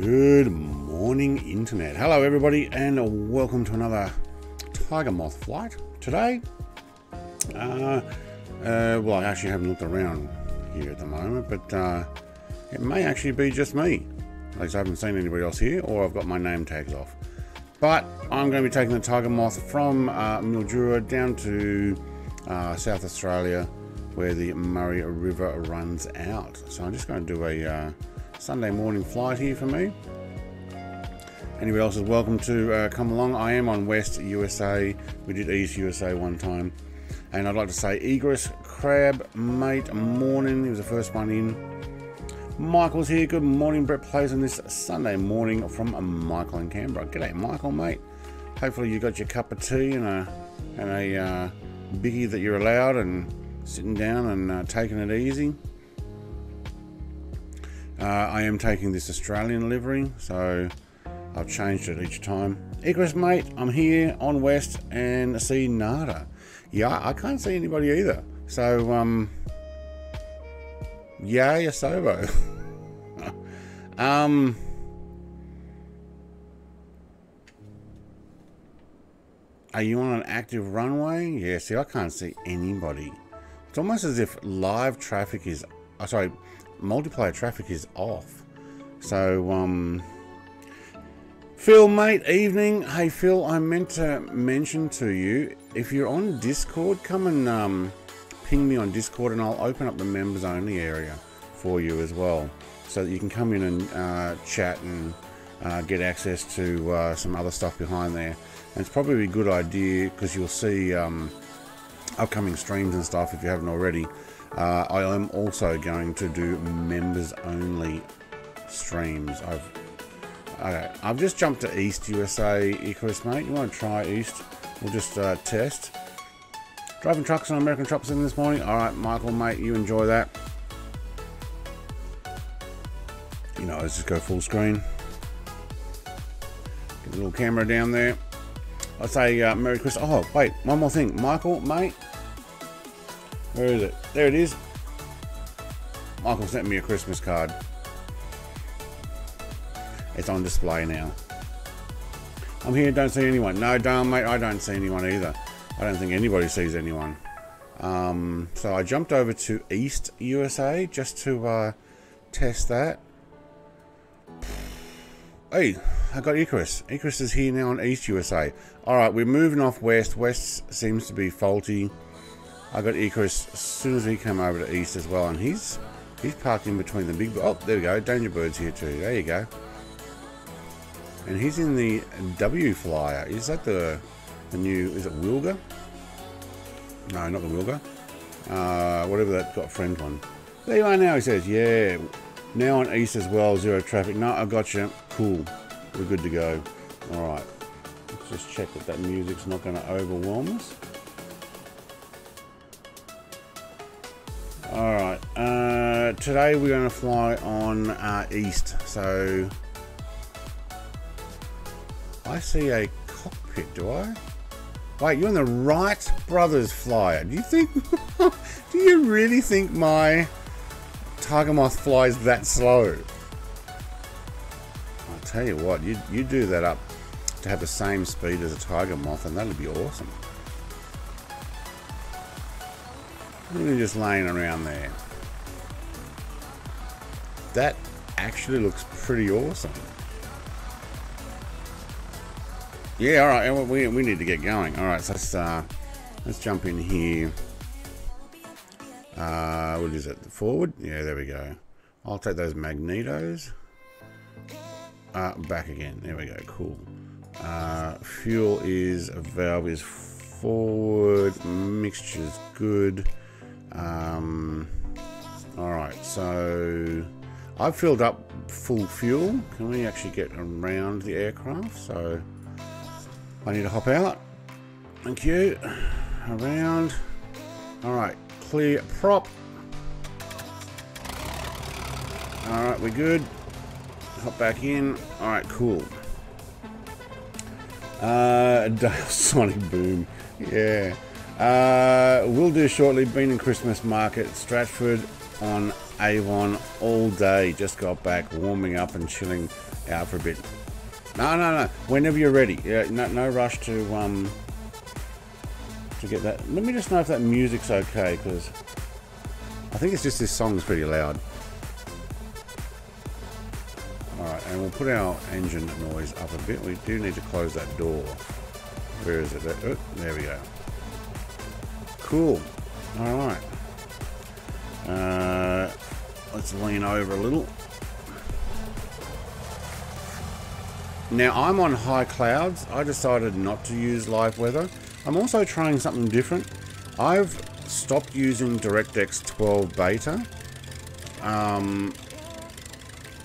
Good morning, Internet. Hello, everybody, and welcome to another Tiger Moth flight. Today, well, I actually haven't looked around here at the moment, but it may actually be just me. At least I haven't seen anybody else here, or I've got my name tags off. But I'm going to be taking the Tiger Moth from Mildura down to South Australia, where the Murray River runs out. So I'm just going to do a Sunday morning flight here for me. Anybody else is welcome to come along. I am on West USA. We did East USA one time. And I'd like to say Egris, Crab, Mate, Morning. He was the first one in. Michael's here. Good morning. Brett plays on this Sunday morning from Michael in Canberra. G'day, Michael, mate. Hopefully you got your cup of tea and a biggie that you're allowed, and sitting down and taking it easy. I am taking this Australian livery, so I've changed it each time. Egris, mate, I'm here on West and see nada. Yeah, I can't see anybody either. So, yay, Asobo. Are you on an active runway? Yeah, see, I can't see anybody. It's almost as if live traffic is, sorry, multiplayer traffic is off. So, Phil, mate, evening. Hey, Phil, I meant to mention to you, if you're on Discord, come and ping me on Discord, and I'll open up the members only area for you as well, so that you can come in and chat and get access to some other stuff behind there. And it's probably a good idea, because you'll see upcoming streams and stuff if you haven't already. I am also going to do members only streams. I've just jumped to East USA, Egris, mate. You want to try East? We'll just test. Driving trucks and American trucks in this morning. Alright, Michael, mate, you enjoy that. You know, let's just go full screen. Get a little camera down there. I'll say Merry Christmas. Oh, wait, one more thing. Michael, mate. Where is it? There it is. Michael sent me a Christmas card. It's on display now. I'm here, don't see anyone. No, darn, mate, I don't see anyone either. I don't think anybody sees anyone. So I jumped over to East USA just to test that. Hey, I got Egris. Egris is here now on East USA. Alright, we're moving off West. West seems to be faulty. I got Egris as soon as he came over to East as well, and he's parked in between the big... Oh, there we go. Danger Bird's here too. There you go. And he's in the W Flyer. Is that the new... Is it Wilga? No, not the Wilga. Whatever that got friend one. There you are now, he says. Yeah. Now on East as well. Zero traffic. No, I got you. Cool. We're good to go. Alright. Let's just check that music's not going to overwhelm us. Alright, today we're going to fly on East, so I see a cockpit, do I? Wait, you're in the Wright Brothers flyer. Do you think, do you really think my Tiger Moth flies that slow? I'll tell you what, you do that up to have the same speed as a Tiger Moth and that'll be awesome. Really just laying around there. That actually looks pretty awesome. Yeah, all right, we need to get going. All right, so let's jump in here. What is it? Forward? Yeah, there we go. I'll take those magnetos. Back again. There we go. Cool. Fuel is valve is forward. Mixture's good. Alright, so I've filled up full fuel. Can we actually get around the aircraft? So I need to hop out. Thank you. Around. Alright, clear prop. Alright, we're good. Hop back in. Alright, cool. Sonic Boom. Yeah. We'll do shortly. Been in Christmas market, Stratford on Avon all day. Just got back, warming up and chilling out for a bit. No. Whenever you're ready. Yeah, no rush to get that. Let me just know if that music's okay, because I think it's just this song's pretty loud. All right, and we'll put our engine noise up a bit. We do need to close that door. Where is it? Oh, there we go. Cool. All right. Let's lean over a little. Now I'm on high clouds. I decided not to use live weather. I'm also trying something different. I've stopped using DirectX 12 beta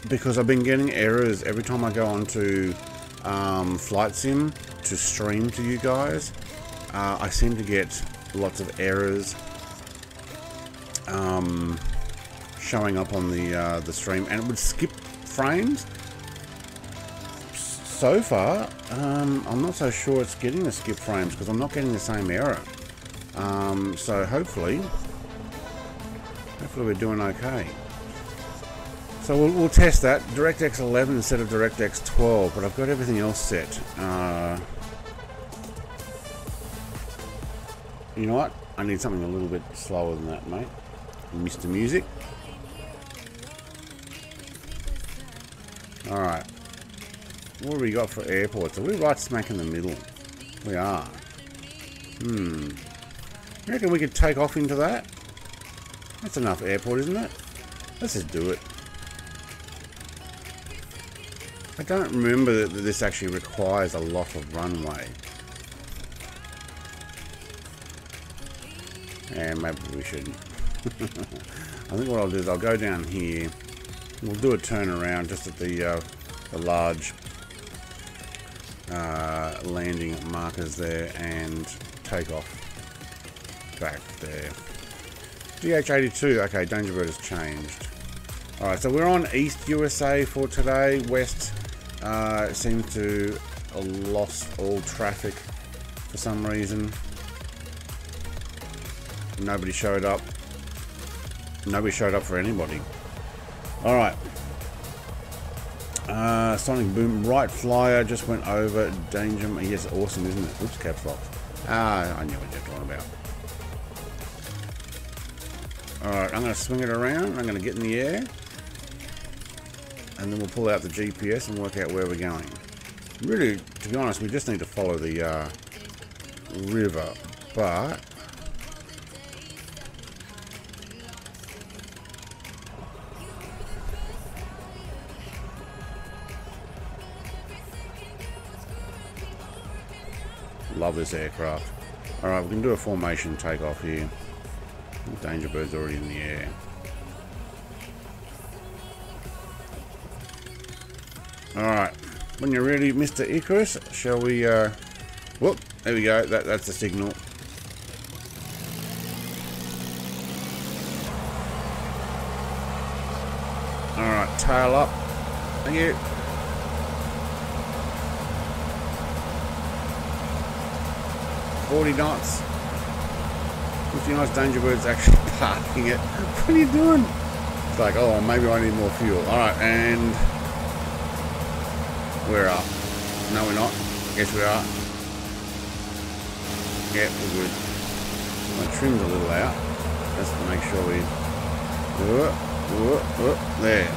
because I've been getting errors every time I go onto Flight Sim to stream to you guys. I seem to get lots of errors showing up on the stream, and it would skip frames. So far, I'm not so sure it's getting the skip frames because I'm not getting the same error. So hopefully we're doing okay. So we'll test that. DirectX 11 instead of DirectX 12, but I've got everything else set. You know what? I need something a little bit slower than that, mate. Mr. Music. All right. What do we got for airports? Are we right smack in the middle? We are. You reckon we could take off into that? That's enough airport, isn't it? Let's just do it. I don't remember that this actually requires a lot of runway. And maybe we shouldn't. I think what I'll do is I'll go down here. We'll do a turnaround just at the large landing markers there and take off back there. DH82, okay, danger bird has changed. Alright, so we're on East USA for today. West seems to have lost all traffic for some reason. Nobody showed up. Nobody showed up for anybody. Alright. Sonic Boom, right flyer, just went over danger. Yes, awesome, isn't it? Oops, caps lock. Ah, I knew what you were talking about. Alright, I'm going to swing it around. I'm going to get in the air. And then we'll pull out the GPS and work out where we're going. Really, to be honest, we just need to follow the river. But love this aircraft. Alright, we can do a formation takeoff here. The danger bird's already in the air. Alright, when you're ready, Mr. Icarus, shall we, whoop, there we go, that's the signal. Alright, tail up. Thank you. $40 knots. 50 knots, danger bird's actually parking it. What are you doing? It's like, oh, maybe I need more fuel. Alright, and we're up. No, we're not. I guess we are. Yep, we're good. My trim's a little out. Just to make sure we... there.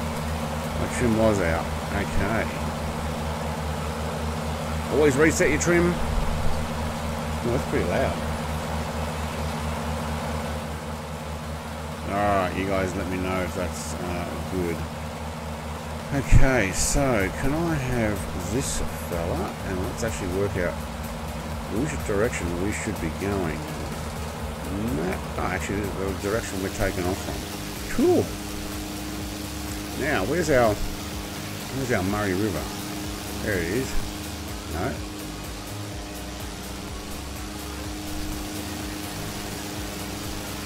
My trim was out. Okay. Always reset your trim. Oh, that's pretty loud. Alright, you guys let me know if that's good. Okay, so can I have this fella? And let's actually work out which direction we should be going. Oh, actually, the direction we're taking off from. Cool. Now, where's our Murray River? There it is. No.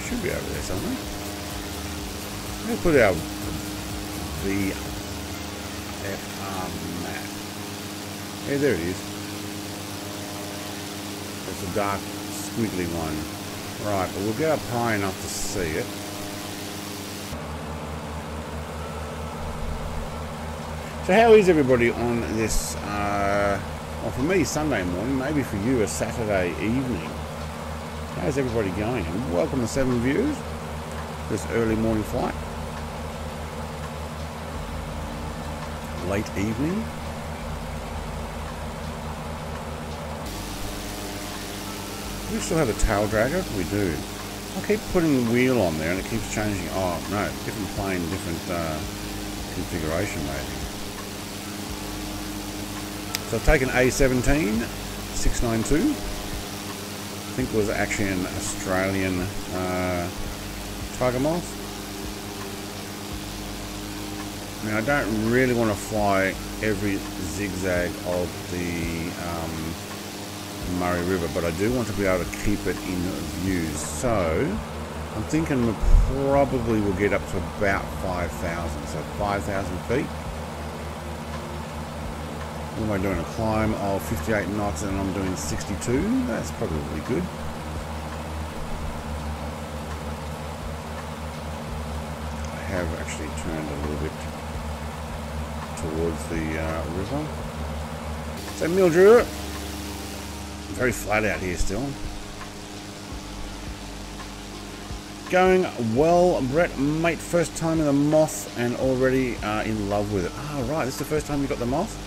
Should be over there somewhere. Let's put out the FR map. Hey, there it is. It's a dark, squiggly one. Right, but we'll get up high enough to see it. So how is everybody on this, well, for me Sunday morning, maybe for you a Saturday evening? How's everybody going? Welcome to Seven Views, this early morning flight. Late evening. Do we still have a tail dragger? We do. I keep putting the wheel on there and it keeps changing. Oh no, different plane, different configuration maybe. So I've taken A17, 692. I think it was actually an Australian Tiger Moth. I mean, I don't really want to fly every zigzag of the Murray River, but I do want to be able to keep it in views. So I'm thinking we probably will get up to about 5,000, so 5,000 feet. What am I doing? A climb of 58 knots and I'm doing 62. That's probably good. I have actually turned a little bit towards the river. So Mildura, very flat out here still. Going well, Brett, mate, first time in the Moth and already in love with it. Oh, right, this is the first time you got the Moth?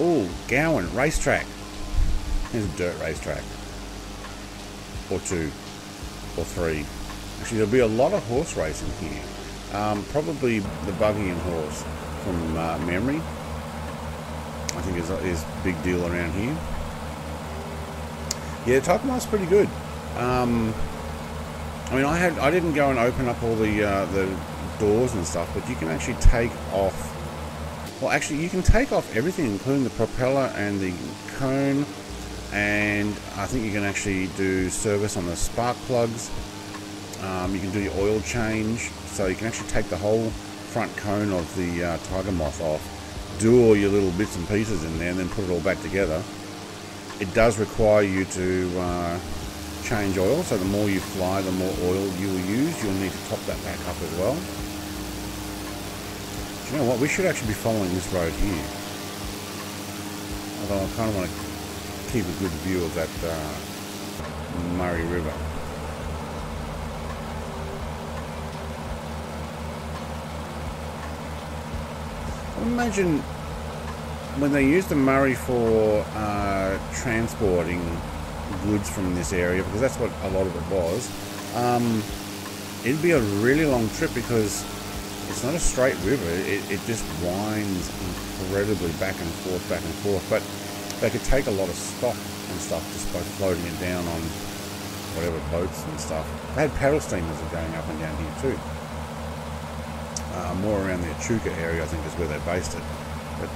Oh, Gowan, racetrack. There's a dirt racetrack. Or two, or three. Actually, there'll be a lot of horse racing here. Probably the buggy and horse from memory, I think is a big deal around here. Yeah, the Tiger Moth's pretty good. I mean, I didn't go and open up all the doors and stuff, but you can actually take off. Well, actually, you can take off everything, including the propeller and the cone, and I think you can actually do service on the spark plugs. You can do your oil change, so you can actually take the whole front cone of the Tiger Moth off, do all your little bits and pieces in there, and then put it all back together. It does require you to change oil, so the more you fly, the more oil you will use. You'll need to top that back up as well. Do you know what? We should actually be following this road here. Although I kind of want to keep a good view of that Murray River. Imagine when they used the Murray for transporting goods from this area, because that's what a lot of it was. It'd be a really long trip because it's not a straight river. It just winds incredibly back and forth, but they could take a lot of stock and stuff just by floating it down on whatever boats and stuff. They had paddle steamers going up and down here too. More around the Echuca area, I think, is where they based it. But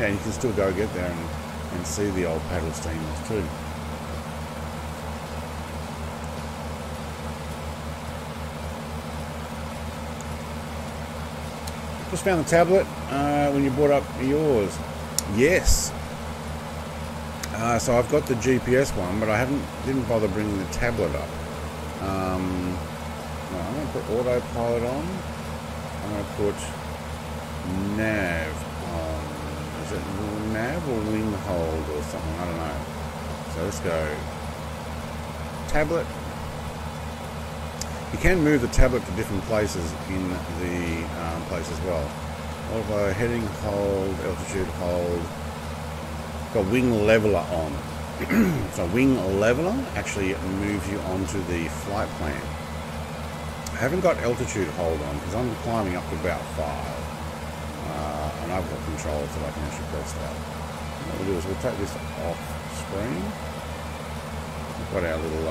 yeah, you can still go get there and see the old paddle steamers too. Just found the tablet when you brought up yours. Yes. So I've got the GPS one, but I didn't bother bringing the tablet up. No, I'm gonna put autopilot on. I'm going to put nav on. Is it nav or wing hold or something? I don't know. So let's go tablet. You can move the tablet to different places in the place as well. Although heading hold, altitude hold. Got wing leveler on. So wing leveler actually moves you onto the flight plan. I haven't got altitude hold on because I'm climbing up to about 5, and I've got control so I can actually press that. And what we'll do is we'll take this off screen. We've got our little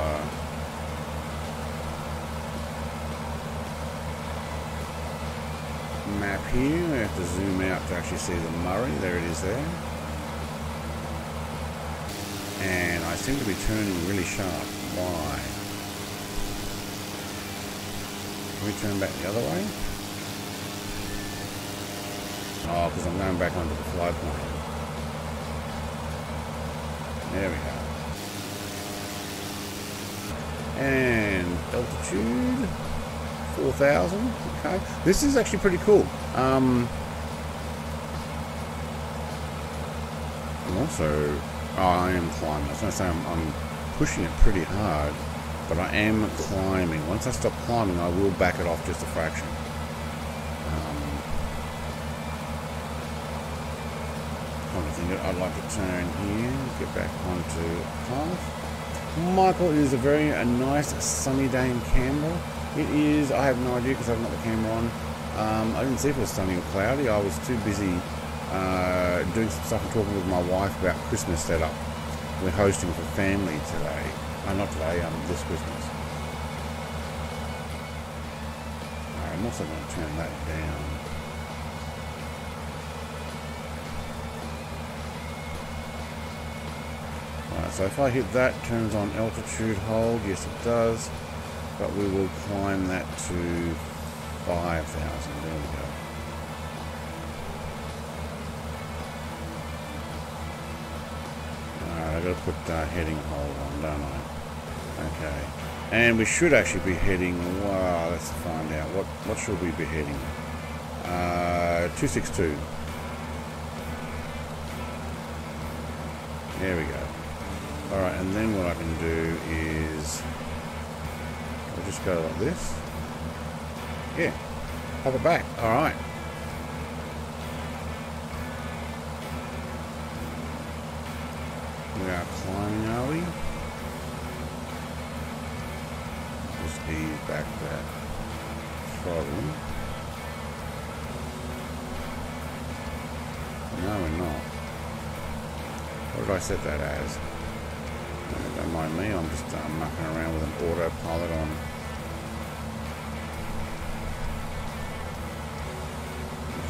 map here. We have to zoom out to actually see the Murray. There it is there. And I seem to be turning really sharp. Why? Can we turn back the other way? Oh, because I'm going back onto the fly plane. There we go. And altitude, 4,000 4,000. Okay, this is actually pretty cool. I'm also, I am climbing. I was going to say I'm pushing it pretty hard, but I am climbing. Once I stop climbing, I will back it off just a fraction. I'd like to turn here, get back onto path. Michael, it is a very nice sunny day in Canberra. It is, I have no idea because I haven't got the camera on. I didn't see if it was sunny or cloudy. I was too busy doing some stuff and talking with my wife about Christmas setup. We're hosting for family today. Not today, this Christmas. I'm also going to turn that down. So if I hit that, turns on altitude hold. Yes, it does. But we will climb that to 5,000. There we go. All right, I've got to put heading hold on, don't I? Okay. And we should actually be heading. Wow, let's find out. What should we be heading? 262. There we go. Alright, and then what I can do is I'll just go like this. Yeah, pop it back. Alright. We are climbing, are we? Just ease back that throttle. No, we're not. What did I set that as? Don't mind me, I'm just mucking around with an autopilot on.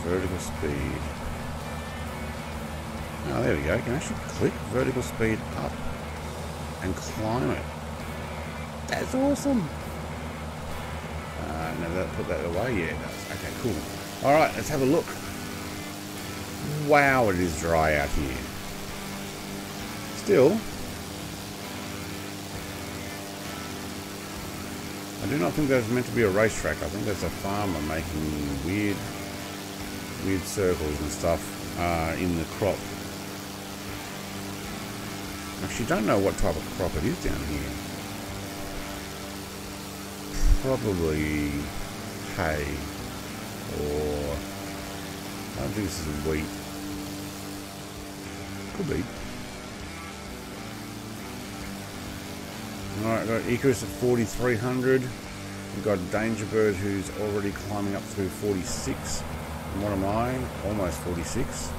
Vertical speed. Oh, there we go. You can actually click vertical speed up and climb it. That's awesome. No, that put that away. Yeah, it does. Okay, cool. Alright, let's have a look. Wow, it is dry out here. Still. I do not think that's meant to be a racetrack. I think that's a farmer making weird circles and stuff in the crop. Actually, don't know what type of crop it is down here. Probably hay or I don't think this is wheat. Could be. Alright, got Icarus at 4,300. We've got Dangerbird who's already climbing up through 46. And what am I? Almost 46.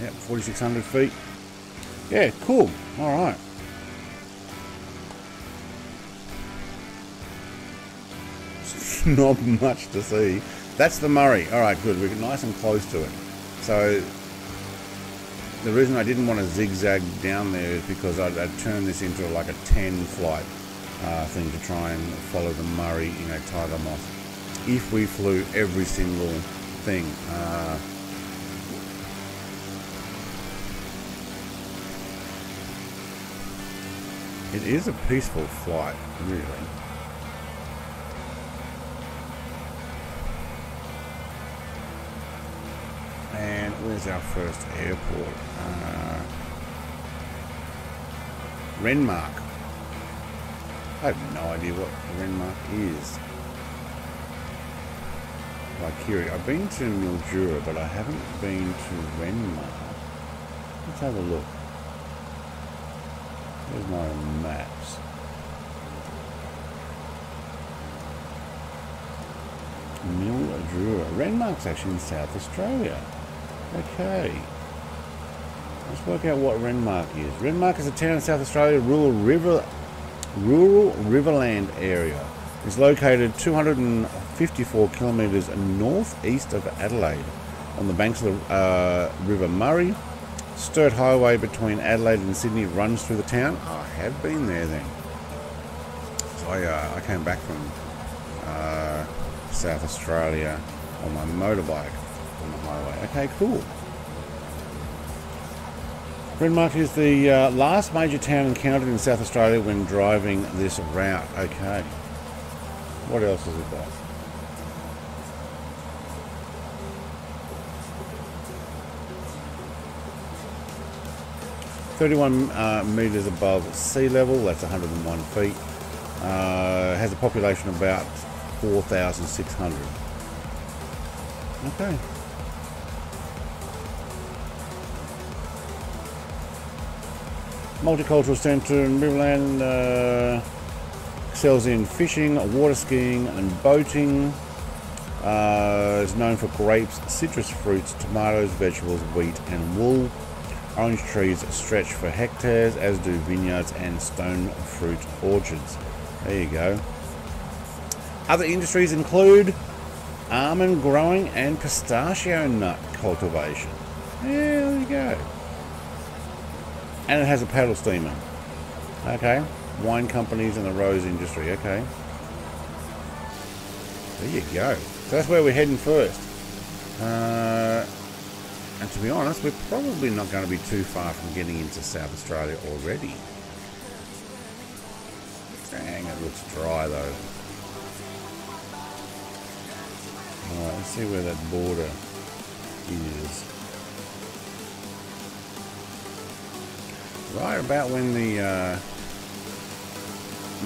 Yep, 4,600 feet. Yeah, cool. Alright. Not much to see. That's the Murray. Alright, good. We're nice and close to it. So, the reason I didn't want to zigzag down there is because I'd turned this into like a 10 flight thing to try and follow the Murray, you know, Tiger Moth. If we flew every single thing. It is a peaceful flight, really. And where's our first airport? Renmark. I have no idea what Renmark is. Victoria. I've been to Mildura, but I haven't been to Renmark. Let's have a look. There's my maps. Mildura. Renmark's actually in South Australia. Okay, let's work out what Renmark is. Renmark is a town in South Australia, rural riverland area. It's located 254 kilometres northeast of Adelaide, on the banks of the River Murray. Sturt Highway between Adelaide and Sydney runs through the town. I have been there then. So I came back from South Australia on my motorbike. On the highway. Okay, cool. Renmark is the last major town encountered in South Australia when driving this route. Okay. What else is it got? 31 metres above sea level, that's 101 feet. Has a population of about 4,600. Okay. Multicultural centre in Riverland, excels in fishing, water skiing and boating. Is known for grapes, citrus fruits, tomatoes, vegetables, wheat and wool. Orange trees stretch for hectares, as do vineyards and stone fruit orchards. There you go. Other industries include almond growing and pistachio nut cultivation. Yeah, there you go. And it has a paddle steamer. Okay. Wine companies and the rose industry. Okay. There you go. So that's where we're heading first. And to be honest, we're probably not going to be too far from getting into South Australia already. Dang, it looks dry though. Alright, let's see where that border is. Right about when the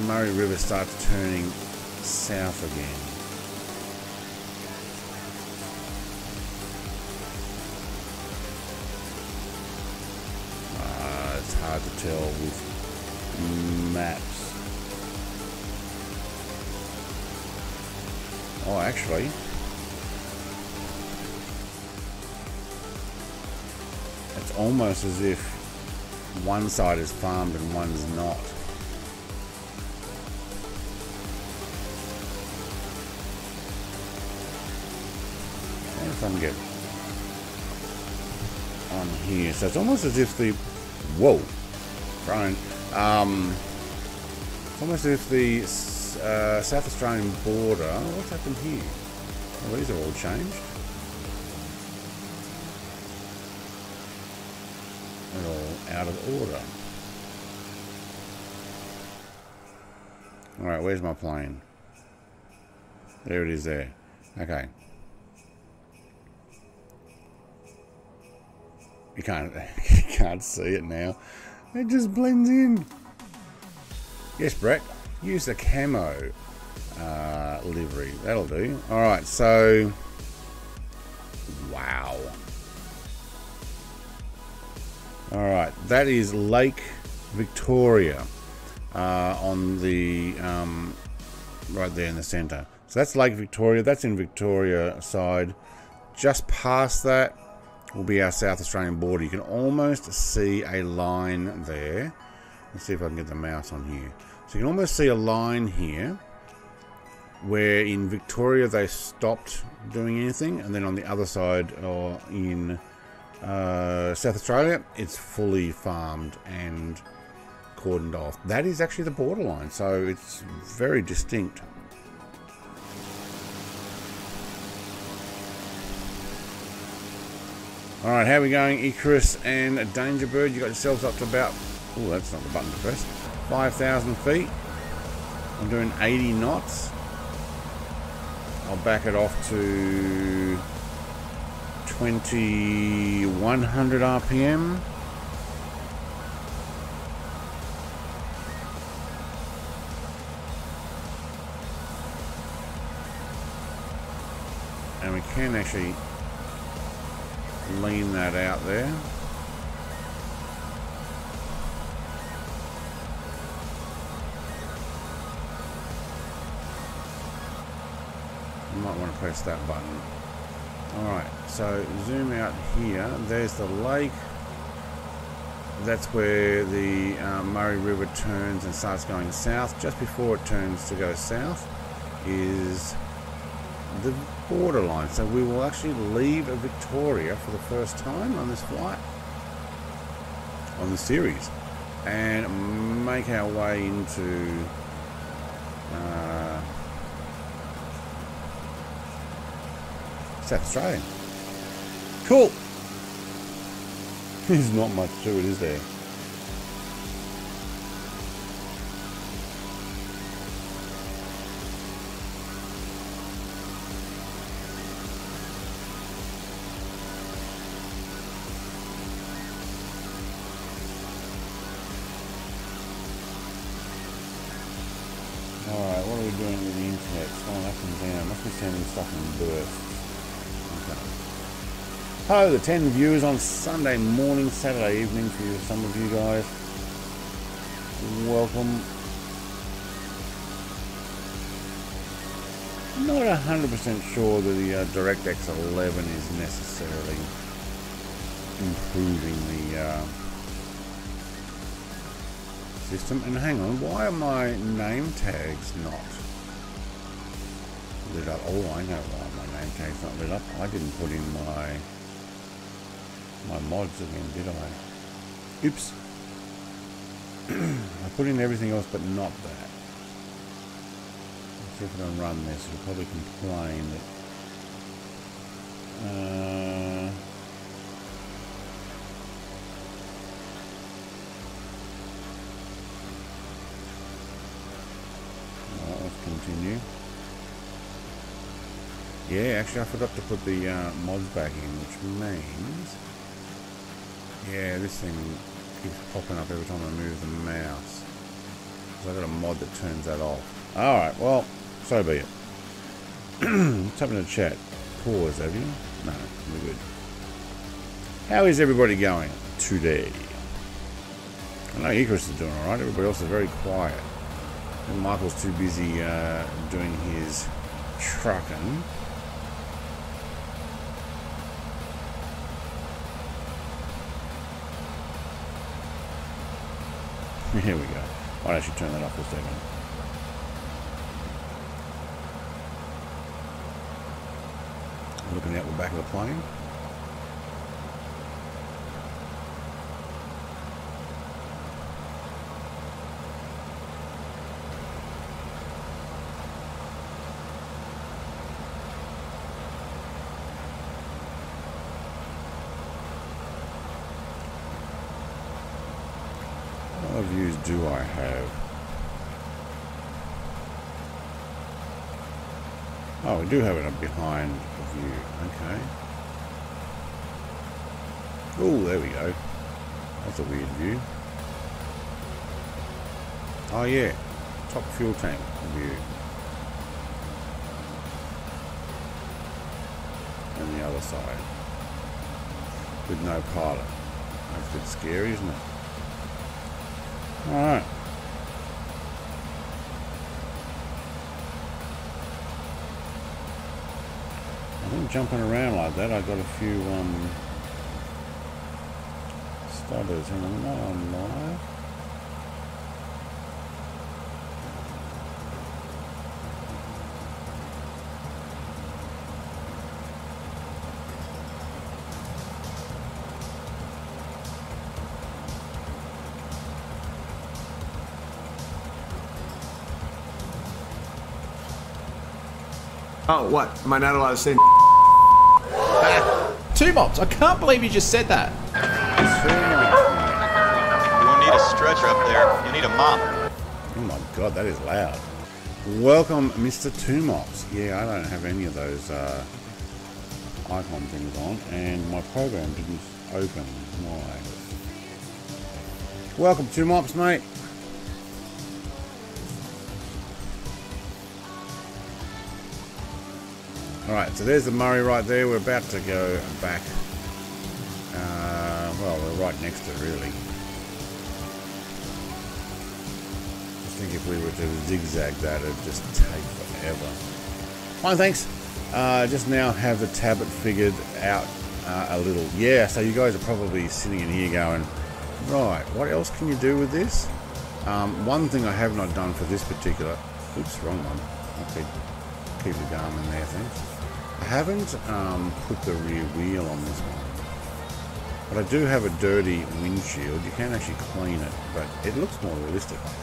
Murray River starts turning south again. It's hard to tell with maps. Oh, actually. It's almost as if one side is farmed and one's not. I wonder if I can get on here. So it's almost as if the... Whoa! Right. It's almost as if the South Australian border... What's happened here? Well, these are all changed. They're all out of order. Alright, where's my plane? There it is there. Okay. You can't see it now. It just blends in. Yes, Brett. Use the camo livery. That'll do. Alright, so... Wow. Alright, that is Lake Victoria on the, right there in the centre. So that's Lake Victoria, that's in Victoria side. Just past that will be our South Australian border. You can almost see a line there. Let's see if I can get the mouse on here. So you can almost see a line here where in Victoria they stopped doing anything, and then on the other side or in... South Australia, it's fully farmed and cordoned off. That is actually the borderline, so it's very distinct. Alright, how are we going, Icarus and Dangerbird? You got yourselves up to about... Oh, that's not the button to press. 5,000 feet. I'm doing 80 knots. I'll back it off to... 2100 RPM. And we can actually lean that out there. You might want to press that button. Alright, so zoom out here, there's the lake, that's where the Murray River turns and starts going south. Just before it turns to go south is the borderline, so we will actually leave Victoria for the first time on this flight, on the series, and make our way into... South Australia. Cool. There's not much to it, is there? pretending stuff in bursts. Okay. Hello, the 10 viewers on Sunday morning, Saturday evening for you, some of you guys. Welcome. Not 100% sure that the DirectX 11 is necessarily improving the system. And hang on, why are my name tags not lit up? Oh, I know why my name tags not lit up. I didn't put in my mods again, did I? Oops. I put in everything else, but not that. Let's see if I can run this. It'll probably complain that. Let's continue. Yeah, actually, I forgot to put the mods back in, which means, yeah, this thing keeps popping up every time I move the mouse. So I've got a mod that turns that off. Alright, well, so be it. What's happened in the chat? Pause, have you? No, we're good. How is everybody going today? I know Icarus is doing alright, everybody else is very quiet. And Michael's too busy doing his trucking. Here we go. I'll actually turn that off for a second. Looking out the back of the plane. Do I have? Oh, we do have it up behind the view. Okay. Oh, there we go. That's a weird view. Oh yeah, top fuel tank view. And the other side. With no pilot. That's a bit scary, isn't it? Alright. I think jumping around like that, I got a few stutters. Hang on, not on live. Oh, what? Am I not allowed to say Two Mops, I can't believe you just said that. You won't need a stretcher up there. You need a mop. Oh my god, that is loud. Welcome, Mr. Two Mops. Yeah, I don't have any of those icon things on, and my program didn't open. Why? Welcome, Two Mops, mate. Alright, so there's the Murray right there. We're about to go back. Well, we're right next to it, really. I think if we were to zigzag that, it'd just take forever. Fine, thanks. Just now have the tablet figured out a little. Yeah, so you guys are probably sitting in here going, right, what else can you do with this? One thing I have not done for this particular... Oops, wrong one. Okay, keep the Garmin there, thanks. I haven't put the rear wheel on this one, but I do have a dirty windshield. You can actually clean it, but it looks more realistic like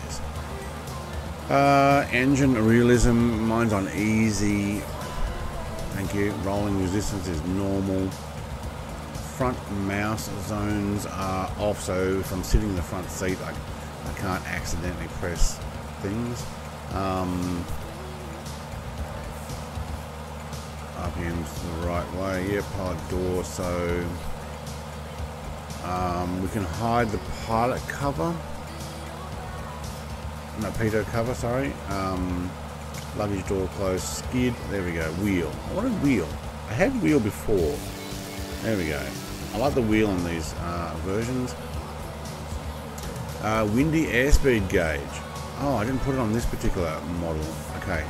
this. Engine realism, mine's on easy. Thank you. Rolling resistance is normal. Front mouse zones are off, so if I'm sitting in the front seat, I can't accidentally press things. RPM's the right way, yeah, pilot door, so we can hide the pilot cover, no, pitot cover, sorry, Luggage door closed. Skid. There we go. Wheel. I want a wheel. I had wheel before. There we go. I like the wheel on these versions. Windy airspeed gauge. Oh, I didn't put it on this particular model. Okay.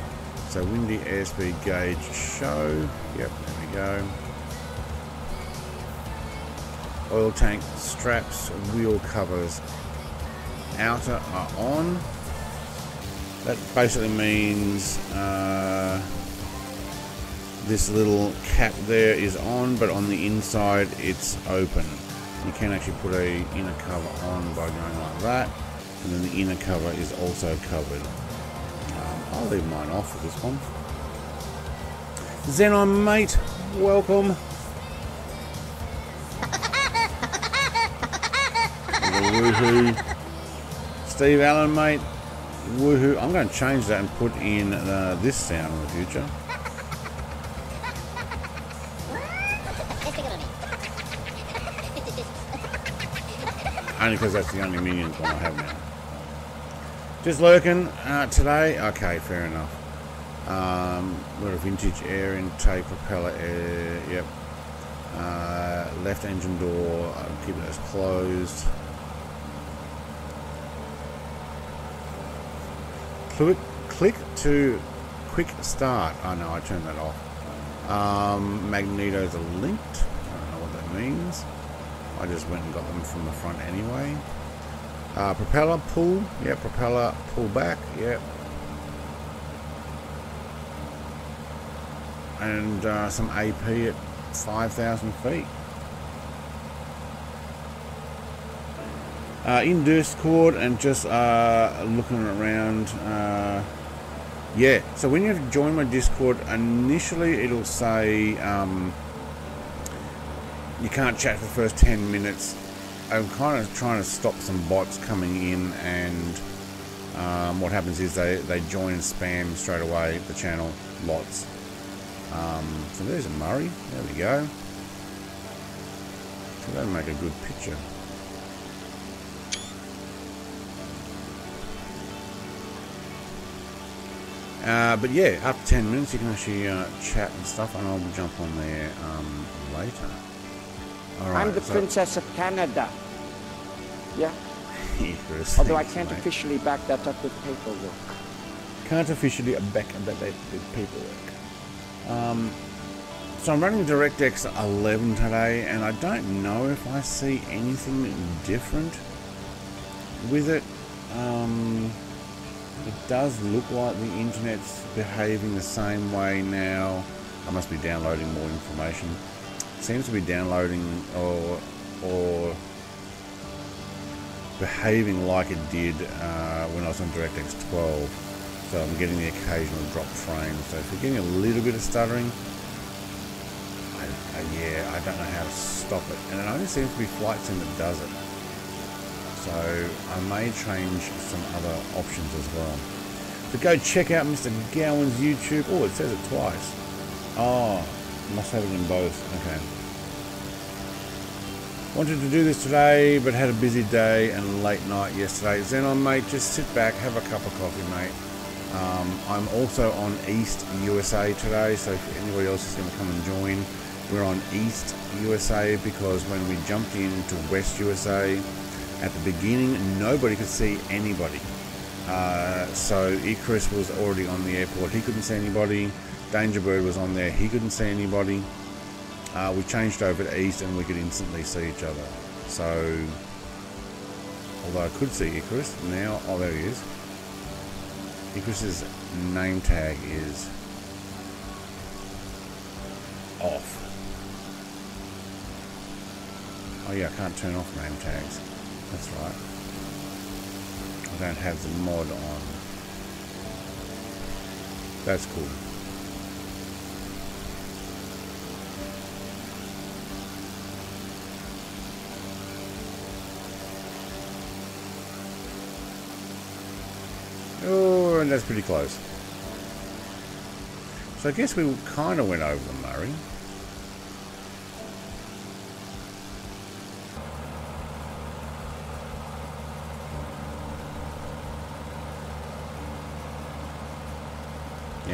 So windy airspeed gauge show. Yep. There we go. Oil tank straps. Wheel covers. Outer are on. That basically means this little cap there is on, but on the inside it's open. You can actually put a inner cover on by going like that, and then the inner cover is also covered. I'll leave mine off for this one. Xenon mate, welcome. Woohoo. Steve Allen mate. Woohoo. I'm going to change that and put in this sound in the future. Only because that's the only Minions one I have now. Just lurking today? Okay, fair enough. We're a vintage air intake, propeller air, yep. Left engine door, I'll keep it as closed. Click to quick start. Oh no, I turned that off. Magnetos are linked. I don't know what that means. I just went and got them from the front anyway. Propeller pull. Yeah, propeller pull back. Yep. And some AP at 5,000 feet. In Discord and just looking around. Yeah, so when you join my Discord, initially it'll say you can't chat for the first 10 minutes. I'm kind of trying to stop some bots coming in, and what happens is they join and spam straight away the channel, lots. So there's a Murray, there we go. So that'll make a good picture. But yeah, after 10 minutes you can actually chat and stuff, and I'll jump on there later. All right, I'm the Princess of Canada. Yeah. Although I can't officially back that up with paperwork. Can't officially back that up with paperwork. So I'm running DirectX 11 today, and I don't know if I see anything different with it. It does look like the internet's behaving the same way now. I must be downloading more information. It seems to be downloading or behaving like it did when I was on DirectX 12. So I'm getting the occasional drop frame. So if you're getting a little bit of stuttering, yeah, I don't know how to stop it. And it only seems to be Flight Sim that does it. So I may change some other options as well. But go check out Mr. Gowan's YouTube. Oh, it says it twice. Oh, must have it in both. Okay. Wanted to do this today, but had a busy day and late night yesterday. Xenon, mate, just sit back, have a cup of coffee, mate. I'm also on East USA today, so if anybody else is going to come and join, we're on East USA because when we jumped into West USA, at the beginning, nobody could see anybody. So Icarus was already on the airport. He couldn't see anybody. Dangerbird was on there. He couldn't see anybody. We changed over to East and we could instantly see each other. So, although I could see Icarus, now, oh, there he is. Icarus's name tag is off. Oh yeah, I can't turn off name tags. That's right. I don't have the mod on. That's cool. Oh, and that's pretty close. So I guess we kind of went over the Murray.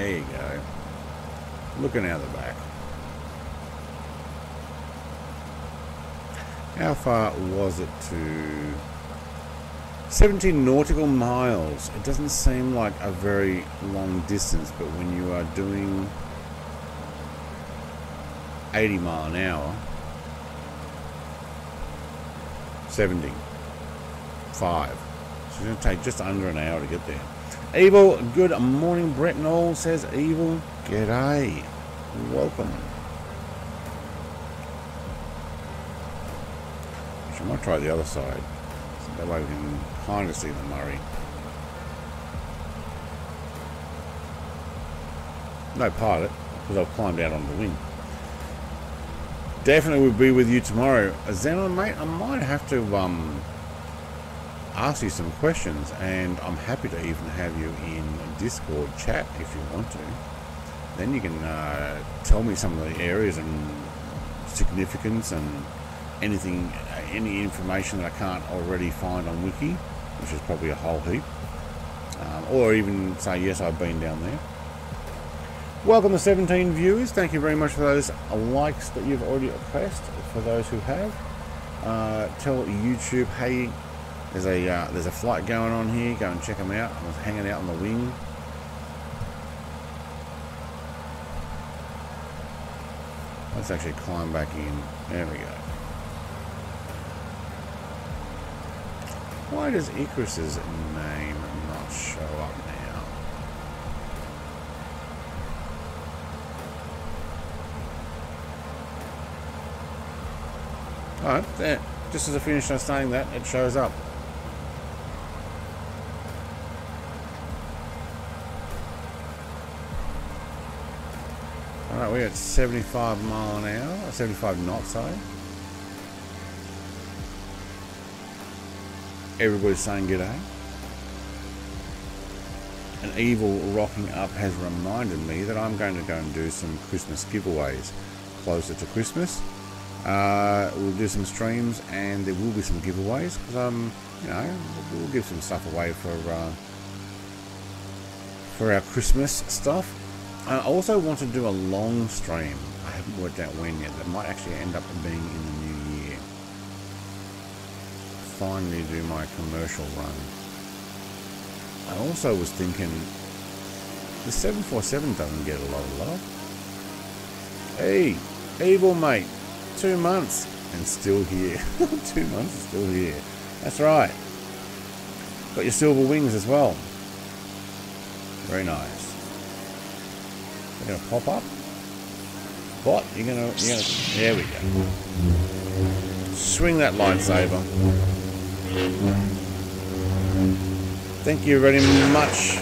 There you go. Looking out the back. How far was it to... 70 nautical miles. It doesn't seem like a very long distance, but when you are doing 80 mile an hour, 75. So it's going to take just under an hour to get there. Evil, good morning, Brettnall, says Evil. G'day. Welcome. Which I might try the other side. So that way we can kind of see the Murray. No pilot, because I've climbed out on the wing. Definitely will be with you tomorrow. Zenon, mate, I might have to ask you some questions, and I'm happy to even have you in Discord chat if you want to. Then you can tell me some of the areas and significance and anything, any information that I can't already find on Wiki, which is probably a whole heap, or even say, yes, I've been down there. Welcome to 17 viewers. Thank you very much for those likes that you've already pressed. For those who have, tell YouTube, hey, there's a flight going on here. Go and check them out. I was hanging out on the wing. Let's actually climb back in. There we go. Why does Icarus's name not show up now? Oh, there. Just as I finished saying that, it shows up. Alright, we're at 75 mile an hour, 75 knots, sorry. Everybody's saying g'day. And Evil Rocking Up has reminded me that I'm going to go and do some Christmas giveaways closer to Christmas. We'll do some streams, and there will be some giveaways, because you know, we'll give some stuff away for our Christmas stuff. I also want to do a long stream. I haven't worked out when yet. That might actually end up being in the new year. Finally do my commercial run. I also was thinking, the 747 doesn't get a lot of love. Hey, Evil mate, 2 months and still here. 2 months and still here. That's right. Got your silver wings as well. Very nice. Gonna pop up, but you're gonna there we go. Swing that lightsaber. Thank you very much.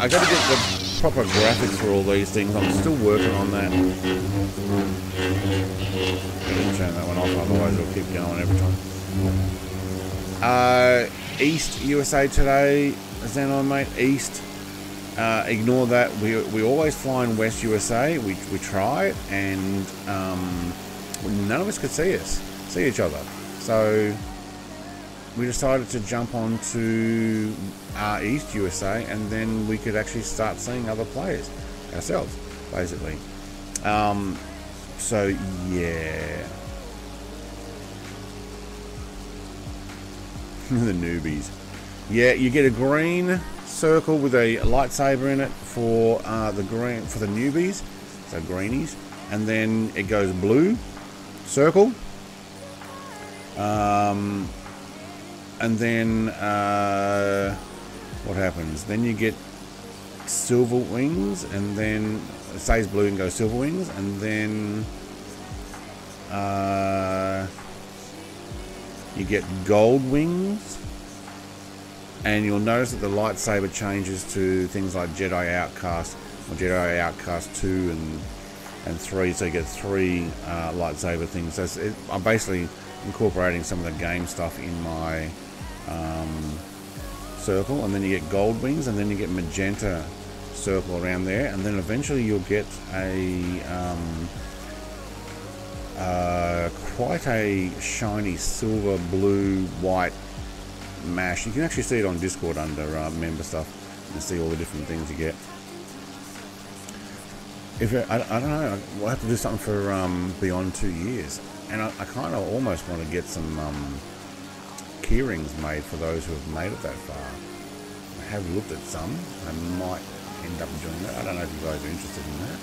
I gotta get the proper graphics for all these things. I'm still working on that. I'm gonna turn that one off, otherwise it'll keep going every time. East USA today, Zenon mate. East. Ignore that. We always fly in West USA. We try it, and none of us could see each other. So we decided to jump on to East USA, and then we could actually start seeing other players ourselves, basically. So yeah, the newbies. Yeah, you get a green circle with a lightsaber in it for the newbies, so greenies, and then it goes blue circle, and then what happens? Then you get silver wings, and then it stays blue and goes silver wings, and then you get gold wings. And you'll notice that the lightsaber changes to things like Jedi Outcast or Jedi Outcast 2 and 3, so you get 3 lightsaber things. So I'm basically incorporating some of the game stuff in my circle, and then you get gold wings, and then you get magenta circle around there, and then eventually you'll get a quite a shiny silver, blue, white mash. You can actually see it on Discord under member stuff. and see all the different things you get. If it, I don't know, we'll have to do something for beyond 2 years, and I kind of almost want to get some key rings made for those who have made it that far. I have looked at some. I might end up doing that. I don't know if you guys are interested in that.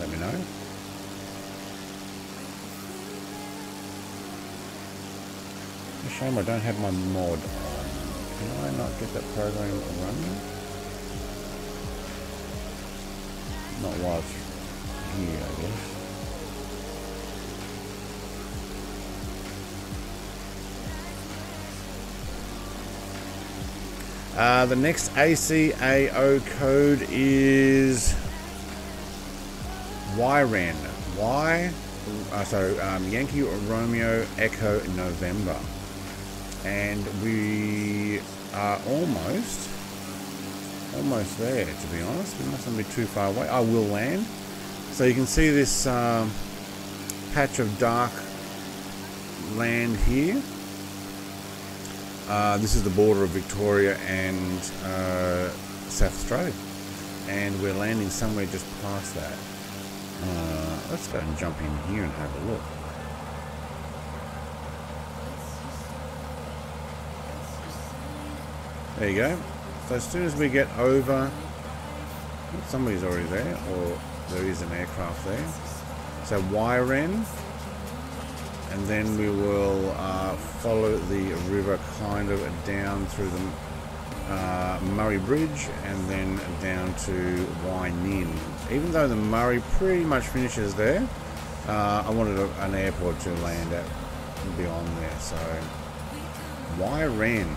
Let me know. A shame I don't have my mod on. Can I not get that program running? Not while it's here, I guess. The next ACAO code is YREN. Yankee Romeo Echo November. And we are almost there, to be honest. We mustn't be too far away. I will land. So you can see this patch of dark land here. This is the border of Victoria and South Australia. And we're landing somewhere just past that. Let's go and jump in here and have a look. There you go. So as soon as we get over, somebody's already there, or there is an aircraft there. So YREN, and then we will follow the river kind of down through the Murray Bridge, and then down to YNIN. Even though the Murray pretty much finishes there, I wanted an airport to land at beyond there. So YREN.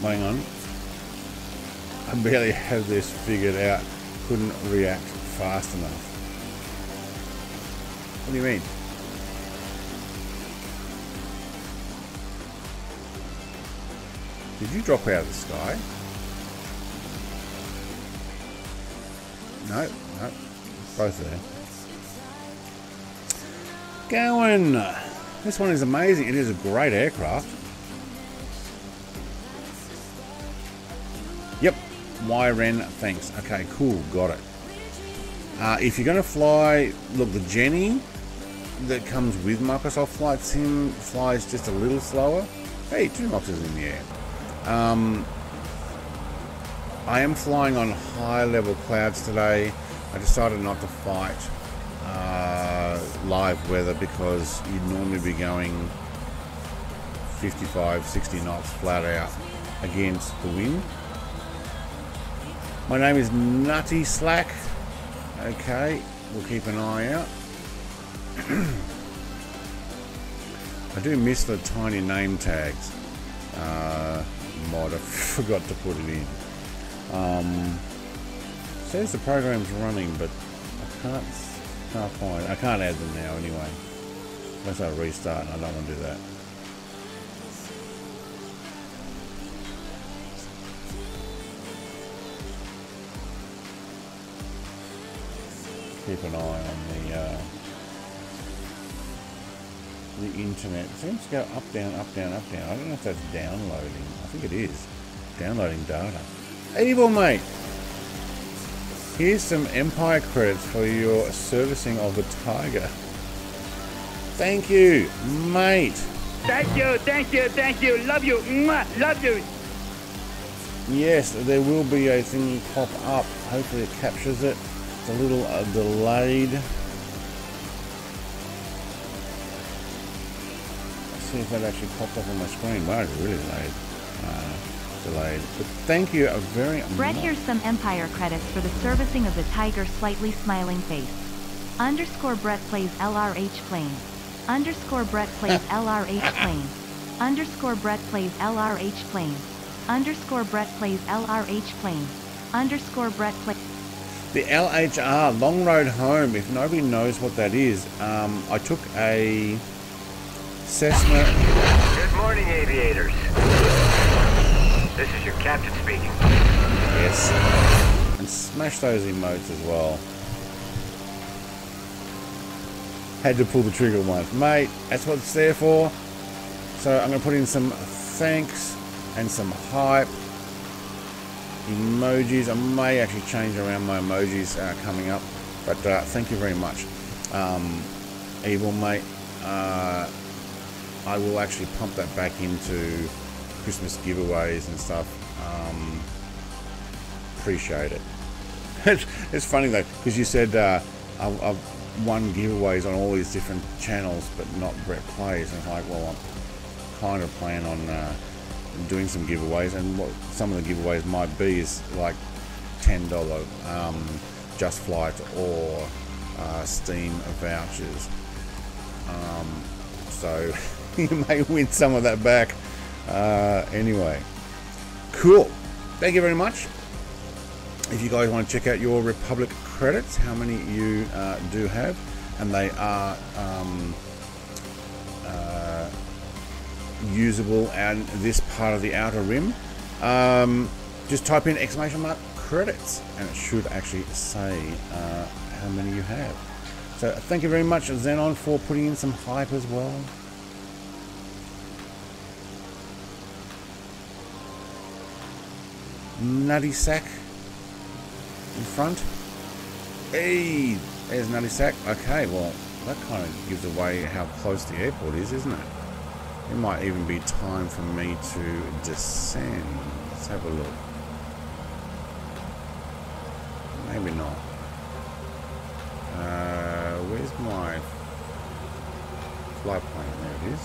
Hang on, I barely have this figured out. Couldn't react fast enough. What do you mean? Did you drop out of the sky? No, no, both of them. Going. This one is amazing. It is a great aircraft. YREN, thanks. Okay, cool, got it. If you're going to fly, look, the Jenny that comes with Microsoft Flight Sim flies just a little slower. Hey, two Moxes in the air. I am flying on high-level clouds today. I decided not to fight live weather because you'd normally be going 55, 60 knots flat out against the wind. My name is Nutty Slack. Okay, we'll keep an eye out. I do miss the tiny name tags. Mod, I forgot to put it in. Says the program's running, but I can't find. I can't add them now anyway. Unless I restart, and I don't want to do that. Keep an eye on the internet. It seems to go up, down, up, down, up, down. I don't know if that's downloading. I think it is. Downloading data. Evil mate! Here's some Empire credits for your servicing of the Tiger. Thank you, mate. Thank you, thank you, thank you. Love you. Mwah, love you. Yes, there will be a thing pop up. Hopefully it captures it. It's a little delayed. Let's see if that actually popped up on my screen. Wow, it's really delayed. But thank you very much. Brett, here's some Empire credits for the servicing of the Tiger slightly smiling face. Underscore Brett plays LRH plane. Underscore Brett plays LRH plane. Underscore Brett plays LRH plane. Underscore Brett plays LRH plane. Underscore Brett plays. The LHR, Long Road Home, if nobody knows what that is, I took a Cessna... Good morning, aviators. This is your captain speaking. Yes. And smash those emotes as well. had to pull the trigger once. Mate, that's what it's there for. So I'm going to put in some thanks and some hype. Emojis. I may actually change around my emojis coming up. But thank you very much. Evil, mate. I will actually pump that back into Christmas giveaways and stuff. Appreciate it. It's funny though, because you said I've won giveaways on all these different channels, but not Brett Plays. And it's like, well, I'm kind of planning on doing some giveaways, and what some of the giveaways might be is like $10 Just Flight or Steam vouchers. So you may win some of that back. Anyway, cool. Thank you very much. If you guys want to check out your Republic credits, how many you do have, and they are usable and this part of the Outer Rim, just type in !credits and it should actually say how many you have. So thank you very much, Xenon, for putting in some hype as well. Nutty Sack in front. Hey, there's Nutty Sack. Okay, well, that kind of gives away how close the airport is, isn't it? It might even be time for me to descend. Let's have a look. Maybe not. Where's my flight plan? There it is.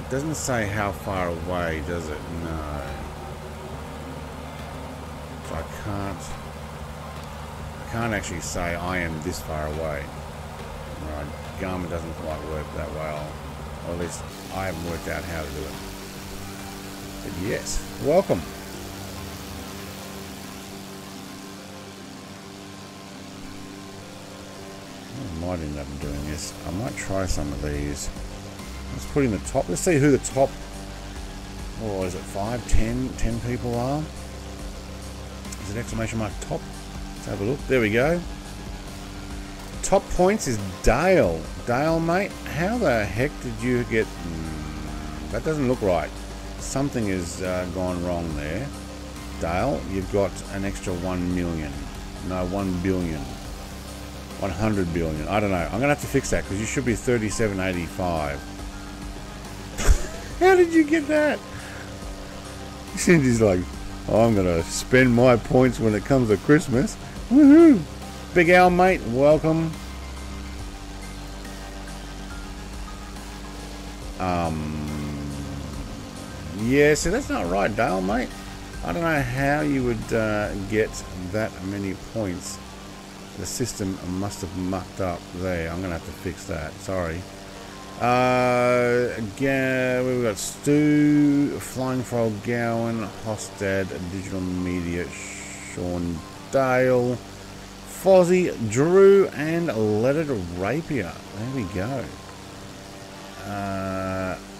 It doesn't say how far away, does it? No. So I can't actually say I am this far away. Right. Garmin doesn't quite work that well, or at least I haven't worked out how to do it. But yes, welcome. I might end up doing this. I might try some of these. Let's put in the top. Let's see who the top, or is it 5, 10 people are? Is it ! top? Let's have a look. There we go. Top points is Dale. Dale, mate, how the heck did you get... that doesn't look right. Something has gone wrong there. Dale, you've got an extra 1 million. No, 1 billion. 100 billion. I don't know. I'm going to have to fix that because you should be 37.85. How did you get that? Cindy's like, oh, I'm going to spend my points when it comes to Christmas. Woohoo! Big Al, mate, welcome. Yeah, so that's not right, Dale, mate. I don't know how you would get that many points. The system must have mucked up there. I'm going to have to fix that. Sorry. Again, we've got Stu, Flying Frog, Gowan, Hostad, Digital Media, Sean Dale, Fozzie, Drew, and Leaded Rapier. There we go.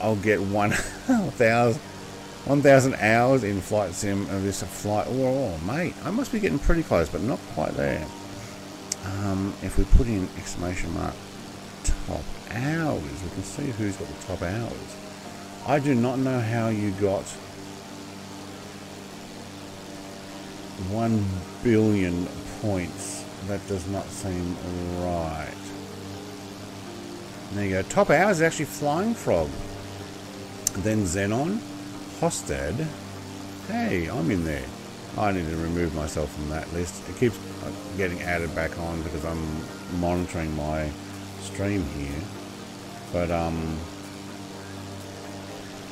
I'll get 1,000 hours in Flight Sim of this flight. Oh, mate, I must be getting pretty close, but not quite there. If we put in ! top hours, we can see who's got the top hours. I do not know how you got 1 billion points. That does not seem right. There you go. Top hours is actually Flying Frog. Then Xenon, Hostad. Hey, I'm in there. I need to remove myself from that list. It keeps getting added back on because I'm monitoring my stream here. But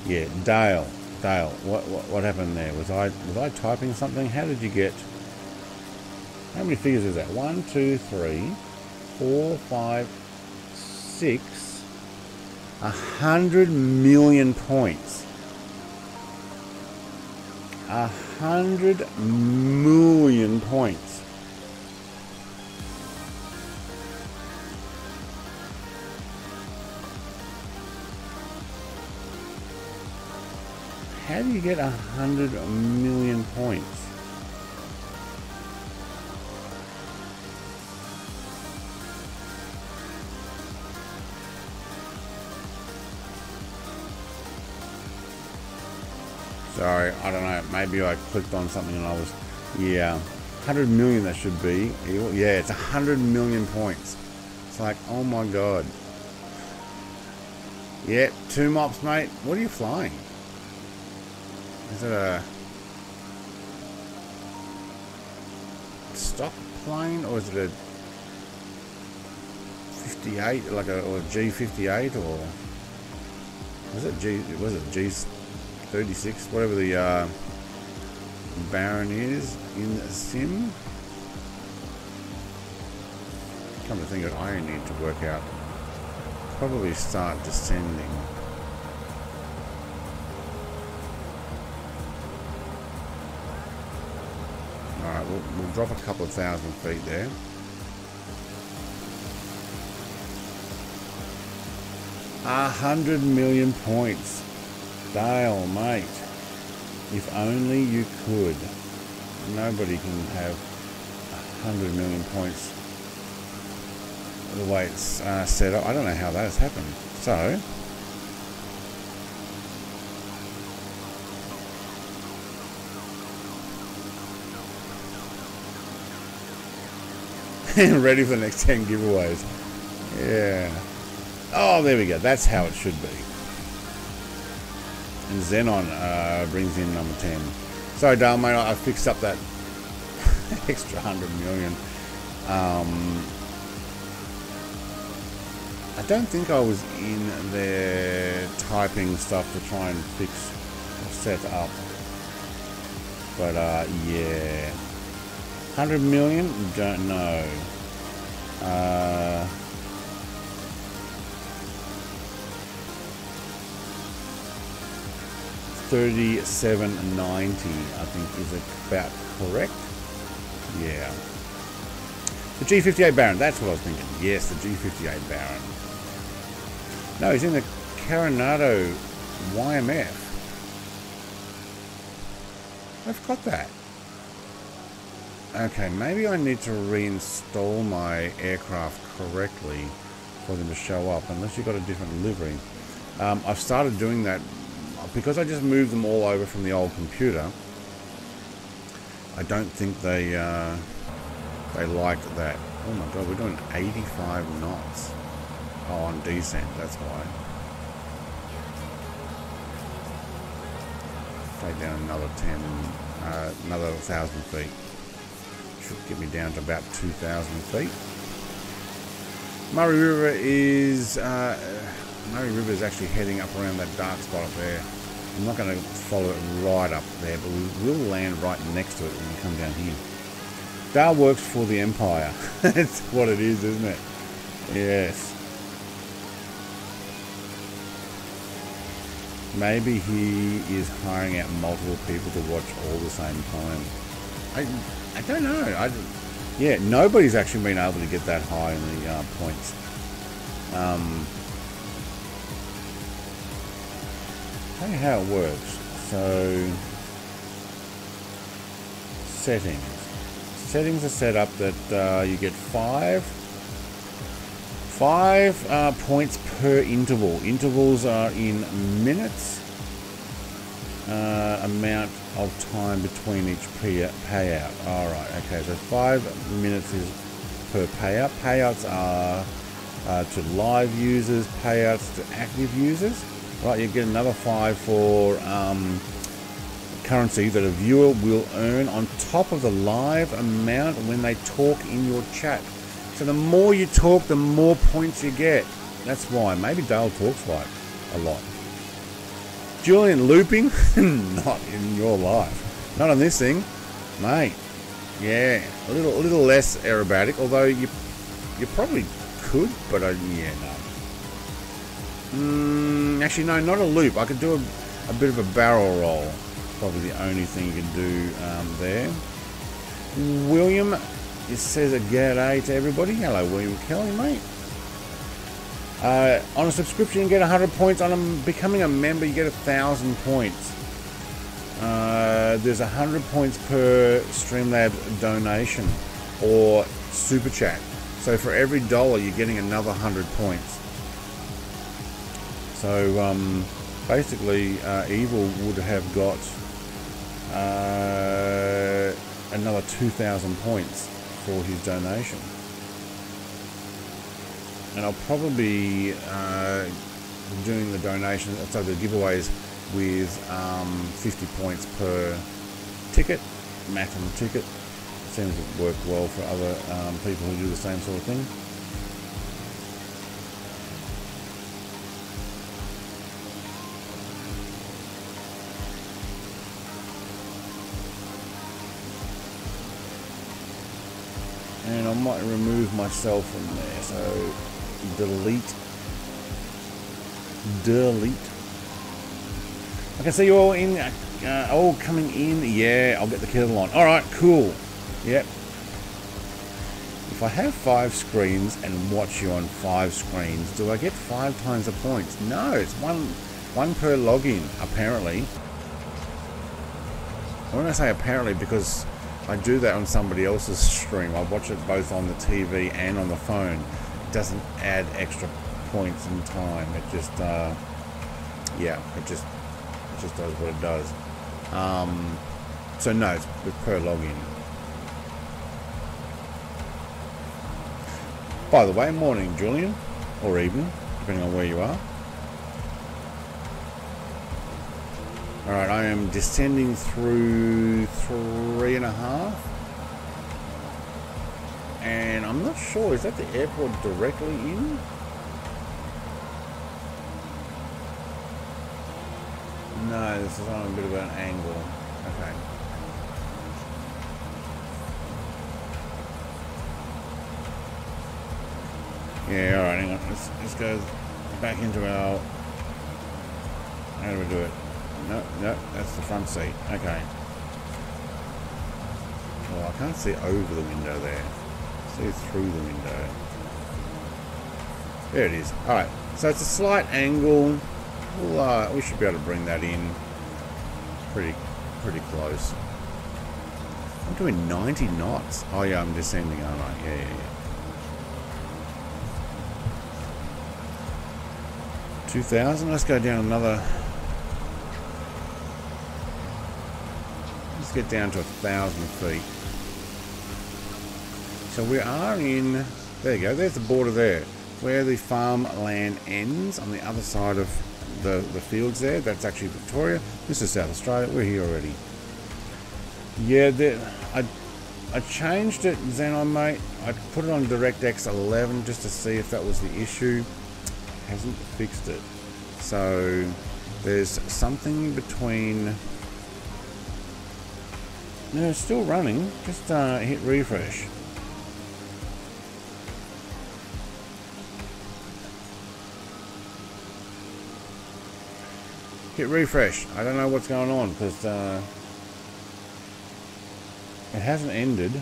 yeah, Dale. What happened there? Was I typing something? How did you get? How many figures is that? 1, 2, 3, 4, 5, 6. 100 million points. 100 million points. How do you get 100 million points? So, I don't know, maybe I clicked on something and I was, yeah, 100 million that should be. Yeah, it's 100 million points. It's like, oh my God. Yeah, two mops, mate. What are you flying? Is it a stock plane or is it a 58, like a, or a G58, or was it G36, whatever the Baron is in the sim? Come to think of it, I need to work out. Probably start descending. Alright, we'll drop a couple of thousand feet there. A 100 million points. Dale, mate. If only you could. Nobody can have 100 million points the way it's set up. I don't know how that has happened. So, ready for the next 10 giveaways. Yeah. Oh, there we go. That's how it should be. And Xenon brings in number 10. So, Dale, mate, I fixed up that extra 100 million. I don't think I was in there typing stuff to try and fix or set up. But, yeah. 100 million? Don't know. $37.90, I think, is about correct. Yeah. The G58 Baron, that's what I was thinking. Yes, the G58 Baron. No, he's in the Coronado YMF. I've got that. Okay, maybe I need to reinstall my aircraft correctly for them to show up, unless you've got a different livery. I've started doing that because I just moved them all over from the old computer. I don't think they liked that. Oh my God, we're doing 85 knots. Oh, on descent, that's why. Take down another 10, another 1,000 feet. Should get me down to about 2,000 feet. Murray River is actually heading up around that dark spot up there. I'm not going to follow it right up there, but we will land right next to it when we come down here. Dale works for the Empire. That's what it is, isn't it? Yes. Maybe he is hiring out multiple people to watch all the same time. I don't know. Yeah, nobody's actually been able to get that high in the points. Tell you how it works. So, settings. Settings are set up that you get five points per interval. Intervals are in minutes. Amount of time between each payout. Alright, okay, so 5 minutes is per payout. Payouts are to live users, payouts to active users. Right, you get another 5 for currency that a viewer will earn on top of the live amount when they talk in your chat. So the more you talk, the more points you get. That's why. Maybe Dale talks like a lot. Julian, looping? Not in your life. Not on this thing, mate. Yeah, a little less aerobatic. Although you probably could, but yeah, no. Actually, no, not a loop. I could do a bit of a barrel roll. Probably the only thing you can do there. William, it says a g'day to everybody. Hello, William Kelly, mate. On a subscription, you get 100 points. On becoming a member, you get 1,000 points. There's 100 points per Streamlabs donation or super chat. So for every dollar, you're getting another 100 points. So basically, Evil would have got another 2,000 points for his donation. And I'll probably be doing the donation, so the giveaways with 50 points per ticket, max on the ticket. It seems to work well for other people who do the same sort of thing. And I might remove myself from there, so delete. I can see you all in, all coming in. Yeah, I'll get the kettle on. All right, cool. Yep. If I have 5 screens and watch you on 5 screens, do I get 5 times the points? No, it's one per login, apparently. When I say apparently, because I do that on somebody else's stream. I watch it both on the TV and on the phone. It doesn't add extra points in time. It just, yeah, it just does what it does. So no, it's per login. By the way, morning, Julian, or evening, depending on where you are. Alright, I am descending through 3.5. And I'm not sure, is that the airport directly in? No, this is on a bit of an angle. Okay. Yeah, alright, hang on. Let's go back into our... How do we do it? No, that's the front seat. Okay. Well, I can't see over the window there. See through the window. There it is. Alright, so it's a slight angle. We'll, we should be able to bring that in pretty close. I'm doing 90 knots. Oh yeah, I'm descending, aren't I? Yeah. 2,000, let's go down another... Let's get down to 1,000 feet. So we are in, there you go, there's the border there. Where the farmland ends on the other side of the fields there, that's actually Victoria. This is South Australia, we're here already. Yeah, I changed it, Xenon mate. I put it on DirectX 11 just to see if that was the issue. It hasn't fixed it. So there's something between... No, it's still running. Just hit refresh. Hit refresh. I don't know what's going on because it hasn't ended.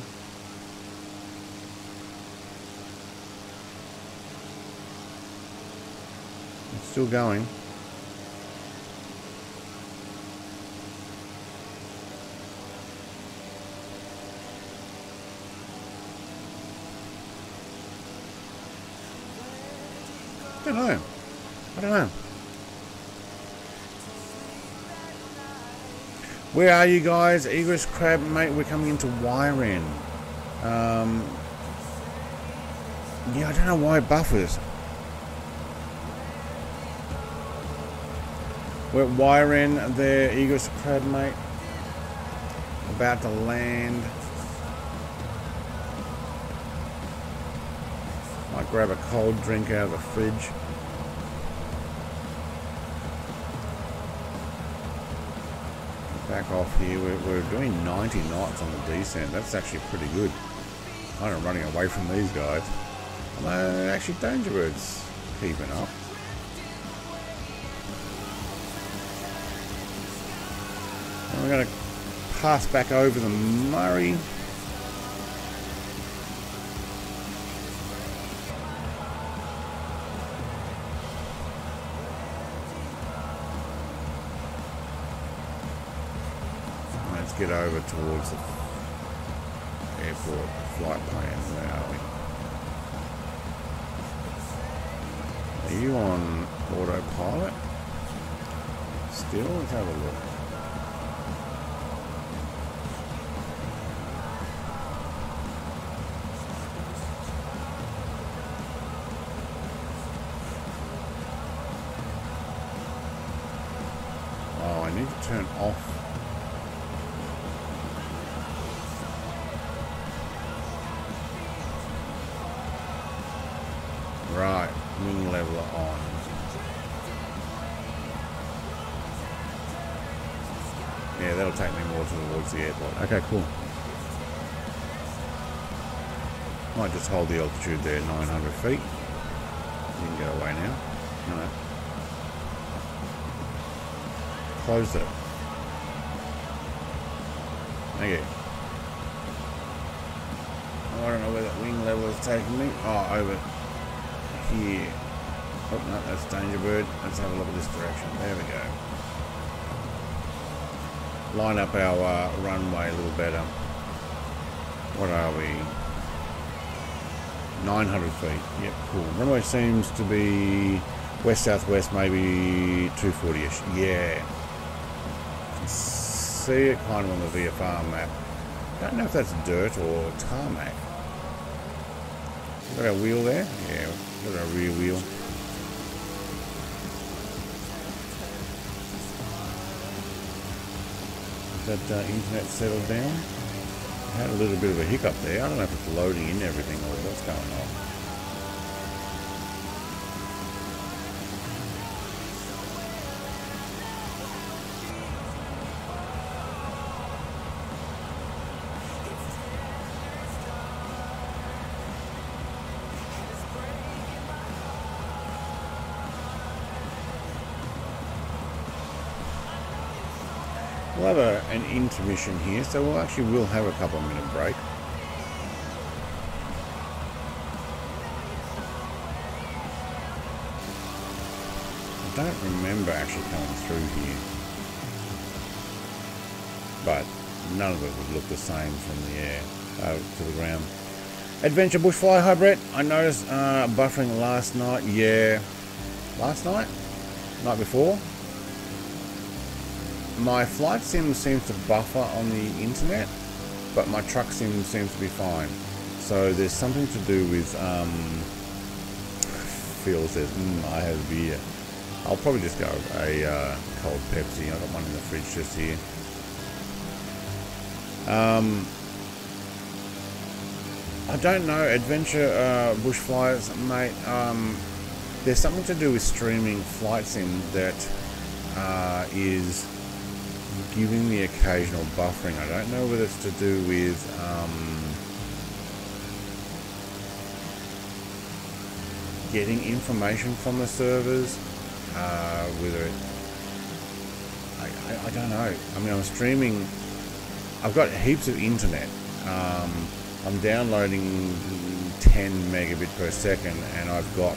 It's still going. I don't know. Where are you guys? Egress Crab, mate, we're coming into YREN. Yeah, I don't know why it buffers. We're at YREN there, Egress Crab, mate. About to land. Might grab a cold drink out of the fridge. Back off here, we're doing 90 knots on the descent. That's actually pretty good. Kind of running away from these guys. Although, actually, Danger Bird's keeping up. And we're going to pass back over the Murray. Get over towards the airport flight plan. Where are we? Are you on autopilot? Still? Let's have a look. need to turn off. Right, wing leveler on. Yeah, that'll take me more towards the airport. Okay, cool. Might just hold the altitude there, 900 feet. You can go away now. No. Close that. Okay. Oh, I don't know where that wing level is taking me. Oh, over here. Oh, no, that's Danger Bird. Let's have a look at this direction. There we go. Line up our runway a little better. What are we? 900 feet. Yep, cool. Runway seems to be west-southwest, maybe 240-ish. Yeah. You can see it kind of on the VFR map. Don't know if that's dirt or tarmac. Got our wheel there? Yeah, got our rear wheel. Is that internet settled down? Had a little bit of a hiccup there. I don't know if it's loading in everything or what's going on. We'll have an intermission here, so we'll have a couple of minute break. I don't remember actually coming through here, but none of it would look the same from the air to the ground. Adventure Bushfly, hi Brett. I noticed buffering last night. Yeah, last night? Night before? My flight sim seems to buffer on the internet, but my truck sim seems to be fine. So there's something to do with, Phil says, I have beer. I'll probably just go with a cold Pepsi. I got one in the fridge just here. I don't know, Adventure Bushflyers, mate. There's something to do with streaming flight sim that is giving the occasional buffering. I don't know whether it's to do with getting information from the servers, whether it... I don't know. I mean, I'm streaming... I've got heaps of internet. I'm downloading 10 megabit per second, and I've got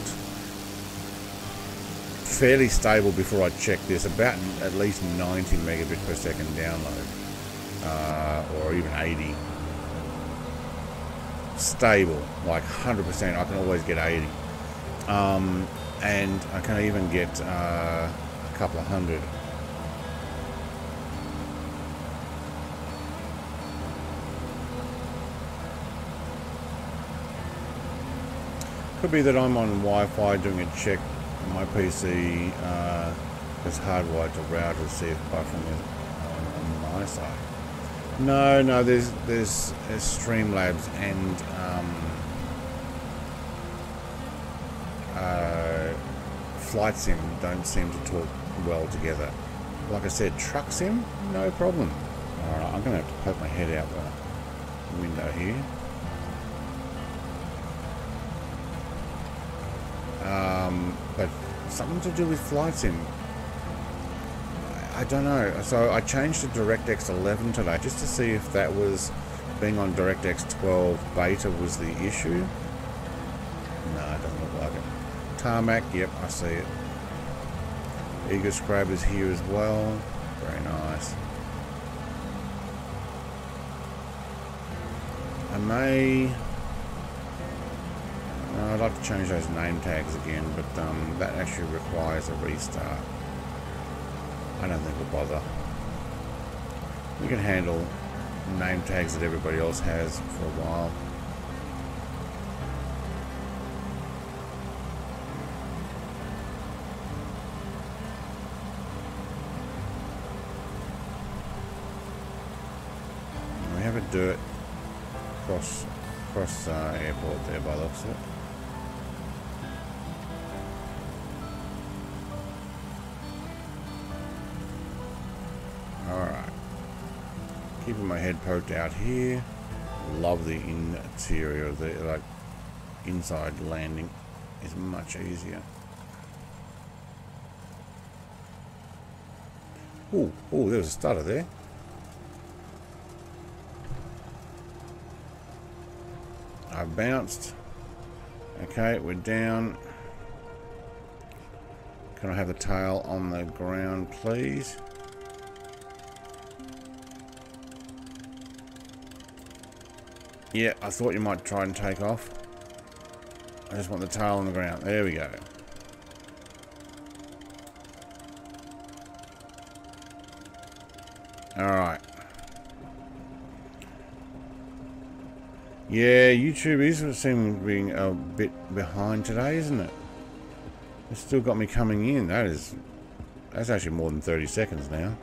fairly stable, before I check this, about at least 90 megabit per second download, or even 80. Stable, like 100%. I can always get 80, and I can even get a couple of hundred. Could be that I'm on Wi-Fi doing a check. My PC is hardwired to router to see if buffering is on my side. No, there's Streamlabs and Flight Sim don't seem to talk well together. Like I said, Truck Sim, no problem. Alright, I'm going to have to poke my head out the window here. But something to do with flight sim. I don't know. So I changed to DirectX 11 today just to see if that was being on DirectX 12 beta was the issue. No, it doesn't look like it. Tarmac, yep, I see it. Eager Scrab is here as well. Very nice. I may... I'd like to change those name tags again, but that actually requires a restart. I don't think we'll bother. We can handle name tags that everybody else has for a while. dirt cross airport there by the looks of it. Alright. Keeping my head poked out here. Love the interior of the inside landing is much easier. Oh, there was a stutter there. I bounced. Okay, we're down. Can I have the tail on the ground, please? Yeah, I thought you might try and take off. I just want the tail on the ground. There we go. Alright. Yeah, YouTube is seeming to be a bit behind today, isn't it? It's still got me coming in. That's actually more than 30 seconds now.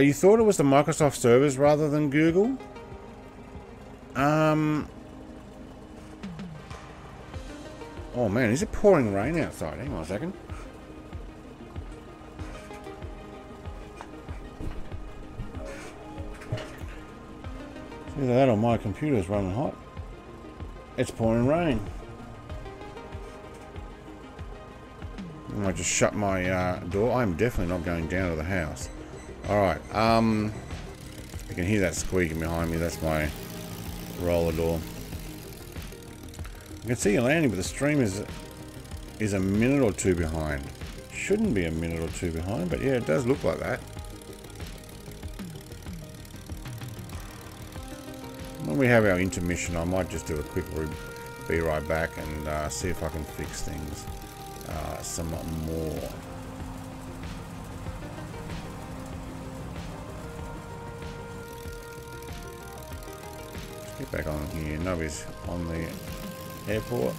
You thought it was the Microsoft servers rather than Google? Oh man, is it pouring rain outside? Hang on a second. Either that or my computer's running hot. It's pouring rain. I might just shut my door. I'm definitely not going down to the house. Alright, you can hear that squeaking behind me. That's my roller door. I can see you landing, but the stream is a minute or two behind. Shouldn't be a minute or two behind, but yeah, it does look like that. When we have our intermission, I might just do a quick be right back and see if I can fix things somewhat more. Let's get back on here. Nubby's on the airport.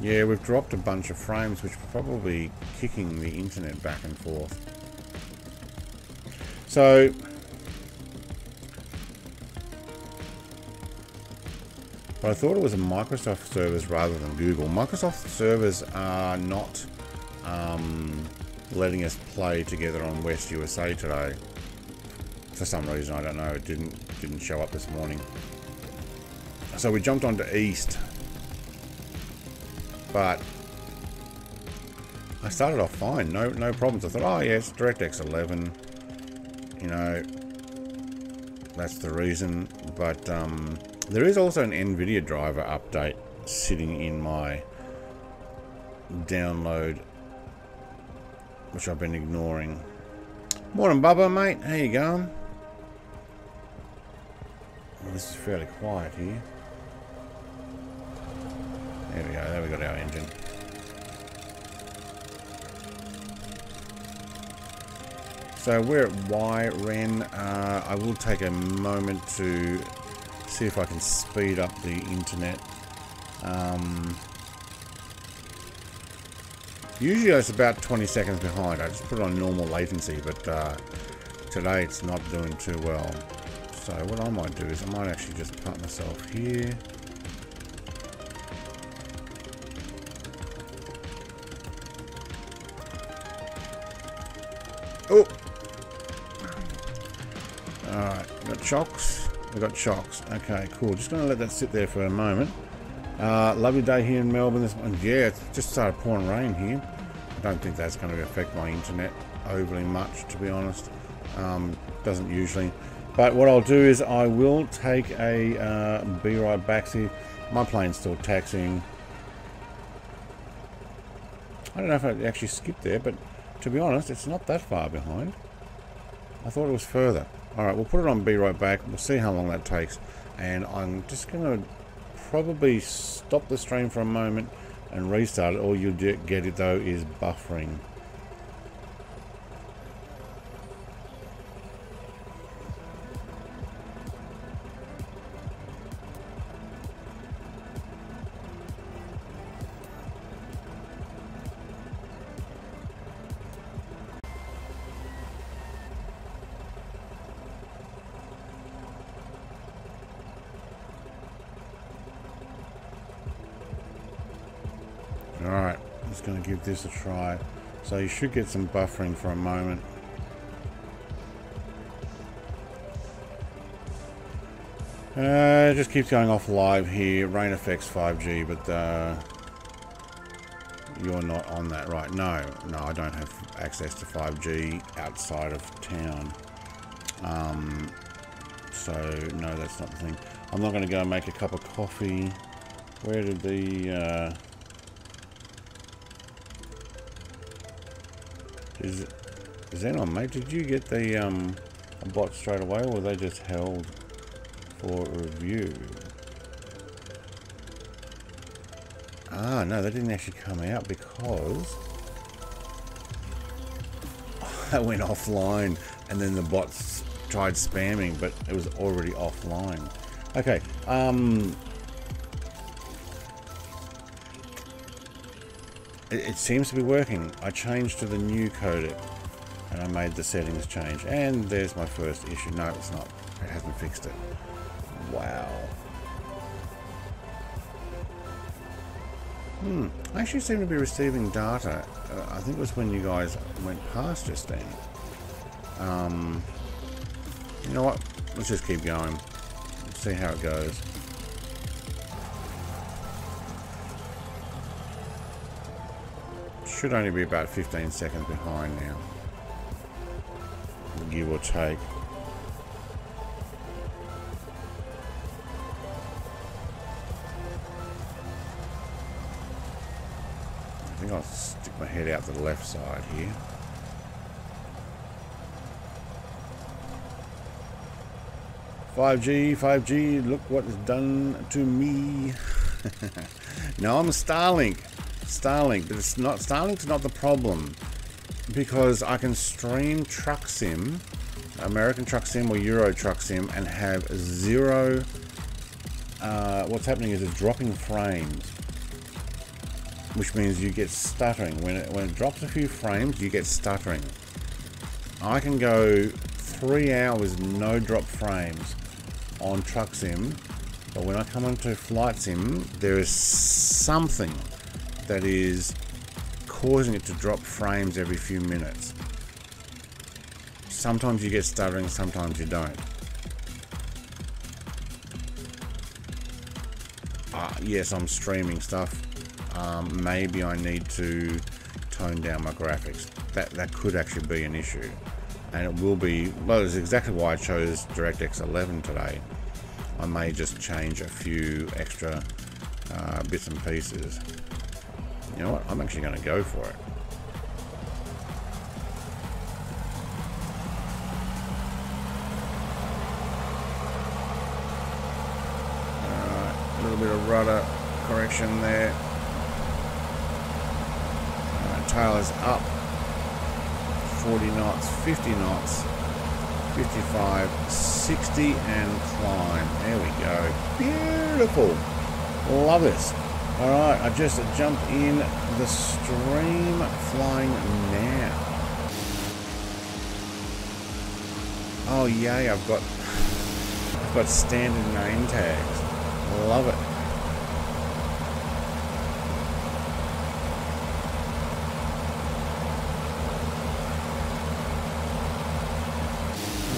Yeah, we've dropped a bunch of frames, which are probably kicking the internet back and forth. So but I thought it was a Microsoft servers rather than Google. Microsoft servers are not letting us play together on West USA today. For some reason, I don't know, it didn't show up this morning. So we jumped onto East, but I started off fine, no problems. I thought, oh yeah, it's DirectX 11, you know, that's the reason. But there is also an NVIDIA driver update sitting in my download, which I've been ignoring. Morning, Bubba, mate. How you going? Well, this is fairly quiet here. There we go, there we got our engine. So we're at YREN. I will take a moment to see if I can speed up the internet. Usually it's about 20 seconds behind. I just put it on normal latency, but today it's not doing too well. So what I might do is I might actually just park myself here. Oh! Alright, got shocks. We got shocks. Okay, cool. Just going to let that sit there for a moment. Lovely day here in Melbourne this morning. Yeah, it's just started pouring rain here. I don't think that's going to affect my internet overly much, to be honest. Doesn't usually. But what I'll do is I will take a be right back. See, my plane's still taxiing. I don't know if I actually skipped there, but to be honest, it's not that far behind. I thought it was further. Alright, we'll put it on be right back. We'll see how long that takes. And I'm just going to probably stop the stream for a moment and restart it. All you'll get it though is buffering. going to give this a try. So you should get some buffering for a moment. It just keeps going off live here. Rain affects 5G, but you're not on that, right? No, I don't have access to 5G outside of town. So no, that's not the thing. I'm not going to go and make a cup of coffee. Where did the is that on, mate? Did you get the bot straight away, or were they just held for review? Ah, no, they didn't actually come out because I went offline, and then the bots tried spamming, but it was already offline. Okay, it seems to be working. I changed to the new codec, and I made the settings change, and there's my first issue. No, it's not. It hasn't fixed it. Wow. I actually seem to be receiving data. I think it was when you guys went past just then. You know what? Let's just keep going. Let's see how it goes. Should only be about 15 seconds behind now, give or take. I think I'll stick my head out to the left side here. ...5G, look what it's done to me. No, I'm Starlink, but it's not, Starlink's not the problem, because I can stream Truck Sim, American Truck Sim or Euro Truck Sim, and have zero, what's happening is it's dropping frames, which means you get stuttering. When it drops a few frames, you get stuttering. I can go 3 hours, no drop frames on Truck Sim, but when I come onto Flight Sim, there is something that is causing it to drop frames every few minutes. Sometimes you get stuttering, sometimes you don't. Yes, I'm streaming stuff. Maybe I need to tone down my graphics. That could actually be an issue. And it will be, well, that's exactly why I chose DirectX 11 today. I may just change a few extra bits and pieces. You know what? I'm actually going to go for it. Alright, a little bit of rudder correction there. Alright, tail is up. 40 knots, 50 knots, 55, 60, and climb. There we go. Beautiful. Love this. Alright, I just jumped in the stream, flying now. Oh yay, I've got standard name tags. Love it.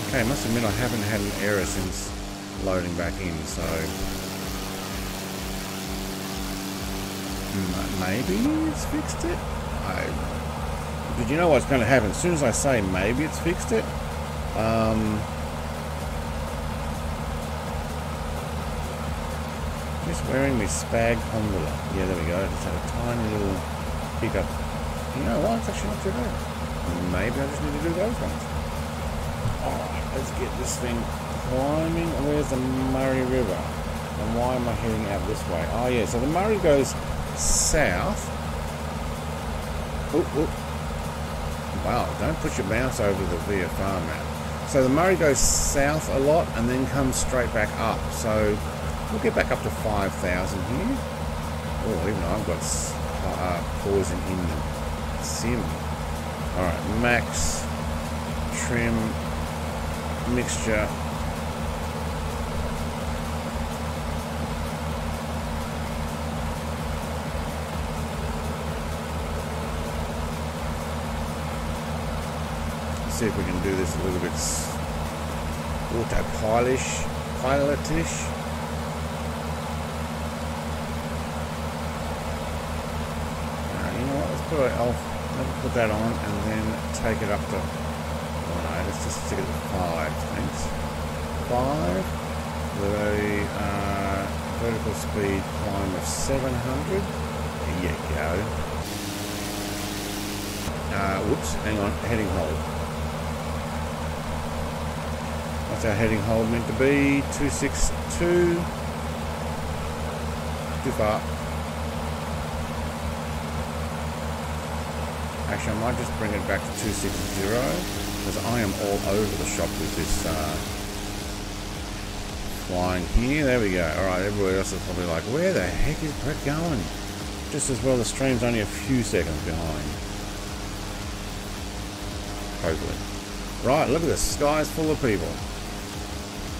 Okay, I must admit I haven't had an error since loading back in, so maybe it's fixed it? But you know what's going to happen? As soon as I say maybe it's fixed it, just wearing my spag gondola. Yeah, there we go. Just had a tiny little hiccup. You know what? It's actually not too bad. Maybe I just need to do those ones. Alright, let's get this thing climbing. Where's the Murray River? And why am I heading out this way? Oh yeah, so the Murray goes south. Wow, don't put your mouse over the VFR map. So the Murray goes south a lot and then comes straight back up. So we'll get back up to 5,000 here. Oh, even I've got pausing in the sim. Alright, max, trim, mixture. see if we can do this a little bit autopilot-ish. You know what, let's put it off, let's put that on and then take it up to, alright, let's just stick it to 5, thanks. 5, with a vertical speed climb of 700, there you go. Whoops, hang on, heading hold. What's our heading hold meant to be? 262. Too far. Actually, I might just bring it back to 260, because I am all over the shop with this flying here. There we go. Alright, everybody else is probably like, where the heck is Brett going? Just as well the stream's only a few seconds behind. Hopefully. Right, look at this. Sky's full of people.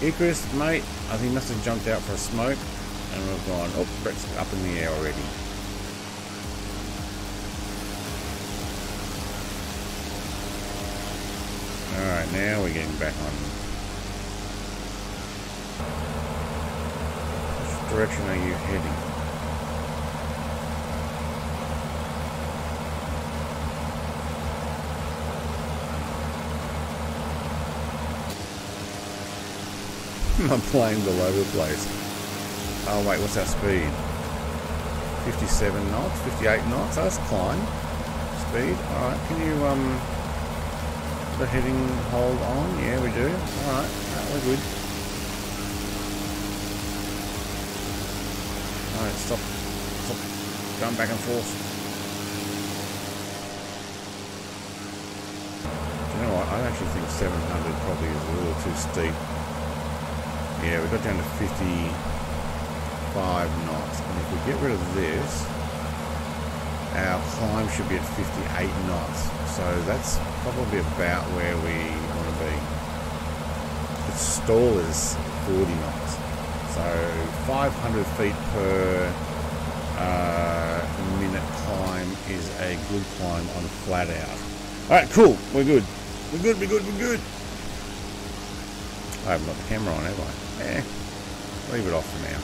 Icarus, mate, I think he must have jumped out for a smoke, and we've gone, oh, Brett's up in the air already. Alright, now we're getting back on. Which direction are you heading? I'm playing all over the place. Oh wait, what's our speed? 57 knots, 58 knots, that's climb speed. Alright, can you the heading hold on? Yeah, we do. Alright, we're good. Alright, stop. Stop going back and forth. Do you know what, I actually think 700 probably is a little too steep. Yeah, we got down to 55 knots, and if we get rid of this, our climb should be at 58 knots, so that's probably about where we want to be. The stall is 40 knots, so 500 feet per minute climb is a good climb on flat out. Alright, cool, we're good. We're good, we're good, we're good. I haven't got the camera on, have I? Eh, leave it off for now.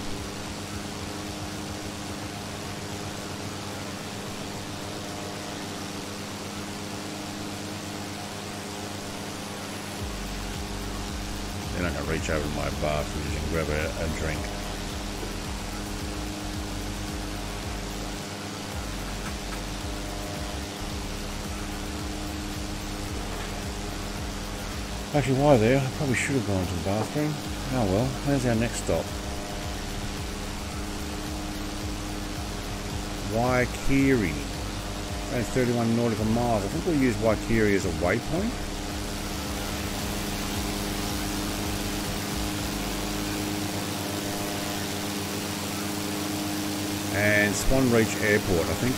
Then I can reach over to my bar fridge and grab a drink. Actually, why there? I probably should have gone to the bathroom. Oh well, where's our next stop? Waikiri. That is 31 nautical miles. I think we'll use Waikiri as a waypoint. And Swan Reach Airport. I think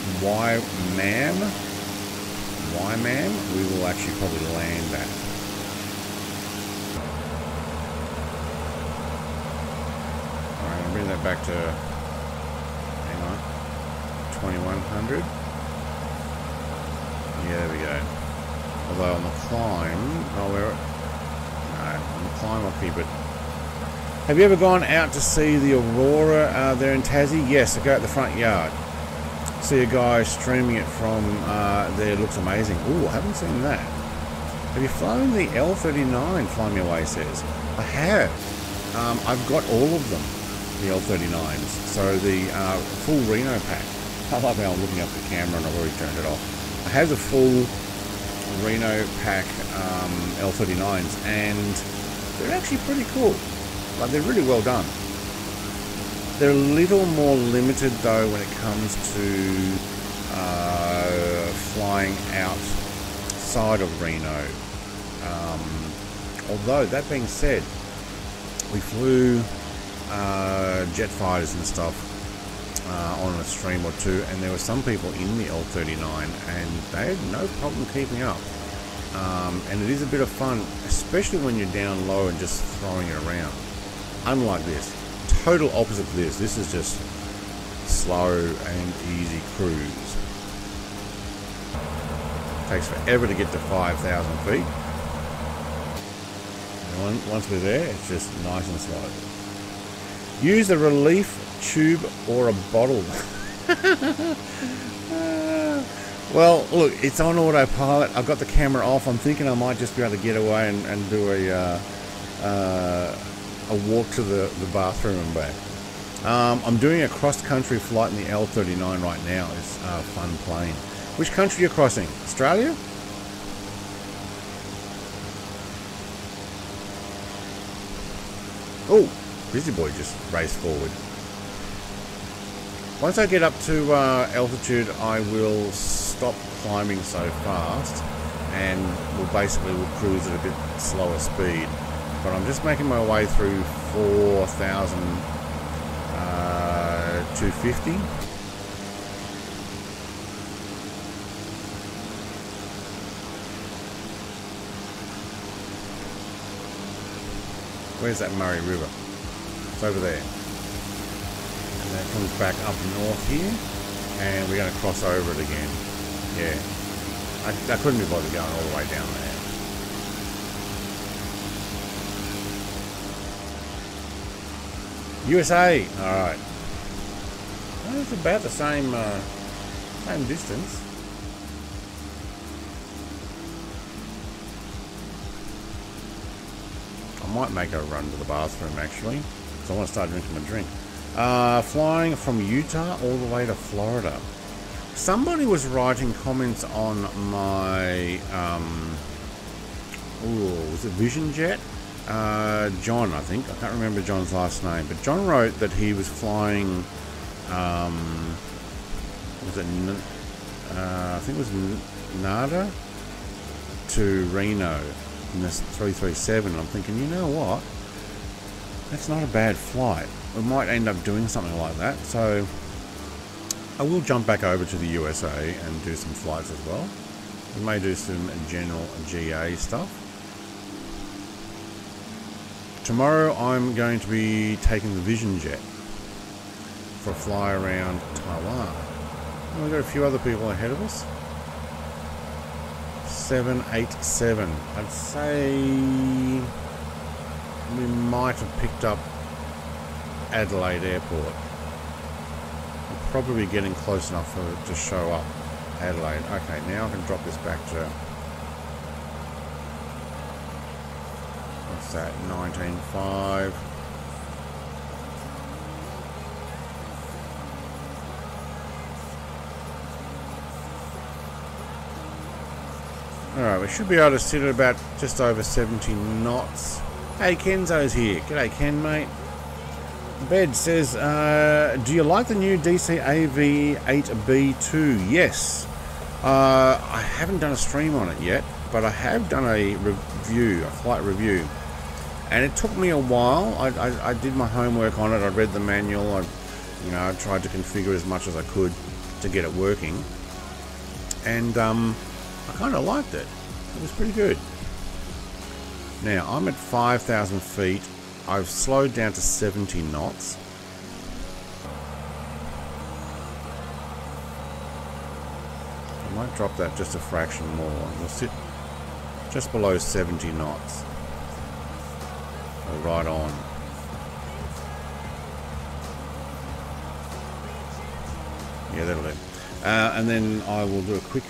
Waimam, we will actually probably land that. Bring that back to, hang on, 2100. Yeah, there we go. Although on the climb, oh, we're, no, on the climb I'll keep it. Have you ever gone out to see the Aurora there in Tassie? Yes, I go out the front yard. See a guy streaming it from there, it looks amazing. Ooh, I haven't seen that. Have you flown the L39, Fly Me Away says? I have. I've got all of them. The L39s, so the full Reno pack. I love how I'm looking up the camera and I've already turned it off. I have the full Reno pack L39s, and they're actually pretty cool. Like, they're really well done. They're a little more limited though when it comes to flying outside of Reno. Although that being said, we flew jet fighters and stuff on a stream or two, and there were some people in the L39 and they had no problem keeping up, and it is a bit of fun, especially when you're down low and just throwing it around. Unlike this, total opposite of this, this is just slow and easy cruise. Takes forever to get to 5,000 feet, Once we're there, it's just nice and slow. Use a relief tube or a bottle. Well, look, it's on autopilot. I've got the camera off. I'm thinking I might just be able to get away and do a walk to the bathroom and back. I'm doing a cross-country flight in the L39 right now. It's a fun plane. Which country are you crossing? Australia? Oh, Busy Boy just raced forward. Once I get up to altitude, I will stop climbing so fast and we'll cruise at a bit slower speed. But I'm just making my way through 4,250. Where's that Murray River? It's over there. And that comes back up north here, and we're going to cross over it again. Yeah, I couldn't be bothered going all the way down there. USA. All right. Well, it's about the same same distance. I might make a run to the bathroom actually, because I want to start drinking my drink. Flying from Utah all the way to Florida. Somebody was writing comments on my was it Vision Jet? John, I think. I can't remember John's last name, but John wrote that he was flying, I think it was Nada to Reno in this 337. I'm thinking, you know what? That's not a bad flight. We might end up doing something like that. So I will jump back over to the USA and do some flights as well. We may do some general GA stuff. Tomorrow I'm going to be taking the Vision Jet for a fly around Taiwan. And we've got a few other people ahead of us. 787. I'd say we might have picked up Adelaide Airport. We'll probably be getting close enough for it to show up Adelaide. Okay, now I can drop this back to... at 19.5. Alright, we should be able to sit at about just over 70 knots. Hey, Kenzo's here. G'day, Ken, mate. Bed says, do you like the new DC AV8B2? Yes. I haven't done a stream on it yet, but I have done a review, a flight review. And it took me a while. I did my homework on it. I read the manual. I tried to configure as much as I could to get it working. And I kind of liked it. It was pretty good. Now I'm at 5,000 feet. I've slowed down to 70 knots. I might drop that just a fraction more. We'll sit just below 70 knots. Right on. Yeah, that'll do. And then I will do a quick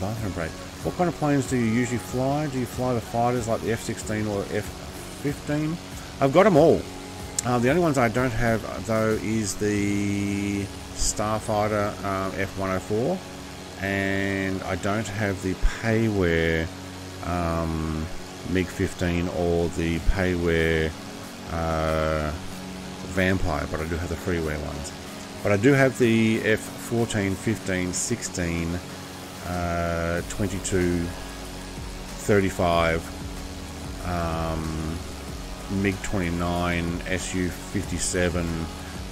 bathroom break. What kind of planes do you usually fly? Do you fly the fighters like the F-16 or the F-15? I've got them all. The only ones I don't have, though, is the Starfighter F-104. And I don't have the Payware... MiG-15 or the payware Vampire, but I do have the freeware ones. But I do have the F-14, 15, 16, 22, 35, MiG-29, Su-57,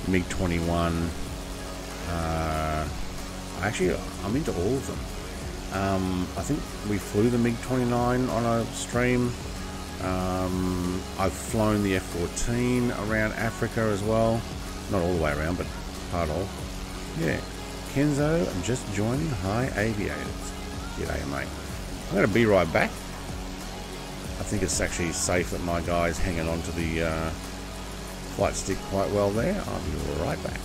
MiG-21. Actually, I'm into all of them. I think we flew the MiG-29 on a stream. I've flown the F-14 around Africa as well. Not all the way around, but part of. Yeah. Kenzo, I'm just joining. Hi, Aviators. G'day, mate. I'm going to be right back. I think it's actually safe that my guy's hanging on to the flight stick quite well there. I'll be right back.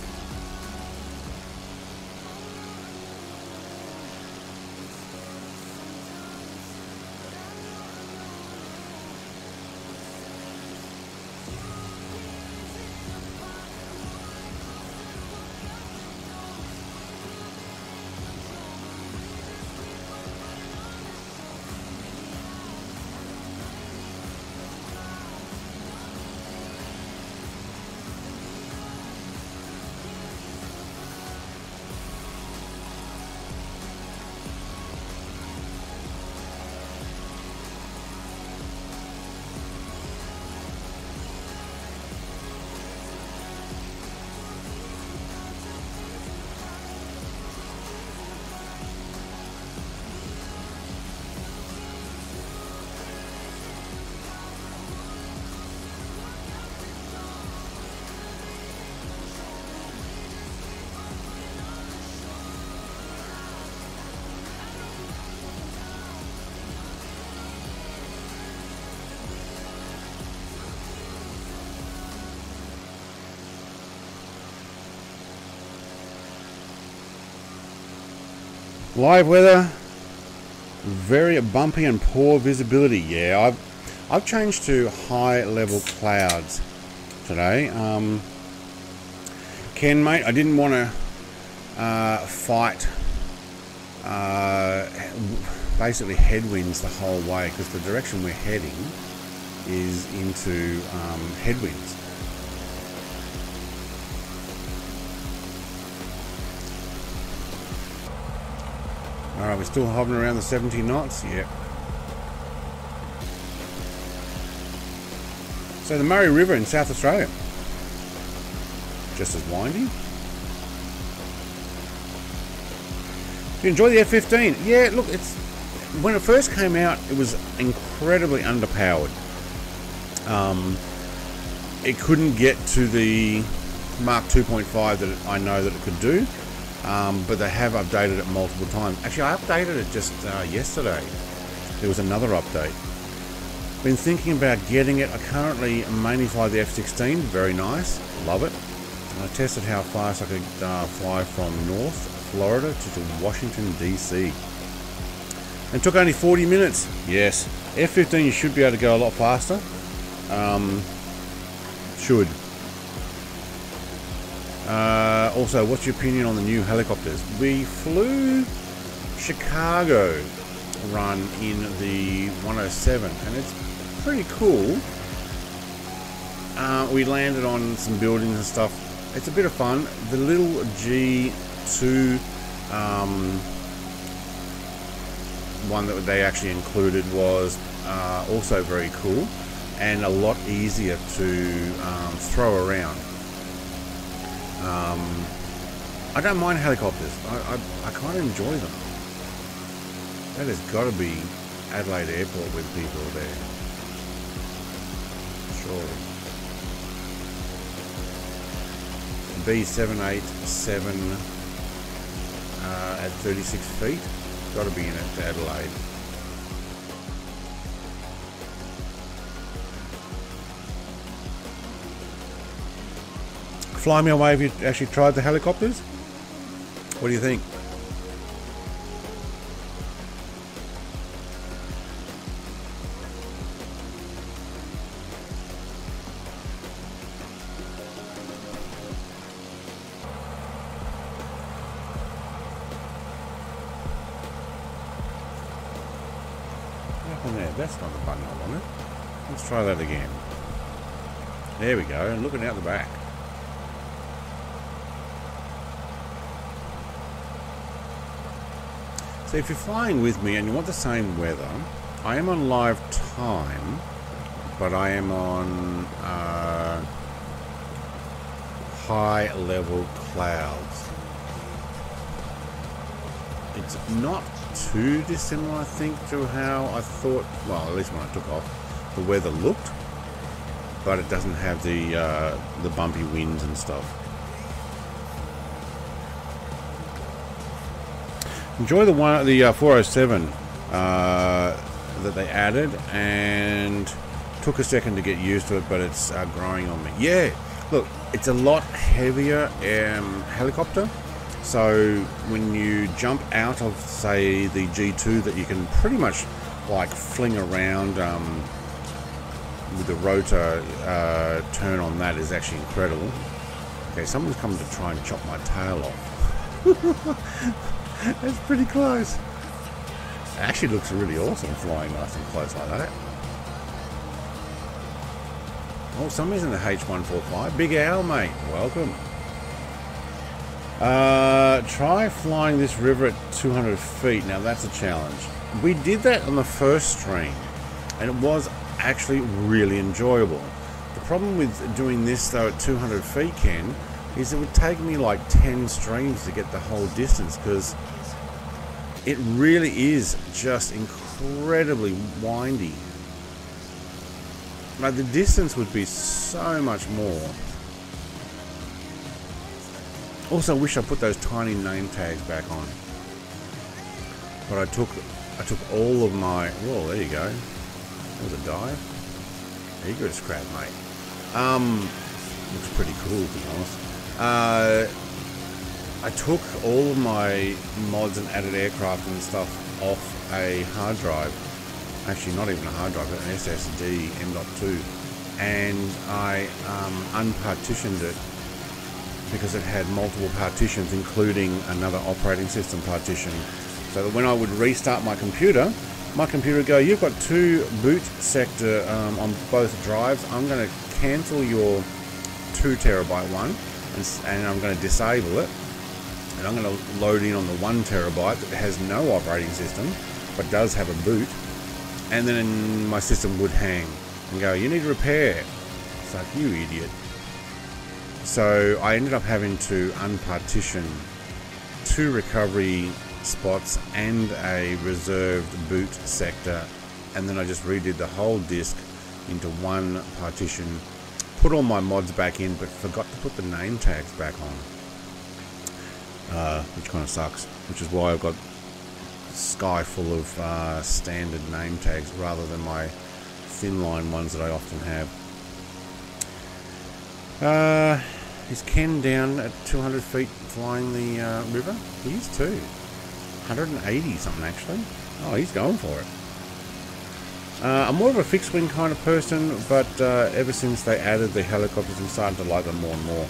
Live weather, very bumpy and poor visibility. Yeah, I've changed to high level clouds today. Ken, mate, I didn't want to fight basically headwinds the whole way, because the direction we're heading is into headwinds. Alright, we're still hovering around the 70 knots, yep. So the Murray River in South Australia. Just as windy. Did you enjoy the F-15? Yeah, look, it's when it first came out, it was incredibly underpowered. It couldn't get to the Mark 2.5 that I know that it could do. But they have updated it multiple times. Actually, I updated it just yesterday. There was another update. Been thinking about getting it. I currently mainly fly the F-16. Very nice. Love it. I tested how fast I could fly from North Florida to Washington, D.C. And took only 40 minutes. Yes. F-15, you should be able to go a lot faster. Should. Also, what's your opinion on the new helicopters? We flew Chicago run in the 107, and it's pretty cool. We landed on some buildings and stuff. It's a bit of fun. The little G2 one that they actually included was also very cool and a lot easier to throw around. I don't mind helicopters. I kind of enjoy them. That has got to be Adelaide Airport with people there. Surely. B787 at 36 feet. Got to be in Adelaide. Fly me away if you actually tried the helicopters. What do you think? What happened there? That's not the button I wanted. Let's try that again. There we go, and looking out the back. So if you're flying with me and you want the same weather, I am on live time, but I am on high level clouds. It's not too dissimilar, I think, to how I thought, well, at least when I took off, the weather looked, but it doesn't have the bumpy winds and stuff. Enjoy the 407 that they added and took a second to get used to it, but it's growing on me. Yeah, look, it's a lot heavier helicopter, so when you jump out of, say, the G2 that you can pretty much like fling around with the rotor turn on, that is actually incredible. Okay, someone's come to try and chop my tail off. That's pretty close. It actually looks really awesome flying nice and close like that. Oh, somebody's in the H145. Big Owl, mate. Welcome. Try flying this river at 200 feet. Now, that's a challenge. We did that on the first stream, and it was actually really enjoyable. The problem with doing this, though, at 200 feet, Ken, is it would take me like 10 streams to get the whole distance, because it really is just incredibly windy. Like, the distance would be so much more. Also, I wish I put those tiny name tags back on. But I took all of my... Well, there you go. That was a dive. There you go, scrap, mate. Looks pretty cool, to be honest. I took all of my mods and added aircraft and stuff off a hard drive. Actually, not even a hard drive, but an SSD M.2. And I unpartitioned it because it had multiple partitions, including another operating system partition. So that when I would restart my computer would go, you've got two boot sector on both drives. I'm going to cancel your 2 terabyte one, and I'm going to disable it. And I'm going to load in on the 1 terabyte that has no operating system, but does have a boot. And then my system would hang and go, you need repair. It's like, you idiot. So I ended up having to unpartition 2 recovery spots and a reserved boot sector, and then I just redid the whole disk into one partition, put all my mods back in, but forgot to put the name tags back on, which kind of sucks, which is why I've got sky full of standard name tags rather than my thin line ones that I often have. Is Ken down at 200 feet flying the river? He is too. 180 something actually. Oh, he's going for it. I'm more of a fixed wing kind of person, but ever since they added the helicopters, I'm starting to like them more and more.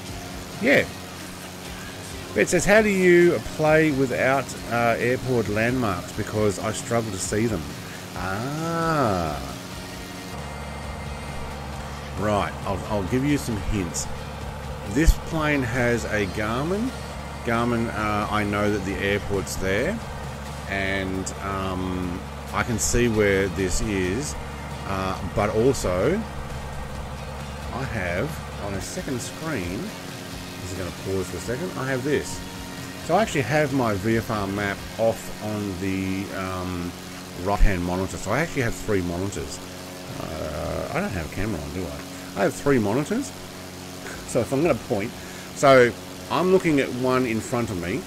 Yeah. It says, how do you play without airport landmarks? Because I struggle to see them. Ah. Right, I'll give you some hints. This plane has a Garmin. Garmin, I know that the airport's there, and I can see where this is, but also I have on a second screen, this is going to pause for a second, I have this. So I actually have my VFR map off on the right-hand monitor, so I actually have 3 monitors. I don't have a camera on, do I? I have 3 monitors, so if I'm going to point, so I'm looking at one in front of me.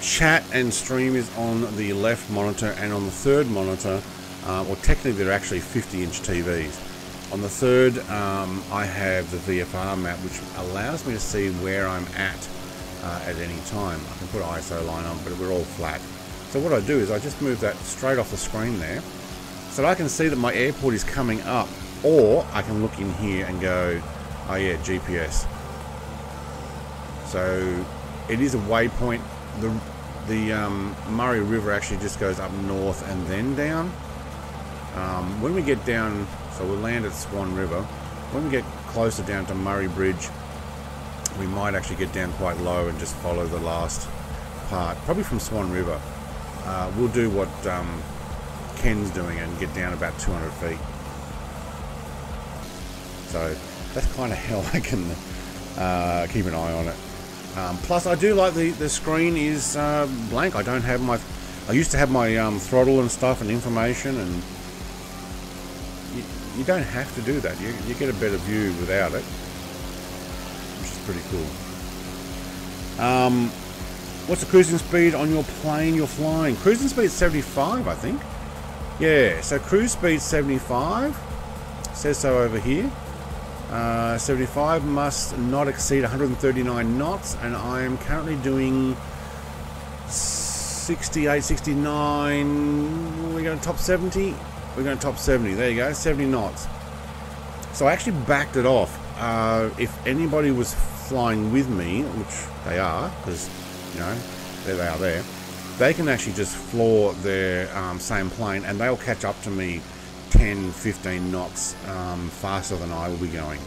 Chat and stream is on the left monitor, and on the third monitor, well, technically they're actually 50-inch TVs. On the third, I have the VFR map, which allows me to see where I'm at any time. I can put ISO line on, but we're all flat. So what I do is I just move that straight off the screen there, so that I can see that my airport is coming up, or I can look in here and go, oh yeah, GPS. So it is a waypoint. The Murray River actually just goes up north and then down. When we get down, so we'll land at Swan River. When we get closer down to Murray Bridge, we might actually get down quite low and just follow the last part, probably from Swan River. We'll do what Ken's doing and get down about 200 feet. So that's kind of how I can keep an eye on it. Plus, I do like the screen is blank. I don't have my... I used to have my throttle and stuff and information, and you don't have to do that. You get a better view without it, which is pretty cool. What's the cruising speed on your plane you're flying? Cruising speed is 75, I think. Yeah, so cruise speed 75, says so over here. 75 must not exceed 139 knots, and I am currently doing 68, 69, we're going to top 70? We're going to top 70, there you go, 70 knots. So I actually backed it off. If anybody was flying with me, which they are, because, you know, there they are there, they can actually just floor their same plane and they'll catch up to me 10, 15 knots faster than I will be going,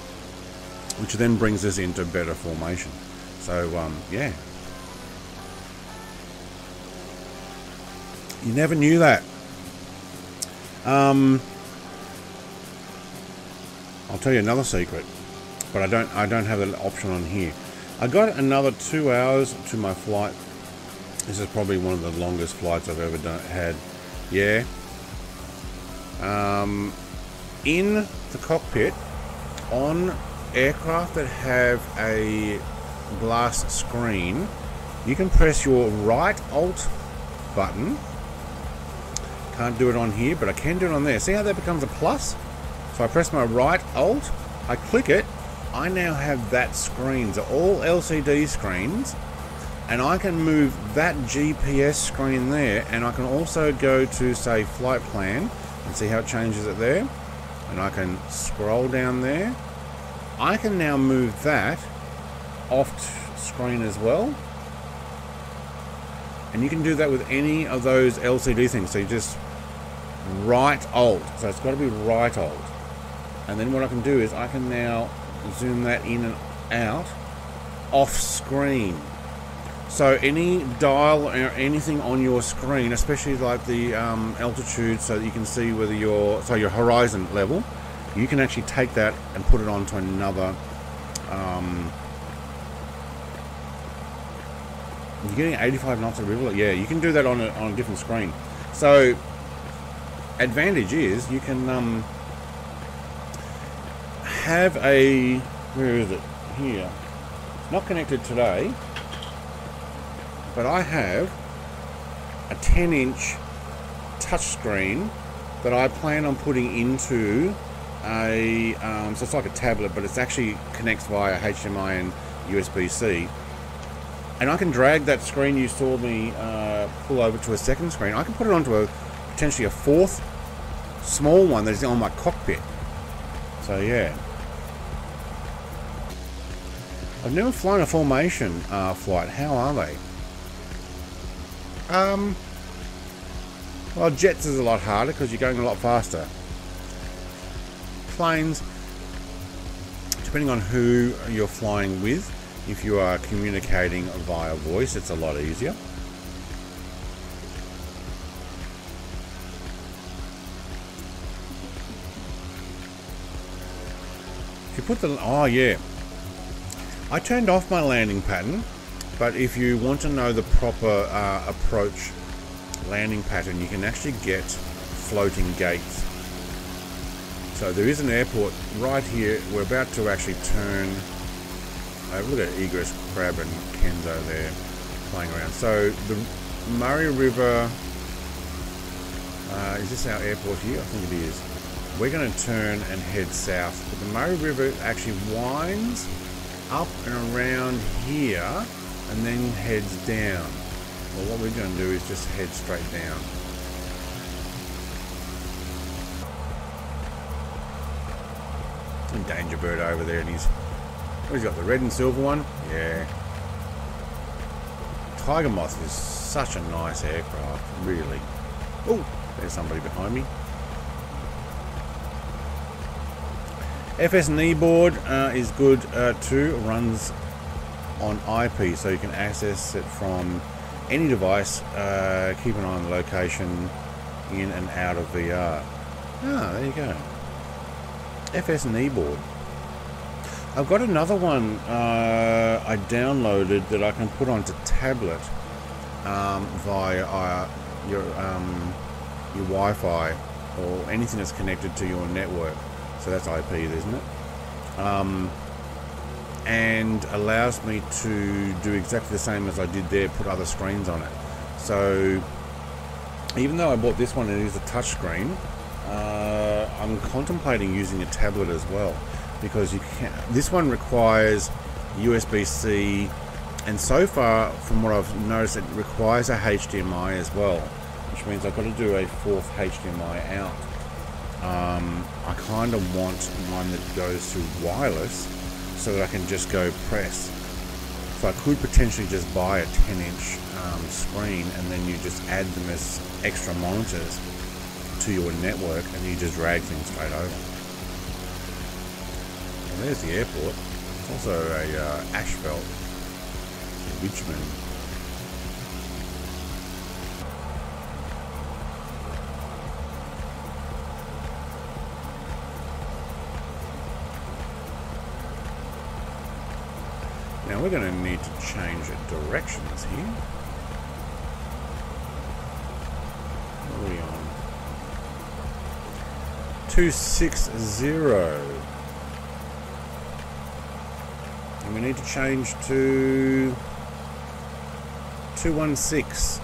which then brings us into better formation. So, yeah. You never knew that. I'll tell you another secret, but I don't have an option on here. I got another 2 hours to my flight. This is probably one of the longest flights I've ever had. Yeah. In the cockpit, on aircraft that have a glass screen, you can press your right alt button. Can't do it on here, but I can do it on there. See how that becomes a plus? So I press my right alt, I click it, I now have that screen. So all LCD screens, and I can move that GPS screen there, and I can also go to, say, flight plan, and see how it changes it there, and I can scroll down there. I can now move that off screen as well, and you can do that with any of those LCD things. So you just right alt, so it's got to be right alt, and then what I can do is I can now zoom that in and out off screen. So any dial or anything on your screen, especially like the altitude, so that you can see whether you're, so your horizon level, you can actually take that and put it onto another. You're getting 85 knots of river. Yeah, you can do that on a different screen. So advantage is you can have a, where is it here? It's not connected today, but I have a 10-inch touchscreen that I plan on putting into a, so it's like a tablet, but it's actually connects via HDMI and USB-C. And I can drag that screen you saw me pull over to a second screen. I can put it onto a potentially a fourth small one that's on my cockpit. So yeah. I've never flown a formation flight. How are they? Well, jets is a lot harder because you're going a lot faster. Planes, depending on who you're flying with, if you are communicating via voice, it's a lot easier. If you put the, oh yeah, I turned off my landing pattern, but if you want to know the proper approach landing pattern, you can actually get floating gates. So there is an airport right here. We're about to actually turn. Look at Egress, Crab and Kenzo there playing around. So the Murray River, is this our airport here? I think it is. We're going to turn and head south. But the Murray River actually winds up and around here and then heads down. Well, what we're going to do is just head straight down. And Danger Bird over there, and he's, oh, he's got the red and silver one. Yeah. Tiger Moth is such a nice aircraft, really. Oh, there's somebody behind me. FS Kneeboard is good too. Runs on IP, so you can access it from any device. Keep an eye on the location in and out of VR. Ah, there you go. FS Kneeboard. I've got another one I downloaded that I can put onto tablet via your Wi-Fi or anything that's connected to your network. So that's IP, isn't it? And allows me to do exactly the same as I did there, put other screens on it. So even though I bought this one and it is a touchscreen, I'm contemplating using a tablet as well, because you can. This one requires USB-C, and so far from what I've noticed, it requires a HDMI as well, which means I've got to do a fourth HDMI out. I kind of want one that goes to wireless, so that I can just go press. So I could potentially just buy a 10-inch screen, and then you just add them as extra monitors to your network, and you just drag things straight over. And there's the airport. It's also a asphalt in Richmond. Now we're going to need to change directions here. What are we on? 260. And we need to change to 216.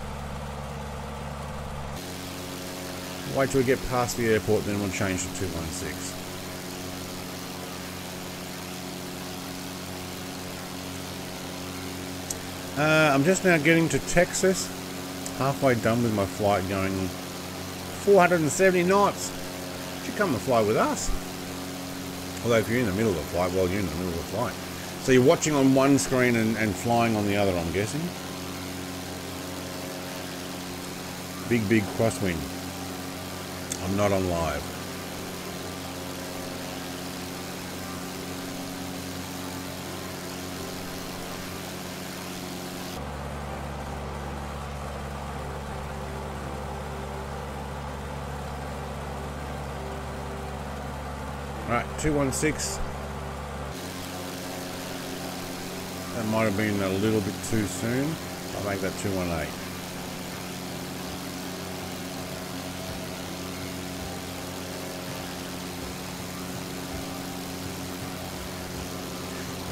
Wait till we get past the airport, then we'll change to 216. I'm just now getting to Texas, halfway done with my flight, going 470 knots. You come and fly with us. Although if you're in the middle of the flight, well, you're in the middle of the flight. So you're watching on one screen and flying on the other, I'm guessing. Big, big crosswind. I'm not on live. Right, 216. That might have been a little bit too soon. I'll make that 218.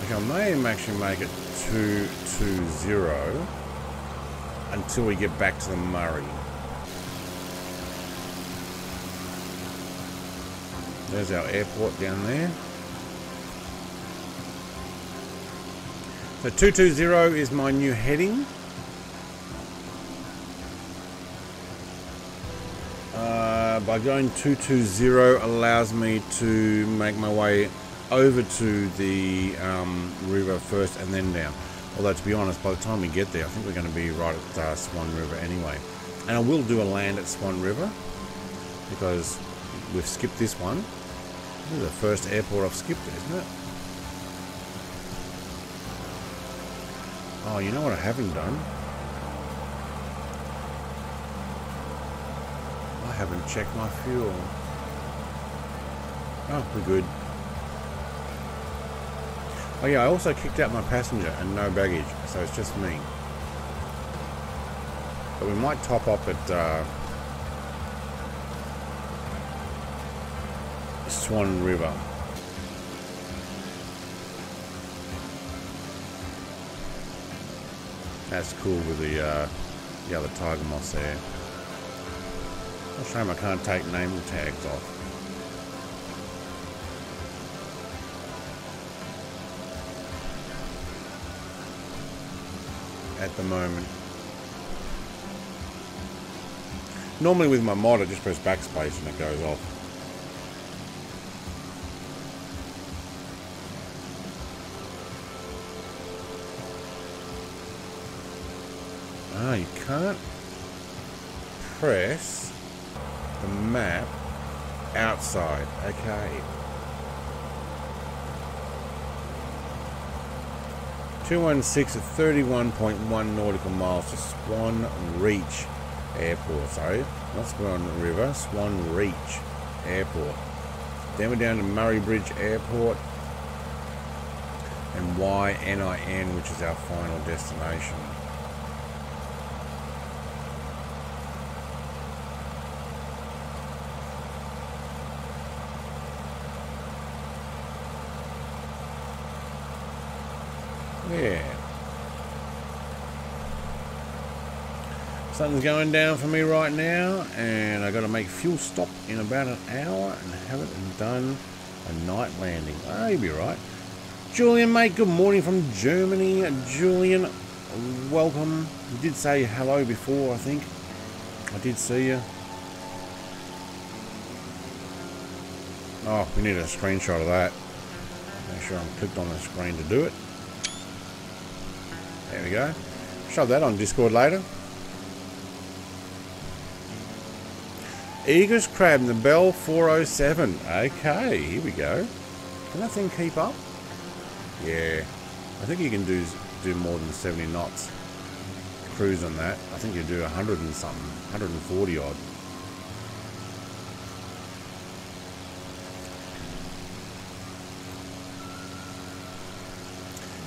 Okay, I may actually make it 220 until we get back to the Murray. There's our airport down there. So 220 is my new heading. By going 220 allows me to make my way over to the river first and then down. Although to be honest, by the time we get there, I think we're going to be right at Swan River anyway. And I will do a land at Swan River, because we've skipped this one. This is the first airport I've skipped, isn't it? Oh, you know what I haven't done? I haven't checked my fuel. Oh, we're good. Oh yeah, I also kicked out my passenger and no baggage, so it's just me. But we might top up at Swan River. That's cool with the other Tiger Moth there. It's a shame I can't take name tags off at the moment. Normally with my mod I just press backspace and it goes off. Ah, you can't press the map outside. Okay. 216 at 31.1 nautical miles to Swan Reach Airport. Sorry, not Swan River, Swan Reach Airport. Then we're down to Murray Bridge Airport and YNIN, which is our final destination. Yeah. Something's going down for me right now, and I got to make fuel stop in about an hour and haven't done a night landing. Oh, you'll be right. Julian, mate, good morning from Germany. Julian, welcome. You did say hello before, I think. I did see you. Oh, we need a screenshot of that. Make sure I'm clicked on the screen to do it. There we go. Shove that on Discord later. Eagles Crab in the Bell 407. Okay, here we go. Can that thing keep up? Yeah. I think you can do more than 70 knots. Cruise on that. I think you do 100 and something. 140 odd.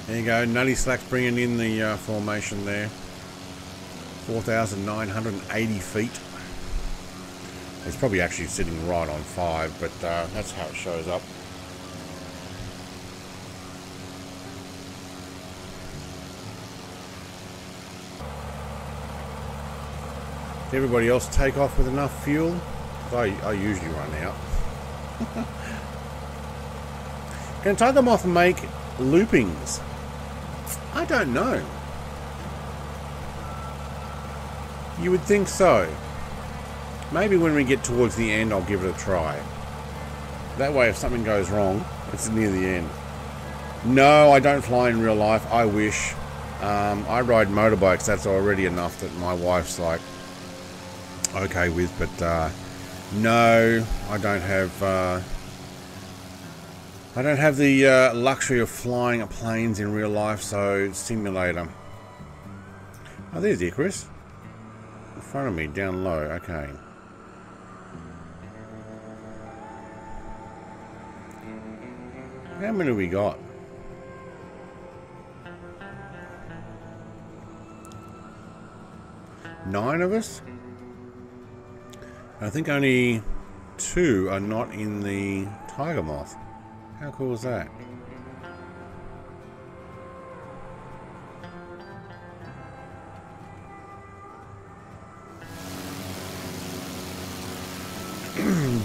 There you go, Nutty Slack's bringing in the formation there. 4,980 feet. It's probably actually sitting right on 5, but that's how it shows up. Did everybody else take off with enough fuel? I usually run out. Can Tiger Moth make loopings? I don't know. You would think so. Maybe when we get towards the end, I'll give it a try. That way, if something goes wrong, it's near the end. No, I don't fly in real life. I wish. I ride motorbikes. That's already enough that my wife's like okay with. But no, I don't have. I don't have the luxury of flying planes in real life, so simulator. Oh, there's Icarus. In front of me, down low, okay. How many we got? Nine of us? I think only two are not in the Tiger Moth. How cool is that?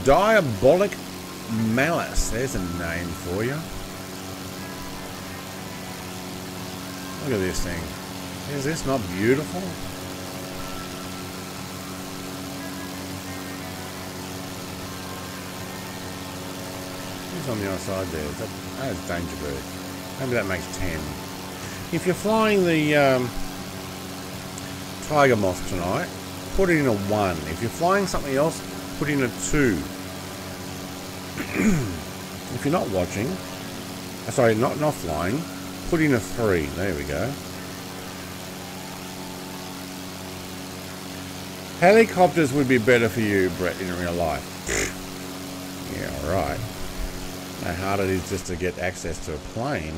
Diabolic Malice. There's a name for you. Look at this thing. Is this not beautiful? On the other side there. That is Danger Bird. Maybe that makes 10. If you're flying the Tiger Moth tonight, put in a 1. If you're flying something else, put in a 2. If you're not watching, sorry, not flying, put in a 3. There we go. Helicopters would be better for you, Brett, in real life. Yeah, alright. How hard it is just to get access to a plane,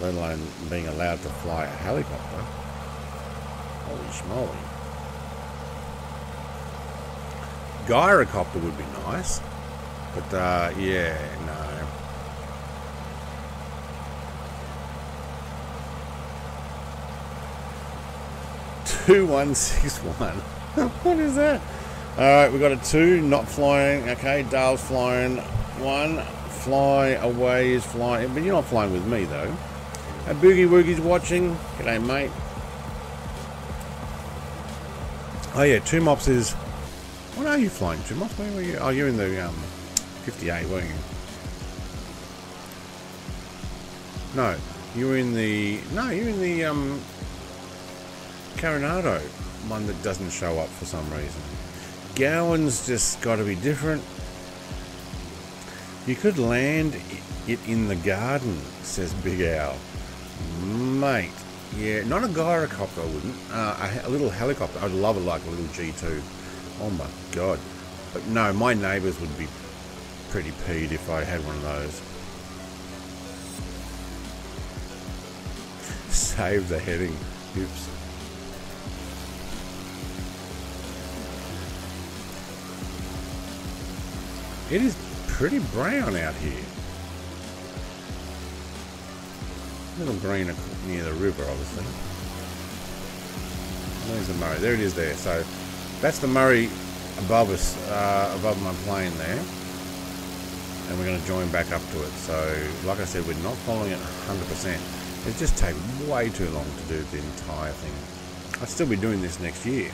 let alone being allowed to fly a helicopter. Holy schmoly. Gyrocopter would be nice, but yeah, no. $2,161. What is that? Alright, we got a 2, not flying. Okay, Dale's flying 1. Fly away is flying, but you're not flying with me though. A Boogie Woogie's watching. G'day, mate. Oh yeah, Two Mops is. What are you flying, Two Mops? Where were you? Oh, you're in the 58, weren't you? No, you're in the. No, you're in the Coronado one that doesn't show up for some reason. Gowan's just got to be different. You could land it in the garden, says Big Owl. Mate, yeah, not a gyrocopter, I wouldn't. A little helicopter, I'd love it, like a little G2. Oh my God. But no, my neighbours would be pretty peed if I had one of those. Save the heading. Oops. It is pretty brown out here. A little green near the river, obviously. There's the Murray. There it is there. So that's the Murray above us, above my plane there. And we're going to join back up to it. So like I said, we're not following it 100%. It's just taken way too long to do the entire thing. I'll still be doing this next year.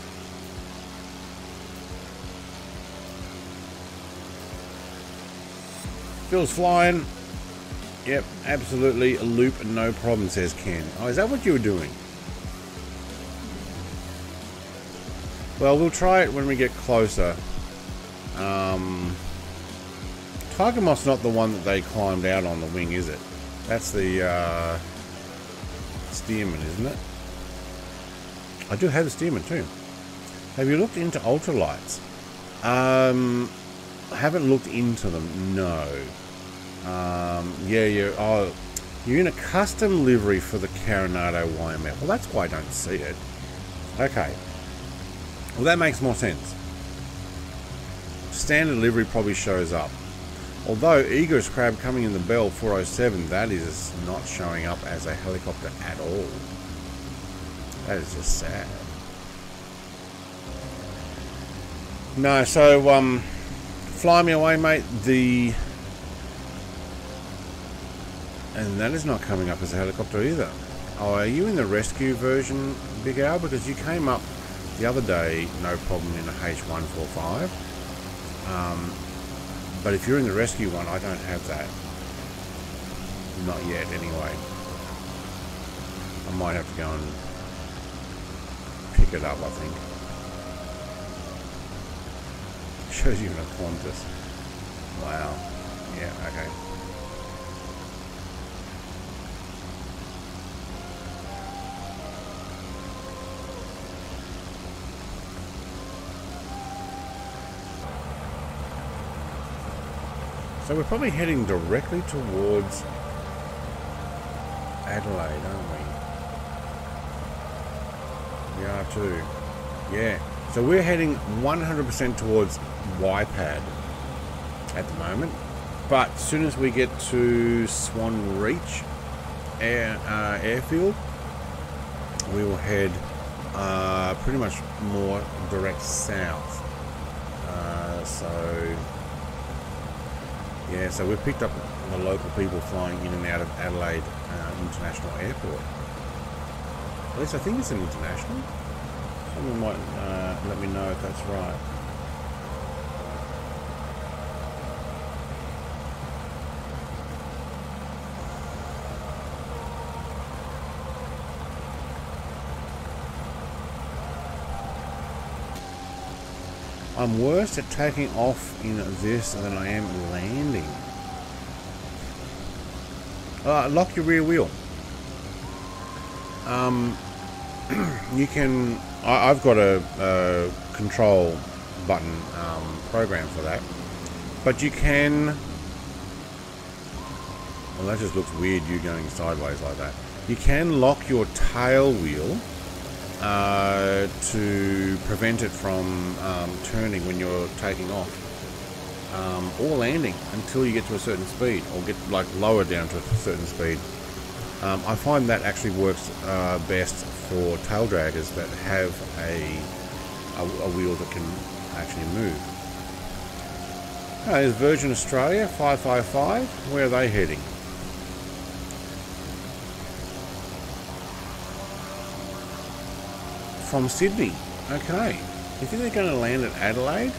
Bill's flying. Yep, absolutely a loop and no problem, says Ken. Oh, is that what you were doing? Well, we'll try it when we get closer. Tiger Moth's not the one that they climbed out on the wing, is it? That's the Stearman, isn't it? I do have a Stearman too. Have you looked into ultralights? I haven't looked into them, no. Oh, you're in a custom livery for the Carinado YMF. Well, that's why I don't see it. Okay. Well, that makes more sense. Standard livery probably shows up. Although, Egress Crab coming in the Bell 407, that is not showing up as a helicopter at all. That is just sad. No, so, fly me away, mate. And that is not coming up as a helicopter either. Oh, are you in the rescue version, Big Al? Because you came up the other day, no problem, in a H145. But if you're in the rescue one, I don't have that. Not yet, anyway. I might have to go and pick it up, I think. Shows you in a Qantas. Wow. Yeah, okay. So we're probably heading directly towards Adelaide, aren't we? We are too. Yeah. So we're heading 100% towards YPAD at the moment, but as soon as we get to Swan Reach Airfield, we will head pretty much more direct south. So yeah, so we've picked up the local people flying in and out of Adelaide International Airport. At least I think it's an international. Someone might let me know if that's right. I'm worse at taking off in this than I am landing. Lock your rear wheel. You can... I've got a control button program for that. But you can... Well, that just looks weird, you going sideways like that. You can lock your tail wheel to prevent it from turning when you're taking off or landing until you get to a certain speed, or get like lower down to a certain speed. I find that actually works best for tail draggers that have a wheel that can actually move. There's Virgin Australia 555. Where are they heading? From Sydney. Okay. You think they're going to land at Adelaide?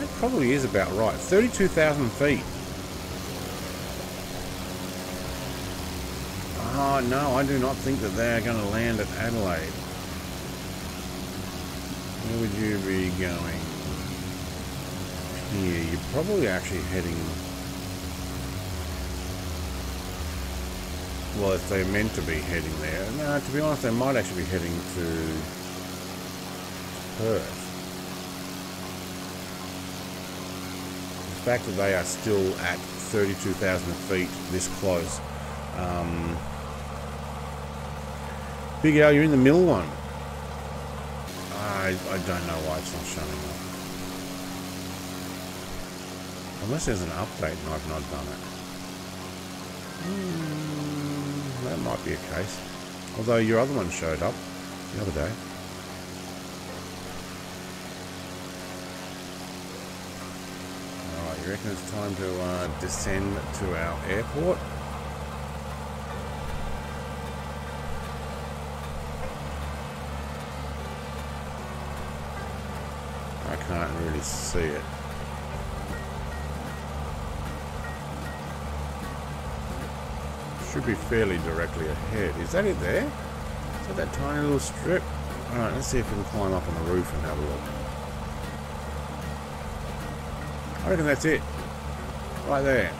That probably is about right. 32,000 feet. Ah, no, I do not think that they are going to land at Adelaide. Where would you be going? Here. You're probably actually heading... Well, if they're meant to be heading there. No, to be honest, they might actually be heading to... Earth. The fact that they are still at 32,000 feet this close. Big Al, you're in the middle one. I don't know why it's not showing up. Unless there's an update and I've not done it. That might be a case. Although your other one showed up the other day. reckon it's time to descend to our airport. I can't really see it. Should be fairly directly ahead. Is that it there? Is that that tiny little strip? Alright, let's see if we can climb up on the roof and have a look. I reckon that's it. Right there.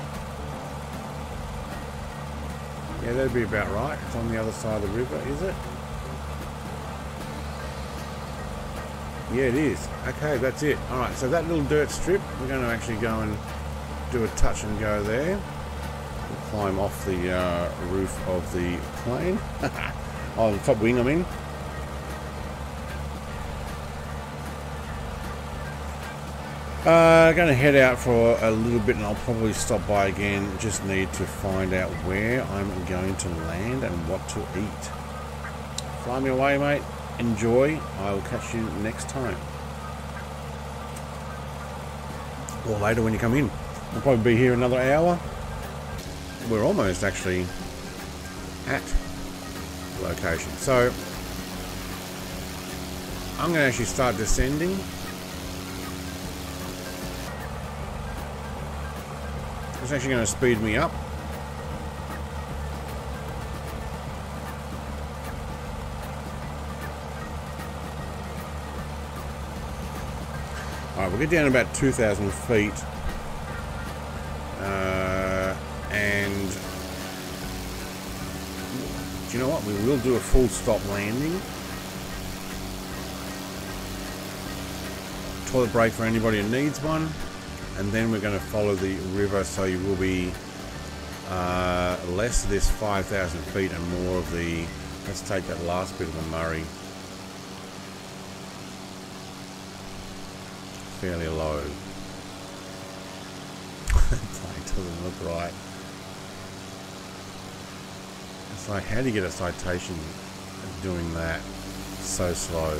Yeah, that'd be about right. It's on the other side of the river, is it? Yeah, it is. Okay, that's it. Alright, so that little dirt strip, we're going to actually go and do a touch and go there. We'll climb off the roof of the plane. Oh, the top wing, I mean. Going to head out for a little bit and I'll probably stop by again. Just need to find out where I'm going to land and what to eat. Fly me away, mate. Enjoy. I will catch you next time. Or later when you come in. We'll probably be here another hour. We're almost actually at the location. So, I'm going to actually start descending. It's actually going to speed me up. Alright, we'll get down about 2,000 feet. And do you know what? We will do a full stop landing. Toilet break for anybody who needs one. And then we're going to follow the river, so you will be less of this 5,000 feet and more of the, let's take that last bit of the Murray. Fairly low. It doesn't look right. It's like, how do you get a citation doing that so slow?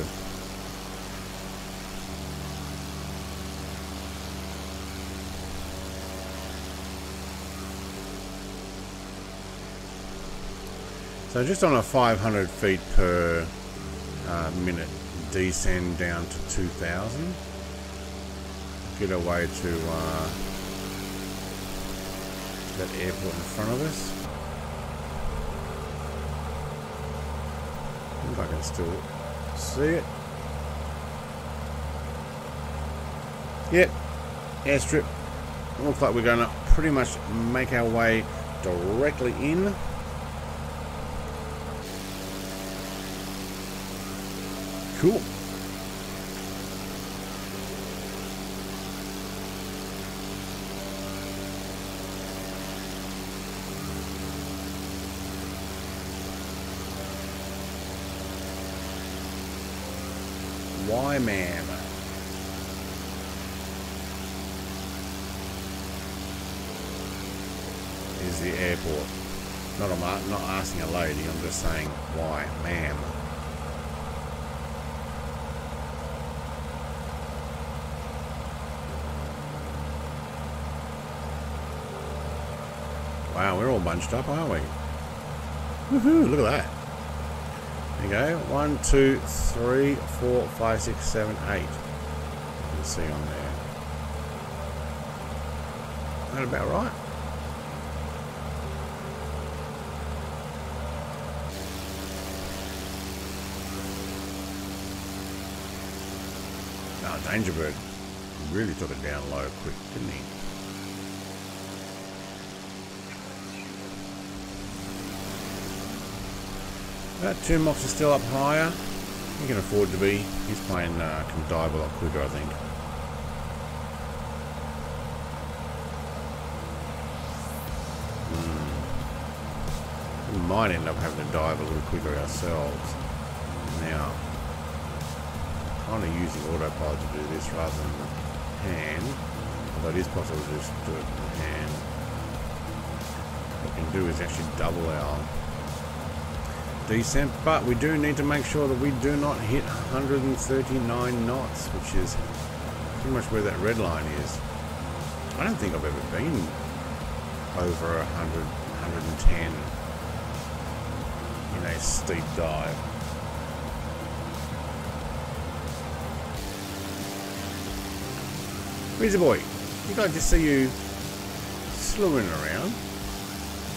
So just on a 500 feet per minute descend down to 2,000. Get away to that airport in front of us. I think I can still see it. Yep, airstrip. Looks like we're going to pretty much make our way directly in. Cool. Why, man? Is the airport? Not asking a lady. I'm just saying, why, ma'am? Wow, we're all bunched up, aren't we? Woohoo, look at that. There you go. 1, 2, 3, 4, 5, 6, 7, 8. You can see on there. Is that about right? No, Danger Bird really took it down low quick, didn't he? Two mops are still up higher. He can afford to be. His plane can dive a lot quicker, I think. We might end up having to dive a little quicker ourselves. Now, I'm kind of using autopilot to do this rather than hand. Although it is possible to just do it with hand. What we can do is actually double our descent, but we do need to make sure that we do not hit 139 knots, which is pretty much where that red line is. I don't think I've ever been over 100, 110 in a steep dive. Razor Boy, you'd like to see you slewing around.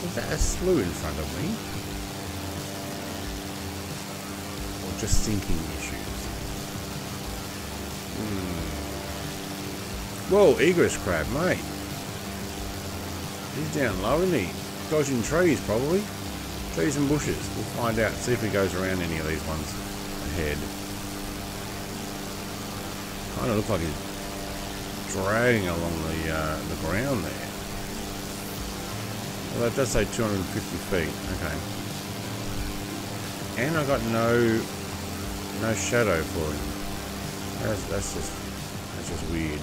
Was that a slew in front of me? Or just sinking issues? Whoa, egress crab, mate. He's down low, isn't he? Dodging trees, probably. Trees and bushes. We'll find out and see if he goes around any of these ones ahead. Kind of looks like he's dragging along the ground there. Well, that does say 250 feet. Okay. And I got no shadow for him. That's just weird.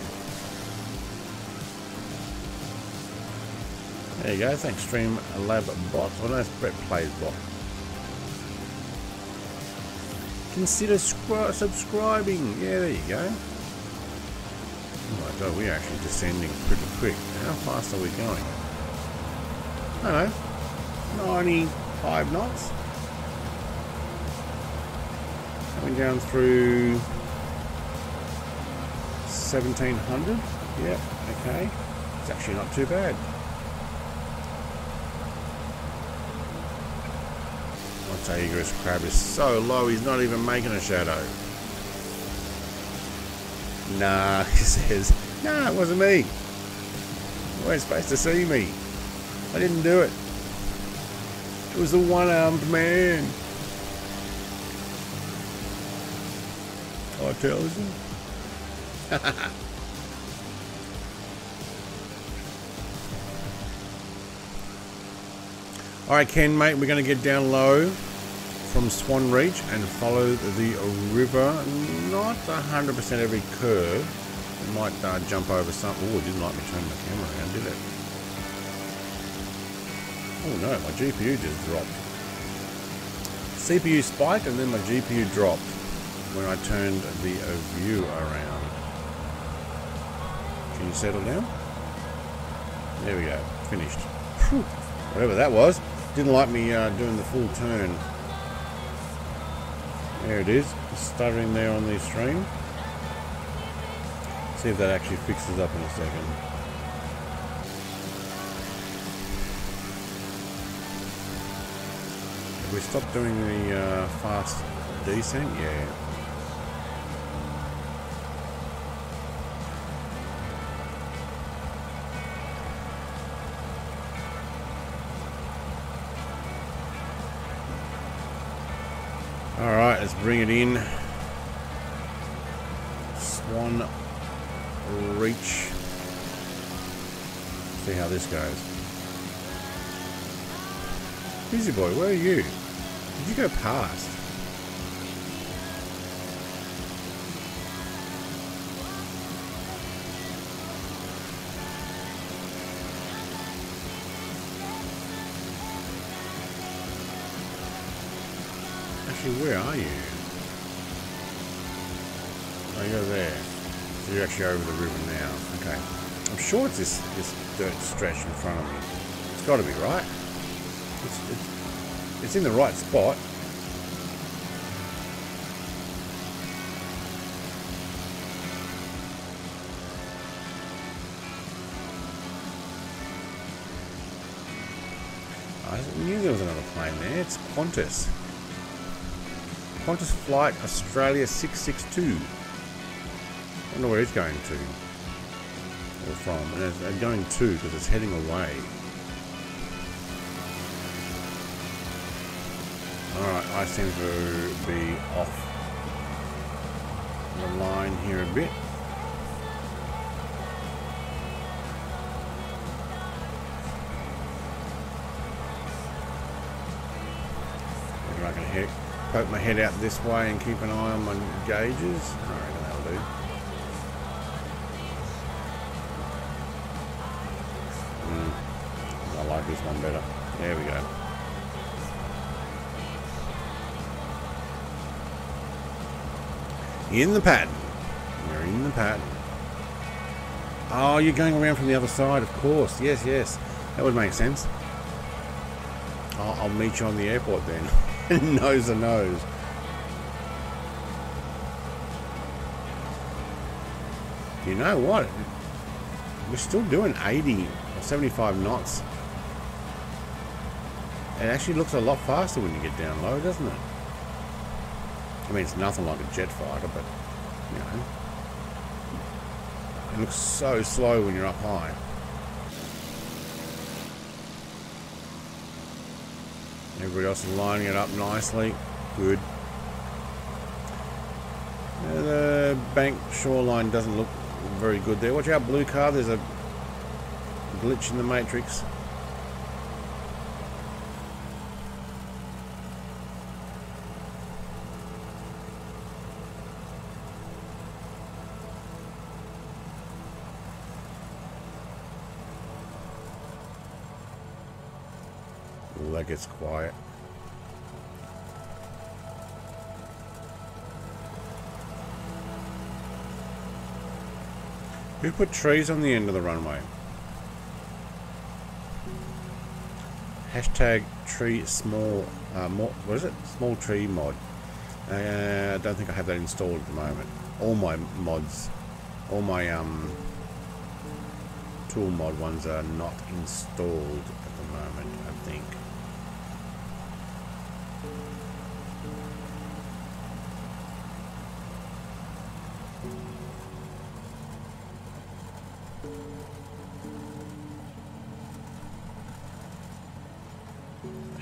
There you go, thanks Stream Lab Bot. I know if Brett plays bot. Consider subscribing. Yeah, there you go. Oh my god, we're actually descending pretty quick. How fast are we going? I don't know, 95 knots. Coming down through 1700. Yep, okay. It's actually not too bad. Tiger's crab is so low he's not even making a shadow. Nah, he says, nah, it wasn't me. You weren't supposed to see me. I didn't do it. It was the one-armed man. I tell you. Alright Ken, mate, we're going to get down low from Swan Reach and follow the river. Not 100% every curve. It might jump over some. Oh, it didn't like me turning the camera around, did it? Oh no, my GPU just dropped. CPU spiked and then my GPU dropped when I turned the view around. Can you settle down? There we go, finished. Whew. Whatever that was, didn't like me doing the full turn. There it is, stuttering there on the stream. See if that actually fixes up in a second. Have we stopped doing the fast descent? Yeah. Alright, let's bring it in. Swan Reach. See how this goes. Busy Boy, where are you? Did you go past? Where are you? Oh, you're there. So you're actually over the river now. Okay. I'm sure it's this dirt stretch in front of me. It's got to be right. It's in the right spot. I knew there was another plane there. It's Qantas. Qantas Flight Australia 662. I don't know where it's going to or from. And they're going to because it's heading away. Alright, I seem to be off the line here a bit. Maybe I can hit. Poke my head out this way and keep an eye on my gauges. I reckon that'll do. I like this one better. There we go. In the pattern. We're in the pattern. Oh, you're going around from the other side, of course. Yes, yes. That would make sense. Oh, I'll meet you on the airport then. Nose to nose. You know what? We're still doing 80 or 75 knots. It actually looks a lot faster when you get down low, doesn't it? I mean, it's nothing like a jet fighter, but, you know. It looks so slow when you're up high. Everybody else is lining it up nicely. Good. And the bank shoreline doesn't look very good there. Watch out, blue car. There's a glitch in the matrix. That gets quiet. Who put trees on the end of the runway? Hashtag tree small what is it? Small tree mod. I don't think I have that installed at the moment. All my mods, all my tool mod ones are not installed at the moment, I think.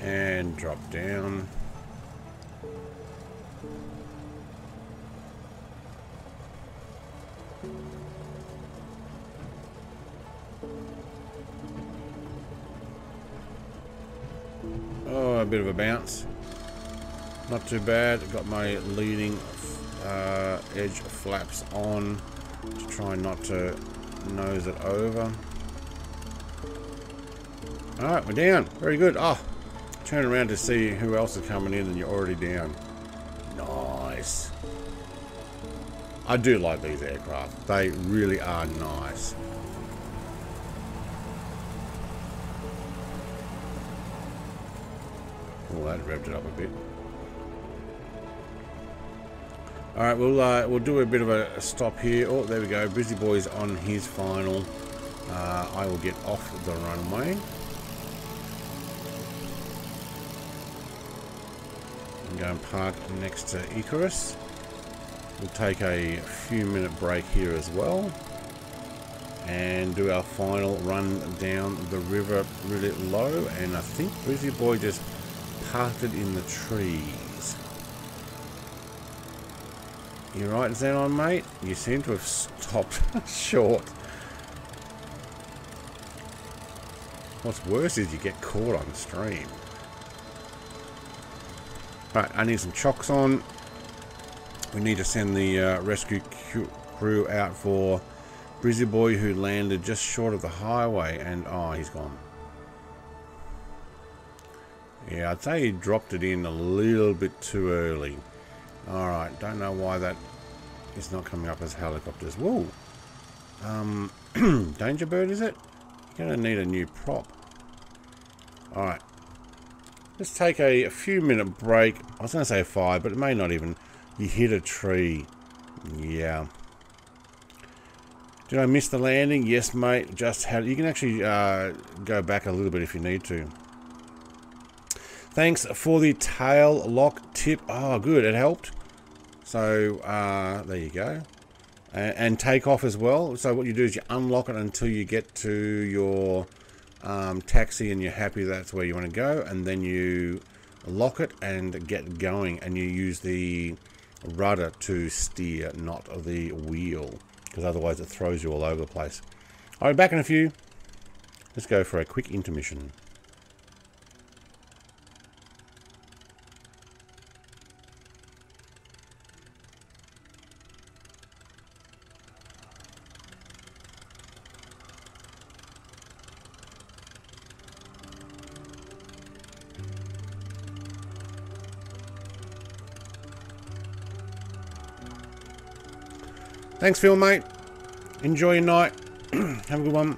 And drop down. Oh, a bit of a bounce. Not too bad. Got my leading edge flaps on to try not to nose it over. Alright, we're down. Very good. Oh. Turn around to see who else is coming in and you're already down. Nice. I do like these aircraft. They really are nice. Oh, that revved it up a bit. Alright, we'll do a bit of a stop here. Oh, there we go. Busy Boy's on his final. I will get off the runway. Go and park next to Icarus. We'll take a few minute break here as well and do our final run down the river really low, and I think Busy Boy just parked it in the trees. You right, Xenon mate? You seem to have stopped short. What's worse is you get caught on stream. Right, I need some chocks on. We need to send the rescue crew out for Busy Boy, who landed just short of the highway, and oh, he's gone. Yeah, I'd say he dropped it in a little bit too early. Alright, don't know why that is not coming up as helicopters. Whoa! Danger Bird, is it? You're going to need a new prop. Alright. Let's take a few minute break. I was going to say five, but it may not even. You hit a tree. Yeah. Did I miss the landing? Yes, mate. Just had. You can actually go back a little bit if you need to. Thanks for the tail lock tip. Oh, good. It helped. So, there you go. And take off as well. So what you do is you unlock it until you get to your... taxi and you're happy that's where you want to go, and then you lock it and get going, and you use the rudder to steer, not the wheel, because otherwise it throws you all over the place. Alright, back in a few. Let's go for a quick intermission. Thanks, Phil, mate. Enjoy your night. Have a good one.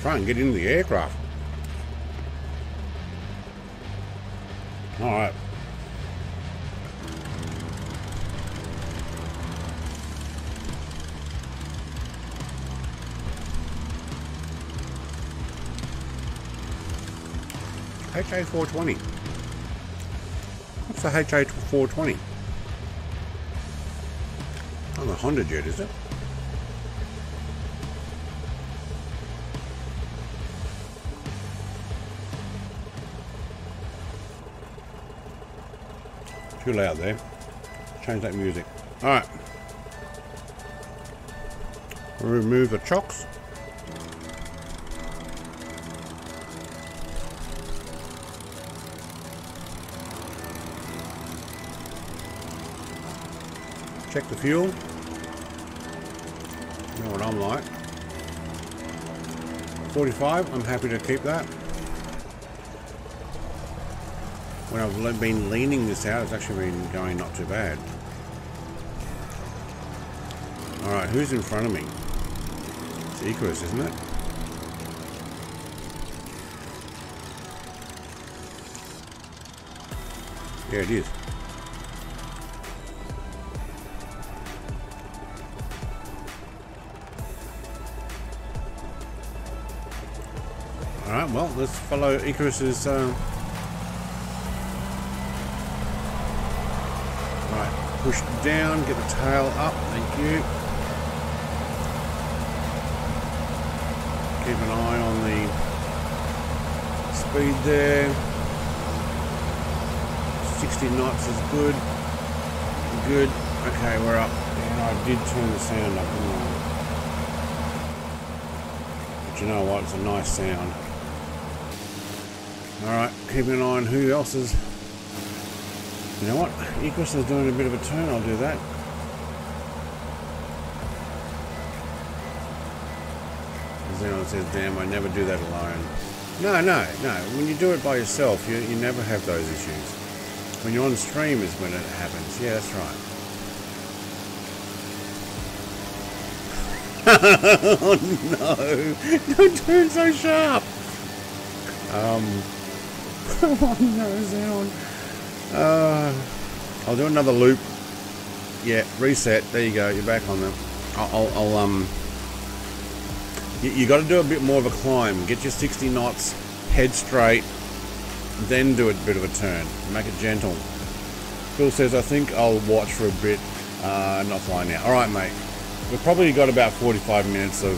Try and get into the aircraft. All right. HA420. What's the HA420? Oh, the Honda jet, is it? Too loud there. Change that music. Alright. Remove the chocks. Check the fuel. You know what I'm like. 45, I'm happy to keep that. When I've been leaning this out, it's actually been going not too bad. Alright, who's in front of me? It's Icarus, isn't it? Yeah, it is. Alright, well, let's follow Icarus's... push down, get the tail up, thank you. Keep an eye on the speed there. 60 knots is good. Good. Okay, we're up. And I did turn the sound up, didn't I? But you know what? It's a nice sound. Alright, keeping an eye on who else is. You know what? Ecos is doing a bit of a turn, I'll do that. Everyone says, damn, I never do that alone. No. When you do it by yourself, you never have those issues. When you're on stream is when it happens. Yeah, that's right. Oh, no. Don't turn so sharp. Oh, no, Zenon. I'll do another loop. Yeah, reset. There you go. You're back on them. You got to do a bit more of a climb. Get your 60 knots, head straight, then do a bit of a turn. Make it gentle. Phil says, I think I'll watch for a bit, not flying now. All right, mate. We've probably got about 45 minutes of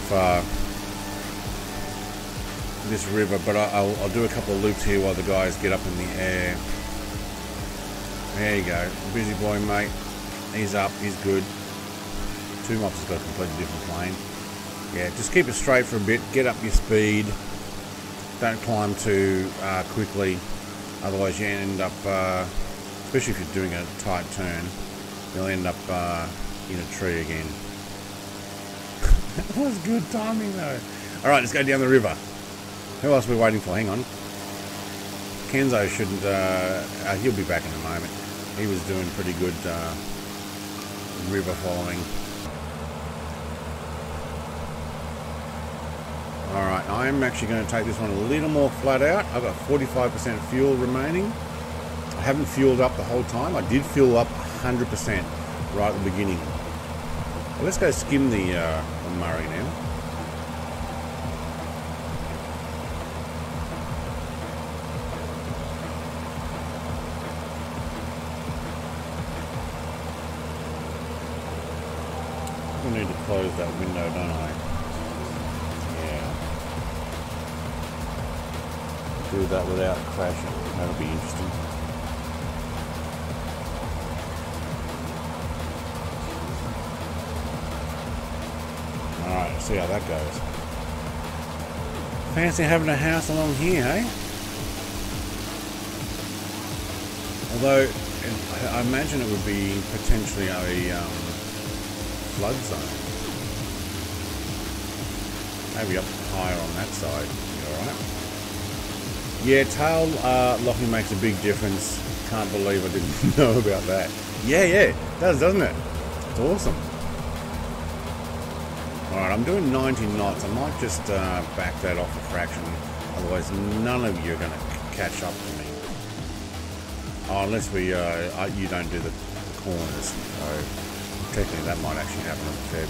this river, but I'll do a couple of loops here while the guys get up in the air. There you go. Busy boy, mate. He's up. He's good. Two mops has got a completely different plane. Yeah, just keep it straight for a bit, get up your speed, don't climb too quickly, otherwise you end up, especially if you're doing a tight turn, you'll end up in a tree again. That was good timing though. Alright, let's go down the river. Who else are we waiting for? Hang on. Kenzo shouldn't, he'll be back in a moment. He was doing pretty good river following. Alright, I am actually going to take this one a little more flat out. I've got 45% fuel remaining. I haven't fueled up the whole time. I did fuel up 100% right at the beginning. Well, let's go skim the Murray now. I need to close that window, don't I? Do that without crashing. That'll be interesting. Alright, see how that goes. Fancy having a house along here, eh? Although, I imagine it would be potentially a flood zone. Maybe up higher on that side. Alright. Yeah, tail locking makes a big difference. Can't believe I didn't know about that. Yeah, it does, doesn't it? It's awesome. Alright, I'm doing 90 knots. I might just back that off a fraction. Otherwise, none of you are going to catch up to me. Oh, unless we, you don't do the corners. So, technically that might actually happen a fair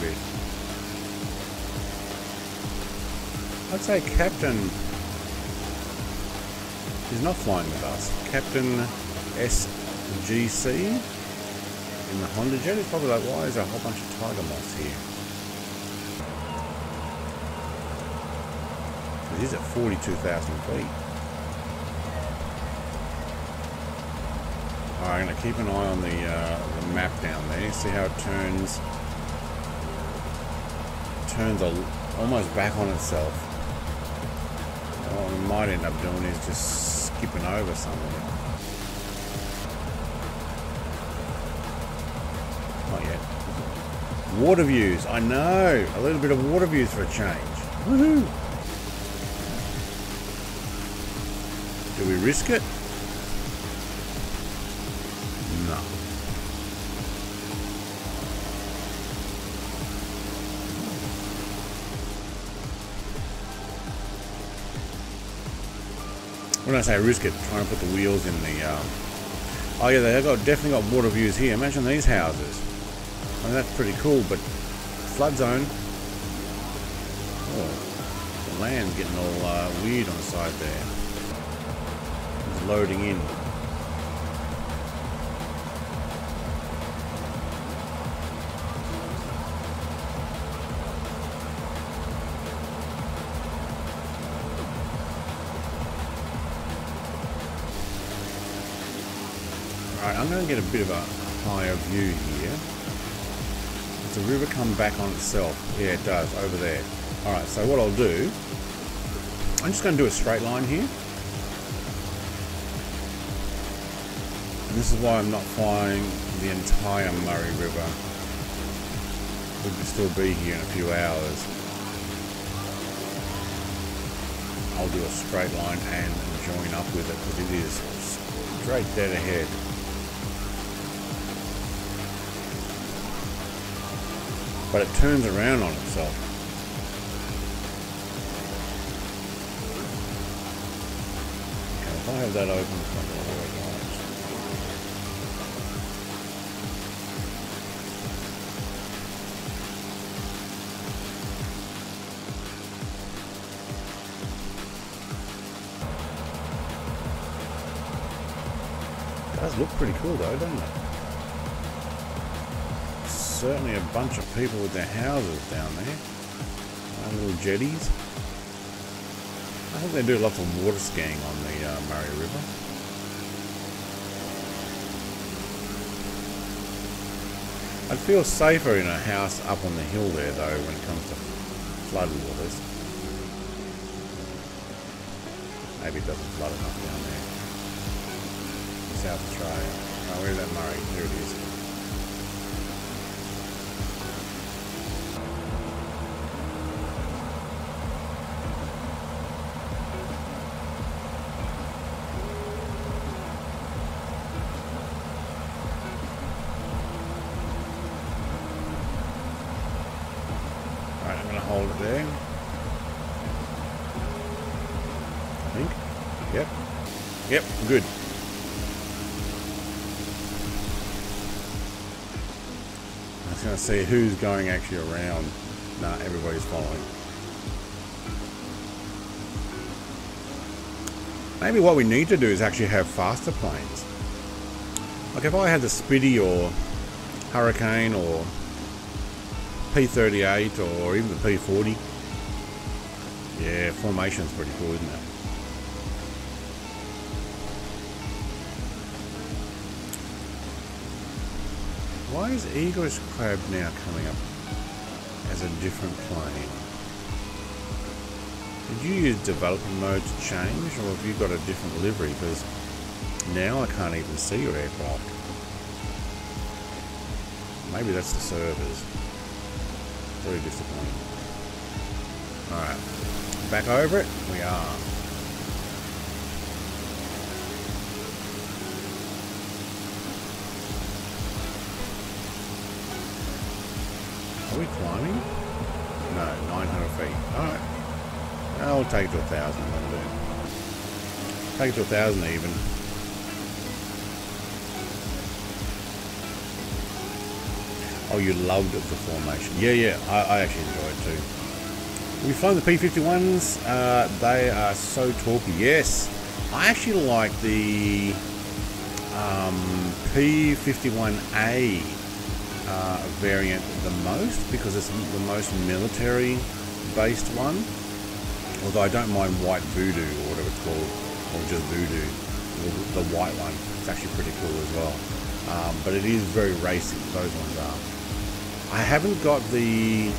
bit. I'd say Captain... he's not flying with us. Captain SGC in the Honda Jet is probably like, why is there a whole bunch of Tiger Moths here? He's at 42,000 feet. Alright, I'm going to keep an eye on the map down there, see how it turns. Turns almost back on itself. What we might end up doing is just skipping over somewhere. Not yet. Water views, I know! A little bit of water views for a change. Woohoo! Do we risk it? No. When I say risk it, trying to put the wheels in the... oh yeah, they've definitely got water views here. Imagine these houses. I mean, that's pretty cool, but... flood zone. Oh, the land's getting all weird on the side there. It's loading in. Right, I'm going to get a bit of a higher view here. Does the river come back on itself? Yeah, it does, over there. Alright, so what I'll do, I'm just going to do a straight line here. And this is why I'm not flying the entire Murray River. We'll still be here in a few hours. I'll do a straight line and join up with it because it is straight dead ahead. But it turns around on itself. And if I have that open, it's not going to work out. Look pretty cool though, don't they? Certainly a bunch of people with their houses down there. Little jetties. I think they do lots of water skiing on the Murray River. I'd feel safer in a house up on the hill there though when it comes to flood waters. Maybe it doesn't flood enough down there. South Australia. Oh, where's that Murray? There it is. Alright, I'm going to hold it there. I think. Yep. Yep, good. Going to see who's going actually around. Nah, everybody's following. Maybe what we need to do is actually have faster planes. Like if I had the Spitty or Hurricane or P-38 or even the P-40. Yeah, formation's pretty cool, isn't it? Why is Eagle's Crab now coming up as a different plane? Did you use developer mode to change, or have you got a different livery? Because now I can't even see your aircraft. Maybe that's the servers. Very disappointing. Alright, back over it. We are. Are we climbing? No, 900 feet. Alright. I'll take it to 1,000, that'll do. Take it to 1,000 even. Oh, you loved it, the formation. Yeah, yeah, I actually enjoyed it too. We've flown the P-51s. They are so talky. Yes. I actually like the P-51A. Variant the most because it's the most military based one, although I don't mind White Voodoo or whatever it's called, or just Voodoo, the white one. It's actually pretty cool as well, but it is very racy, those ones are. I haven't got the,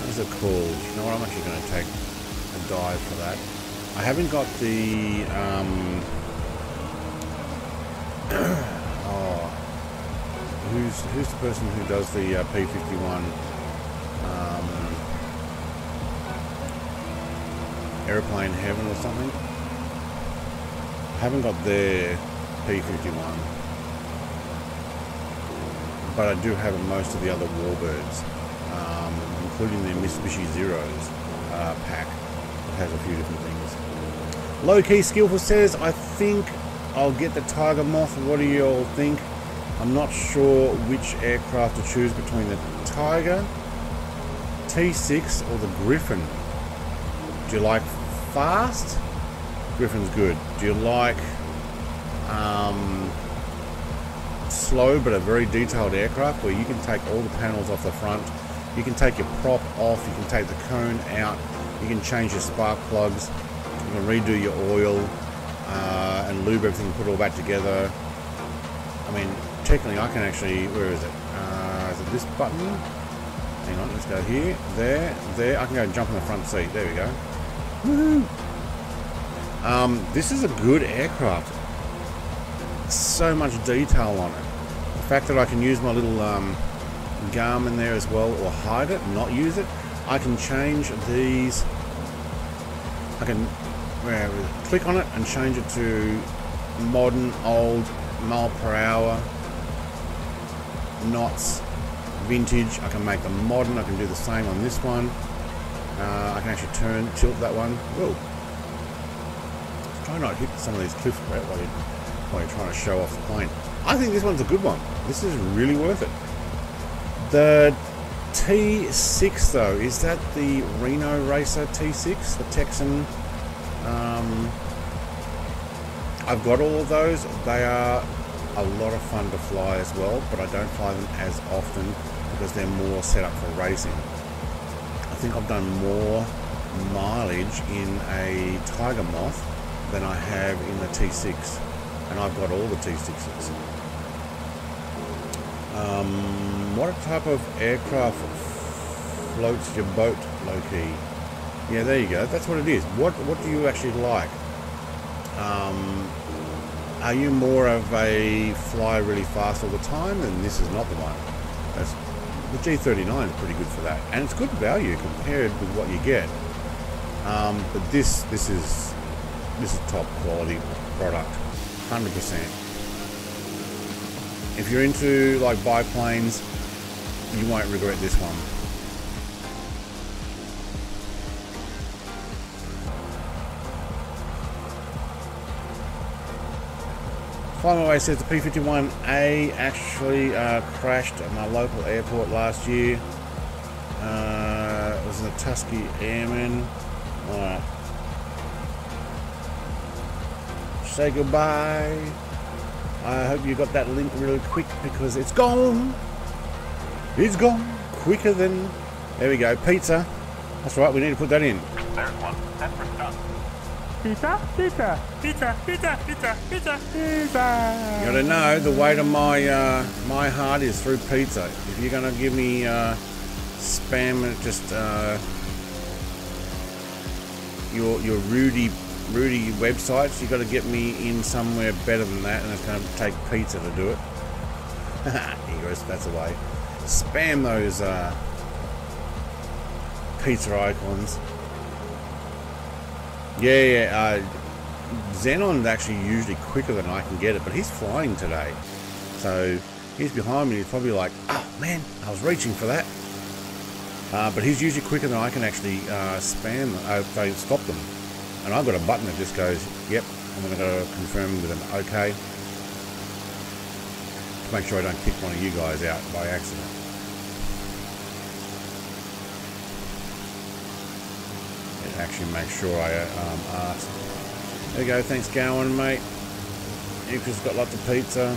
what is it called, you know what, I'm actually going to take a dive for that. I haven't got the Who's the person who does the P-51 Aeroplane Heaven or something? I haven't got their P-51, but I do have most of the other warbirds, including the Mitsubishi Zeros pack. It has a few different things. Low Key Skillful says, I think I'll get the Tiger Moth. What do you all think? I'm not sure which aircraft to choose between the Tiger, T6 or the Griffin. Do you like fast? Griffin's good. Do you like slow but a very detailed aircraft where you can take all the panels off the front, you can take your prop off, you can take the cone out, you can change your spark plugs, you can redo your oil and lube everything and put it all back together. I mean, technically I can actually, where is it? Is it this button? Hang on, let's go here, there, there. I can go and jump in the front seat. There we go. Woohoo! This is a good aircraft. So much detail on it. The fact that I can use my little Garmin there as well, or hide it, not use it. I can change these. I can click on it and change it to modern, old, mile per hour, knots, vintage. I can make them modern. I can do the same on this one. I can actually turn, tilt that one. Whoa! Try not to hit some of these cliffs while you're trying to show off the plane. I think this one's a good one. This is really worth it. The T6 though, is that the Reno Racer T6, the Texan? I've got all of those. They are a lot of fun to fly as well, but I don't fly them as often because they're more set up for racing. I think I've done more mileage in a Tiger Moth than I have in the T6, and I've got all the T6s. What type of aircraft floats your boat, low-key? Yeah, there you go. That's what it is. What do you actually like? Are you more of a fly really fast all the time? Then this is not the one. That's, the G39 is pretty good for that, and it's good value compared with what you get. But this is top quality product, 100%. If you're into like biplanes, you won't regret this one. Flyaway says the P-51A actually crashed at my local airport last year. It was a Tusky Airman. Say goodbye. I hope you got that link really quick because it's gone. It's gone quicker than... There we go, pizza. That's right, we need to put that in. There's one. That's for stuff. Pizza, pizza, pizza, pizza, pizza, pizza, pizza. You gotta know, the weight of my my heart is through pizza. If you're gonna give me spam and just your Rudy websites, you gotta get me in somewhere better than that, and it's gonna take pizza to do it. That's the way. Spam those pizza icons. Xenon's actually usually quicker than I can get it, but he's flying today. So he's behind me, he's probably like, oh man, I was reaching for that. But he's usually quicker than I can actually spam them, stop them. And I've got a button that just goes, yep, I'm going to go confirm with an OK. To make sure I don't kick one of you guys out by accident. Actually make sure I ask. There you go, thanks Gowan, mate. You've just got lots of pizza.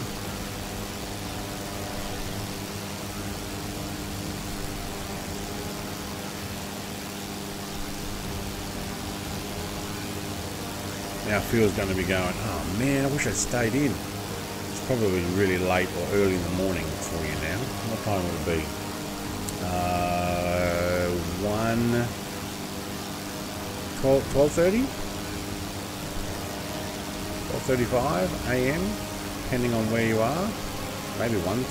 Now Phil's going to be going, oh man, I wish I'd stayed in. It's probably really late or early in the morning for you now. What time would it be? 12:30? 12:35 AM, depending on where you are. Maybe 1:35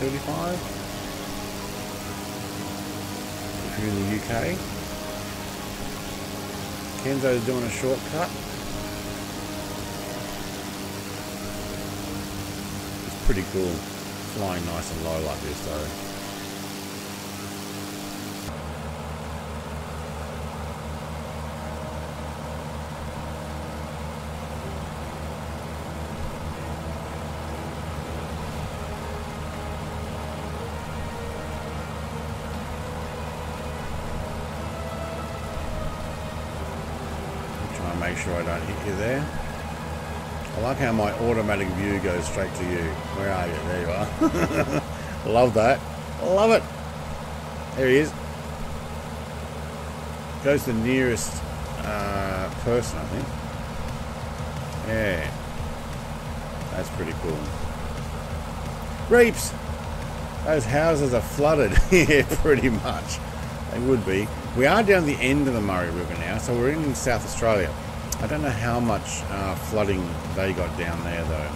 if you're in the UK. Kenzo's doing a shortcut. It's pretty cool flying nice and low like this though. I don't hit you there. I like how my automatic view goes straight to you. Where are you? There you are. Love that. Love it. There he is. Goes to the nearest person, I think. Yeah. That's pretty cool. Reaps! Those houses are flooded. Yeah, pretty much. They would be. We are down the end of the Murray River now, so we're in South Australia. I don't know how much flooding they got down there, though.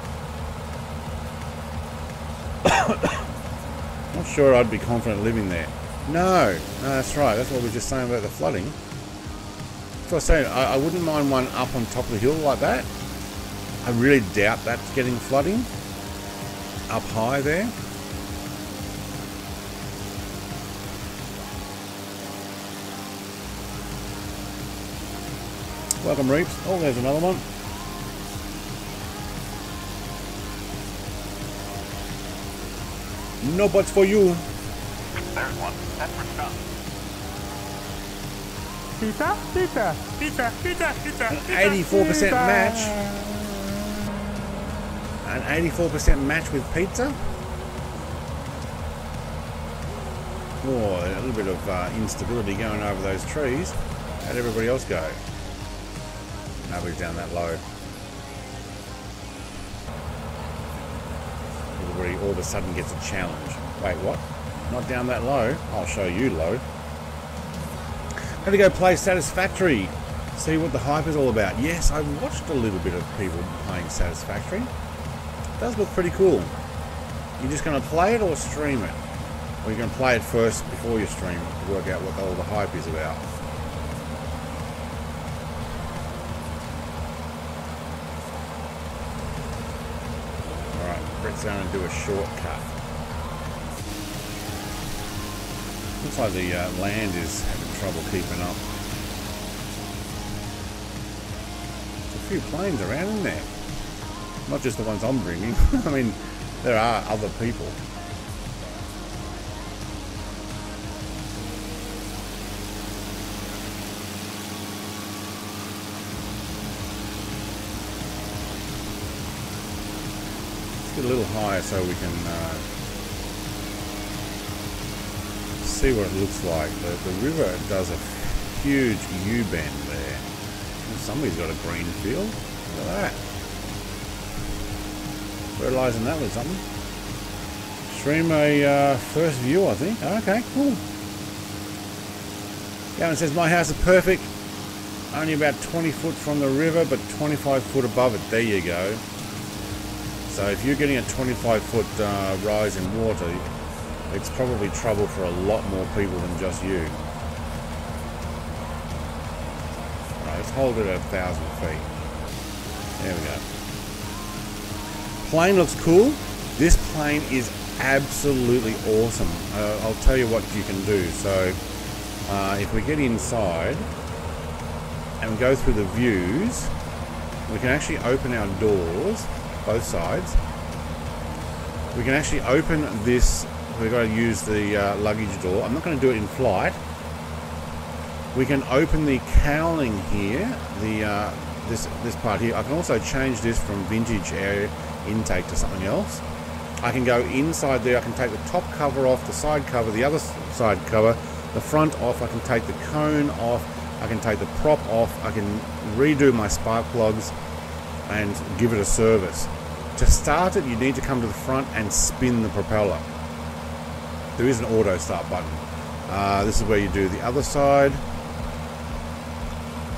Not sure I'd be confident living there. No, that's right. That's what we were just saying about the flooding. That's what I was saying. I wouldn't mind one up on top of the hill like that. I really doubt that's getting flooding up high there. Welcome, Reeps. Oh, there's another one. No buts for you. There's one. That's for stuff. Pizza, pizza, pizza, pizza, pizza. An 84% match. An 84% match with pizza. Oh, a little bit of instability going over those trees. How'd everybody else go? Nobody's down that low. Everybody all of a sudden gets a challenge. Wait, what? Not down that low. I'll show you low. Gotta go play Satisfactory. See what the hype is all about. Yes, I watched a little bit of people playing Satisfactory. It does look pretty cool. You're just gonna play it or stream it? Or you're gonna play it first before you stream it to work out what all the hype is about. Brett's going to do a shortcut. Looks like the land is having trouble keeping up. There's a few planes around in there. Not just the ones I'm bringing. I mean, there are other people. A little higher so we can see what it looks like. The river does a huge U-bend there. And somebody's got a green field. Look at that. Fertilizing that with something. Stream a first view, I think. Okay, cool. Gavin says, my house is perfect. Only about 20 foot from the river, but 25 foot above it. There you go. So if you're getting a 25-foot rise in water, it's probably trouble for a lot more people than just you. All right, let's hold it at 1,000 feet. There we go. Plane looks cool. This plane is absolutely awesome. I'll tell you what you can do. So if we get inside and go through the views, we can actually open our doors. Both sides. We can actually open this. We've got to use the luggage door. I'm not going to do it in flight. We can open the cowling here, the this part here. I can also change this from vintage air intake to something else. I can go inside there. I can take the top cover off, the side cover, the other side cover, the front off. I can take the cone off. I can take the prop off. I can redo my spark plugs and give it a service. To start it, you need to come to the front and spin the propeller. There is an auto start button. This is where you do the other side.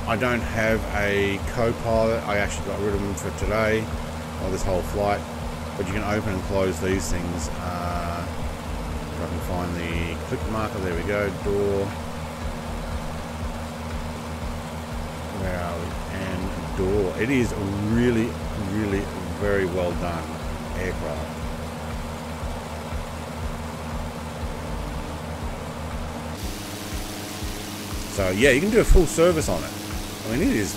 I don't have a co-pilot. I actually got rid of them for today, or this whole flight. But you can open and close these things. If I can find the click marker, there we go, door. Where are we? Door. It is a really, really very well done aircraft. So yeah, you can do a full service on it. I mean, it is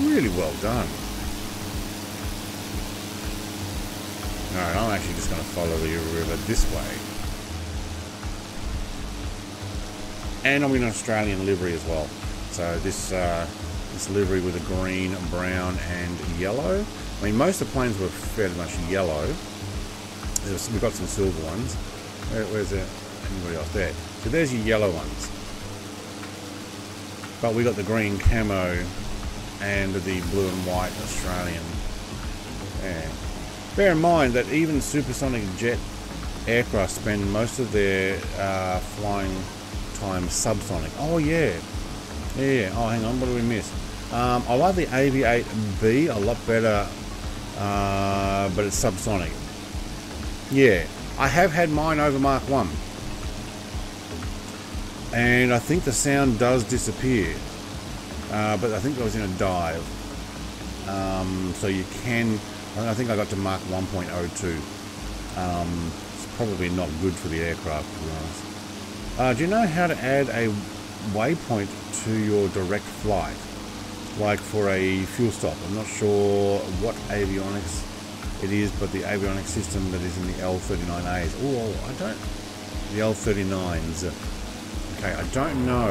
really well done. Alright, I'm actually just going to follow the river this way. And I'm in an Australian livery as well. So this livery with a green, brown and yellow. I mean, most of the planes were fairly much yellow. We've got some silver ones. Where's there? Anybody else there? So there's your yellow ones. But we got the green camo and the blue and white Australian. Yeah. Bear in mind that even supersonic jet aircraft spend most of their flying time subsonic. Oh yeah, yeah. Oh, hang on, what did we miss? I like the AV-8B a lot better, but it's subsonic. Yeah, I have had mine over Mark 1, and I think the sound does disappear, but I think I was in a dive, so you can. I think I got to Mark 1.02. It's probably not good for the aircraft, to be honest. Do you know how to add a waypoint to your direct flight, like for a fuel stop? I'm not sure what avionics it is, but the avionics system that is in the L39As. Oh, I don't. The L39s. Okay, I don't know.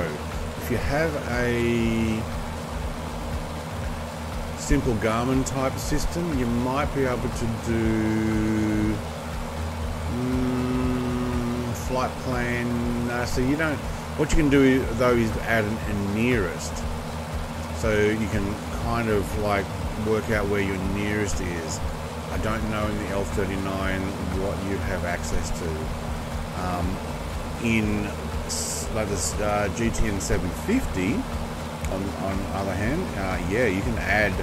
If you have a simple Garmin type system, you might be able to do flight plan. So you don't. What you can do though is add a nearest, so you can kind of like work out where your nearest is. I don't know in the L39 what you have access to. In like this GTN 750. On the other hand, yeah, you can add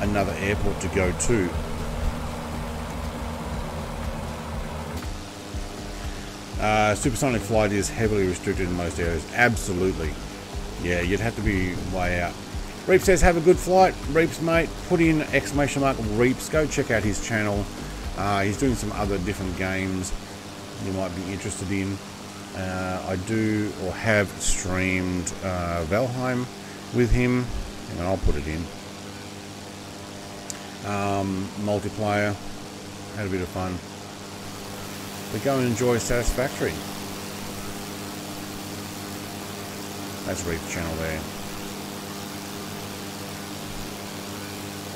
another airport to go to. Supersonic flight is heavily restricted in most areas. Absolutely. Yeah, you'd have to be way out. Reeps says, have a good flight. Reeps, mate. Put in exclamation mark Reeps. Go check out his channel. He's doing some other different games you might be interested in. I do or have streamed Valheim with him, and I'll put it in. Multiplayer, had a bit of fun. But go and enjoy Satisfactory. That's Reef's channel there.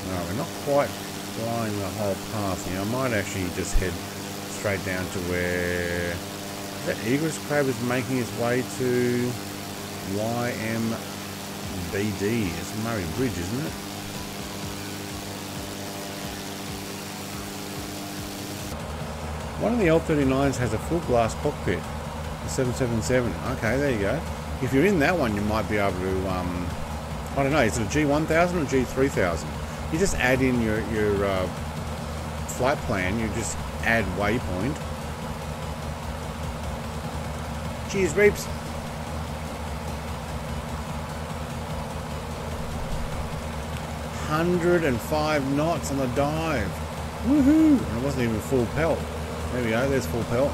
No, we're not quite flying the whole path here. I might actually just head straight down to where. That egress crab is making its way to YMBD. It's Murray Bridge, isn't it? One of the L39s has a full glass cockpit. The 777. Okay, there you go. If you're in that one, you might be able to. I don't know. Is it a G1000 or G3000? You just add in your flight plan. You just add waypoint. Cheers, Reeps. $105 knots on the dive. Woohoo! And it wasn't even full pelt. There we go, there's full pelt.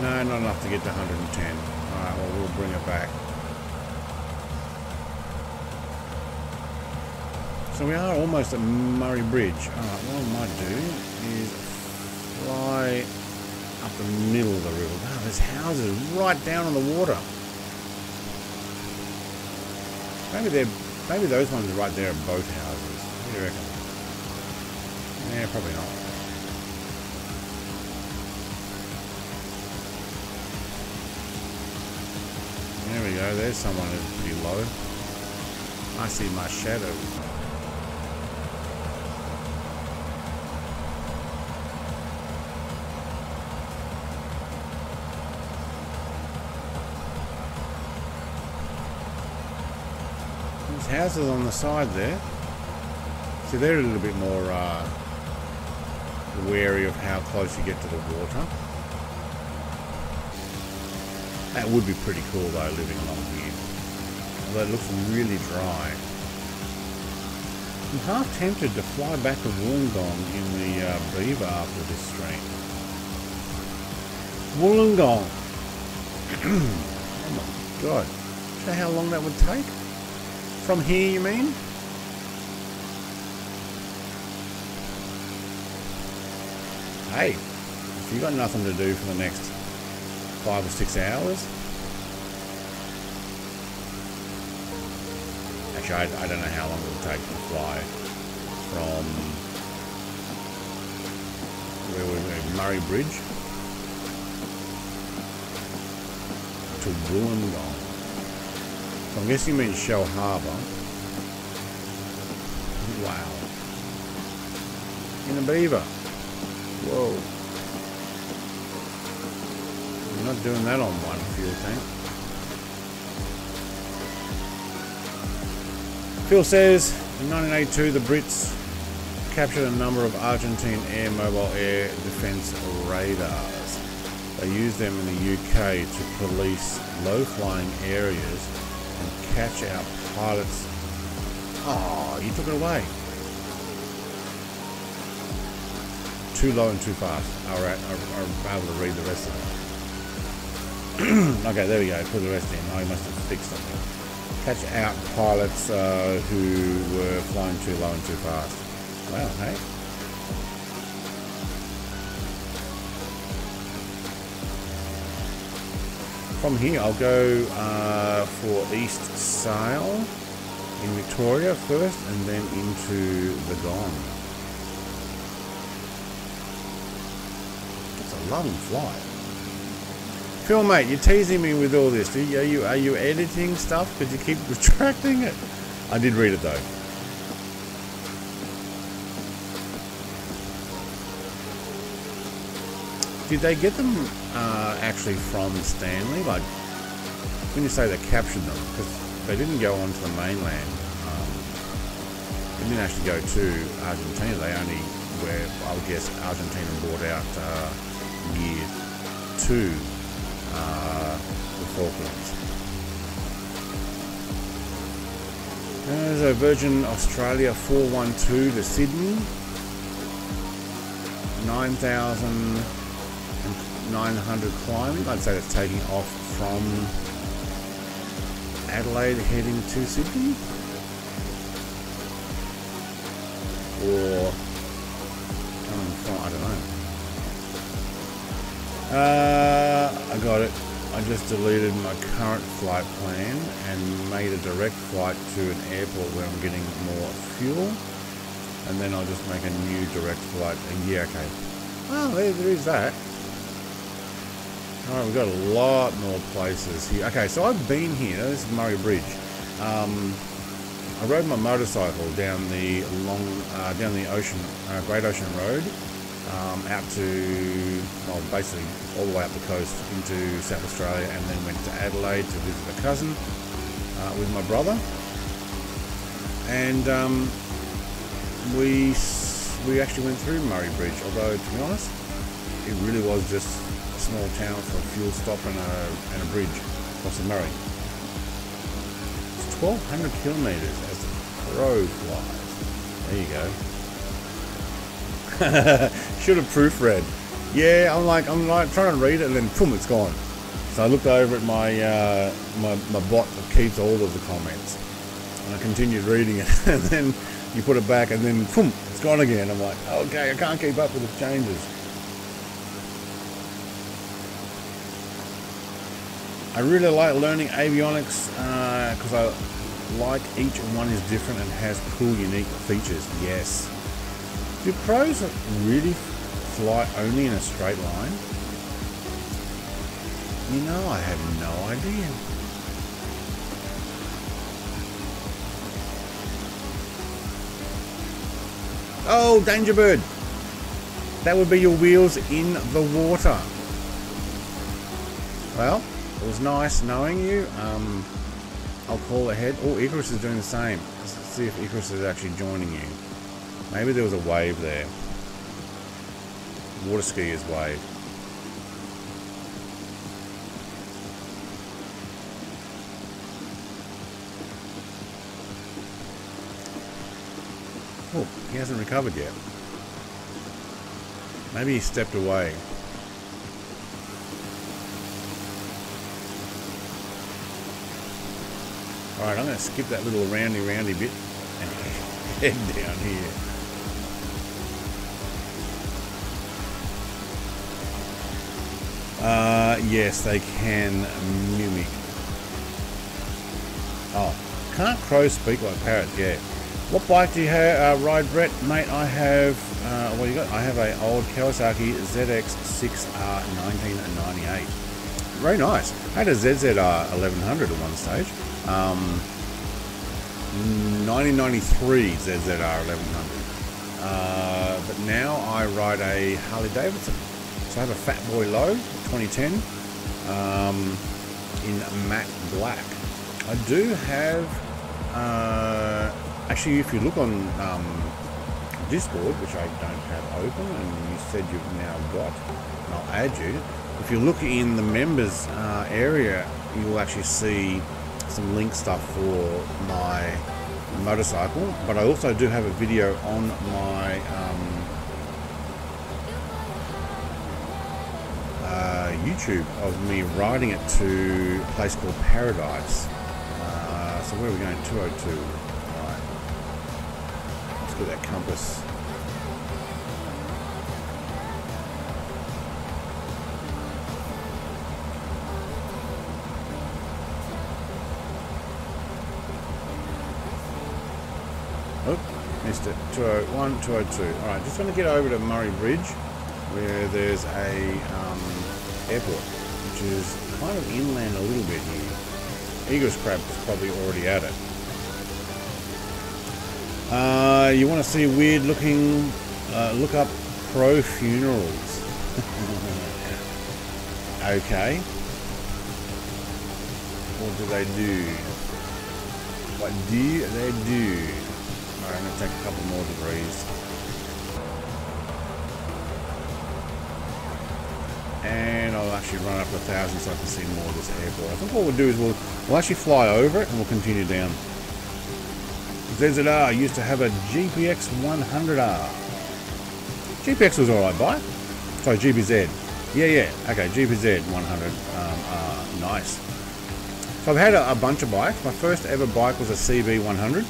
No, not enough to get to 110. Alright, well, we'll bring it back. So we are almost at Murray Bridge. Alright, what I might do is fly up the middle of the river. Wow, there's houses right down on the water. Maybe those ones right there are boat houses. What do you reckon? Yeah, probably not. There we go. There's someone who's pretty low. I see my shadow. Houses on the side there. See, they're a little bit more wary of how close you get to the water. That would be pretty cool though, living along here. Although it looks really dry. I'm half tempted to fly back to Wollongong in the Beaver after this stream. Wollongong! Oh my god. Do you know how long that would take? From here, you mean? Hey, if you've got nothing to do for the next 5 or 6 hours. Actually, I don't know how long it will take to fly from where we were, Murray Bridge to Wollongong. I guess you mean Shell Harbour. Wow. in a beaver. Whoa. You're not doing that on one fuel tank. Phil says, in 1982, the Brits captured a number of Argentine air mobile air defence radars. They used them in the UK to police low-flying areas and catch our pilots. Oh, you took it away. Too low and too fast. Alright, I'm able to read the rest of it. Okay, there we go. Put the rest in. Oh, he must have fixed something. Catch out pilots who were flying too low and too fast. Wow, hey? From here, I'll go for East Sail in Victoria first, and then into the Gong. It's a lovely flight. Phil, mate, you're teasing me with all this. Are you editing stuff? Because you keep retracting it. I did read it though. Did they get them actually from Stanley? Like, when you say they captured them, because they didn't go onto the mainland. They didn't actually go to Argentina. They only were, I would guess, Argentina bought out gear to the Falklands. There's a Virgin Australia 412 to Sydney. 9,900 climbing. I'd say that's taking off from Adelaide heading to Sydney, or coming from, I don't know. I got it. I just deleted my current flight plan and made a direct flight to an airport where I'm getting more fuel, and then I'll just make a new direct flight. Yeah, okay. Well, there is that. Alright, we've got a lot more places here. Okay, so I've been here. This is Murray Bridge. I rode my motorcycle down the ocean, Great Ocean Road, out to, well, basically all the way up the coast into South Australia, and then went to Adelaide to visit a cousin with my brother. And we actually went through Murray Bridge, although, to be honest, it really was just a small town for a fuel stop and a bridge across the Murray. It's 1,200 kilometres as the crow flies. There you go. Should have proofread. Yeah, I'm like trying to read it, and then boom, it's gone. So I looked over at my my bot that keeps all of the comments, and I continued reading it, and then you put it back, and then boom, it's gone again. I'm like, okay, I can't keep up with the changes. I really like learning avionics because I like each one is different and has cool, unique features. Yes. Do pros really fly only in a straight line? You know, I have no idea. Oh, danger bird! That would be your wheels in the water. Well, it was nice knowing you. I'll call ahead. Oh, Icarus is doing the same. Let's see if Icarus is actually joining you. Maybe there was a wave there. Water ski is wave. Oh, he hasn't recovered yet. Maybe he stepped away. Alright, I'm going to skip that little roundy bit and head down here. Yes, they can mimic. Oh, can't crows speak like parrots? Yeah. What bike do you ride, Brett? Mate, I have, what you got? I have an old Kawasaki ZX6R 1998. Very nice. I had a ZZR 1100 at one stage. 1993 ZZR 1100. But now I ride a Harley Davidson. So I have a Fat Boy Low 2010 in matte black. I do have, actually if you look on Discord, which I don't have open, and you said you've now got, and I'll add you, if you look in the members area, you will actually see some link stuff for my motorcycle, but I also do have a video on my YouTube of me riding it to a place called Paradise. So where are we going? 202. Alright. Let's get that compass. Oop, missed it. 201, 202. Alright, just want to get over to Murray Bridge where there's a airport, which is kind of inland a little bit here. Eagle's Crab is probably already at it. You want to see weird looking, look up pro funerals. Okay. What do they do? What do they do? Alright, I'm going to take a couple more degrees. And I'll actually run up 1,000 so I can see more of this airport. I think what we'll do is we'll actually fly over it and we'll continue down. ZZR used to have a GPX 100R. GPX was alright by. Sorry, GPZ. Yeah, yeah. Okay, GPZ 100R. Nice. So I've had a bunch of bikes. My first ever bike was a CB 100.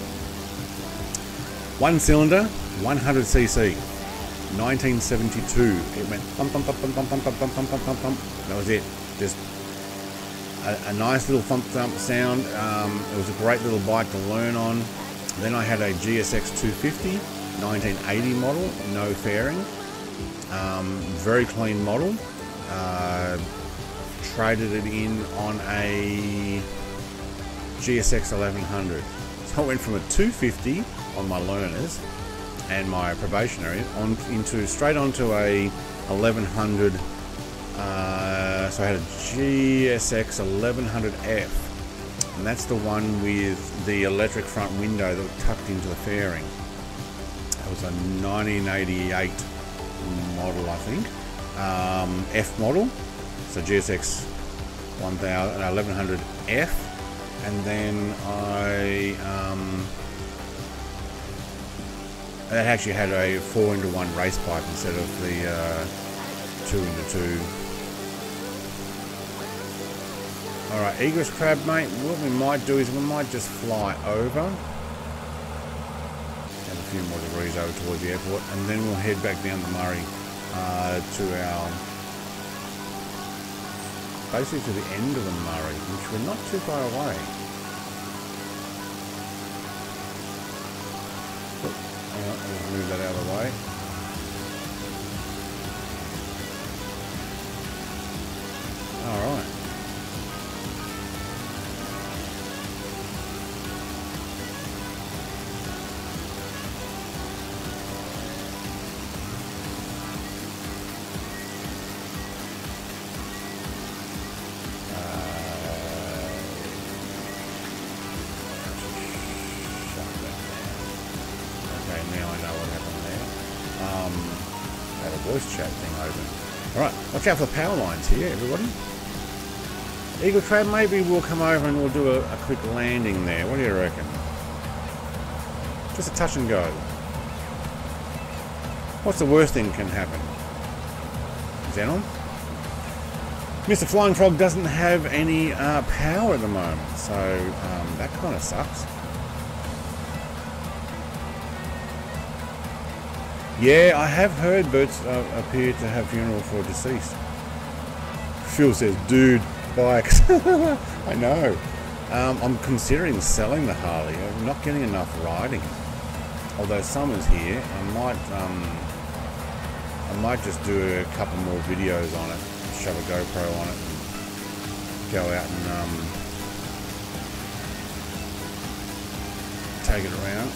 One cylinder, 100cc. 1972, it went bump, bump, bump, bump, bump, bump, bump, bump, bump, bump, bump. That was it. Just a nice little thump, thump sound. It was a great little bike to learn on. Then I had a GSX 250, 1980 model, no fairing. Very clean model. Traded it in on a GSX 1100. So I went from a 250 on my learners and my probationary on into straight onto a 1100. So I had a GSX 1100F, and that's the one with the electric front window that was tucked into the fairing. That was a 1988 model, I think, F model. So GSX 1100F, and then I. That actually had a 4-into-1 race pipe instead of the 2-into-2. Alright, Eagle's Crab, mate. What we might do is we might just fly over. Have a few more degrees over towards the airport. And then we'll head back down the Murray to our... basically to the end of the Murray, which we're not too far away. Let's move that out of the way. Alright. Watch out for the power lines here, everybody. Eagle Crab, maybe we'll come over and we'll do a quick landing there. What do you reckon? Just a touch and go. What's the worst thing can happen? Is that on? Mr. Flying Frog doesn't have any power at the moment, so that kind of sucks. Yeah, I have heard birds appear to have funeral for deceased. Phil says, dude, bikes. I know. I'm considering selling the Harley. I'm not getting enough riding. Although summer's here, I might just do a couple more videos on it. Shove a GoPro on it and go out and take it around.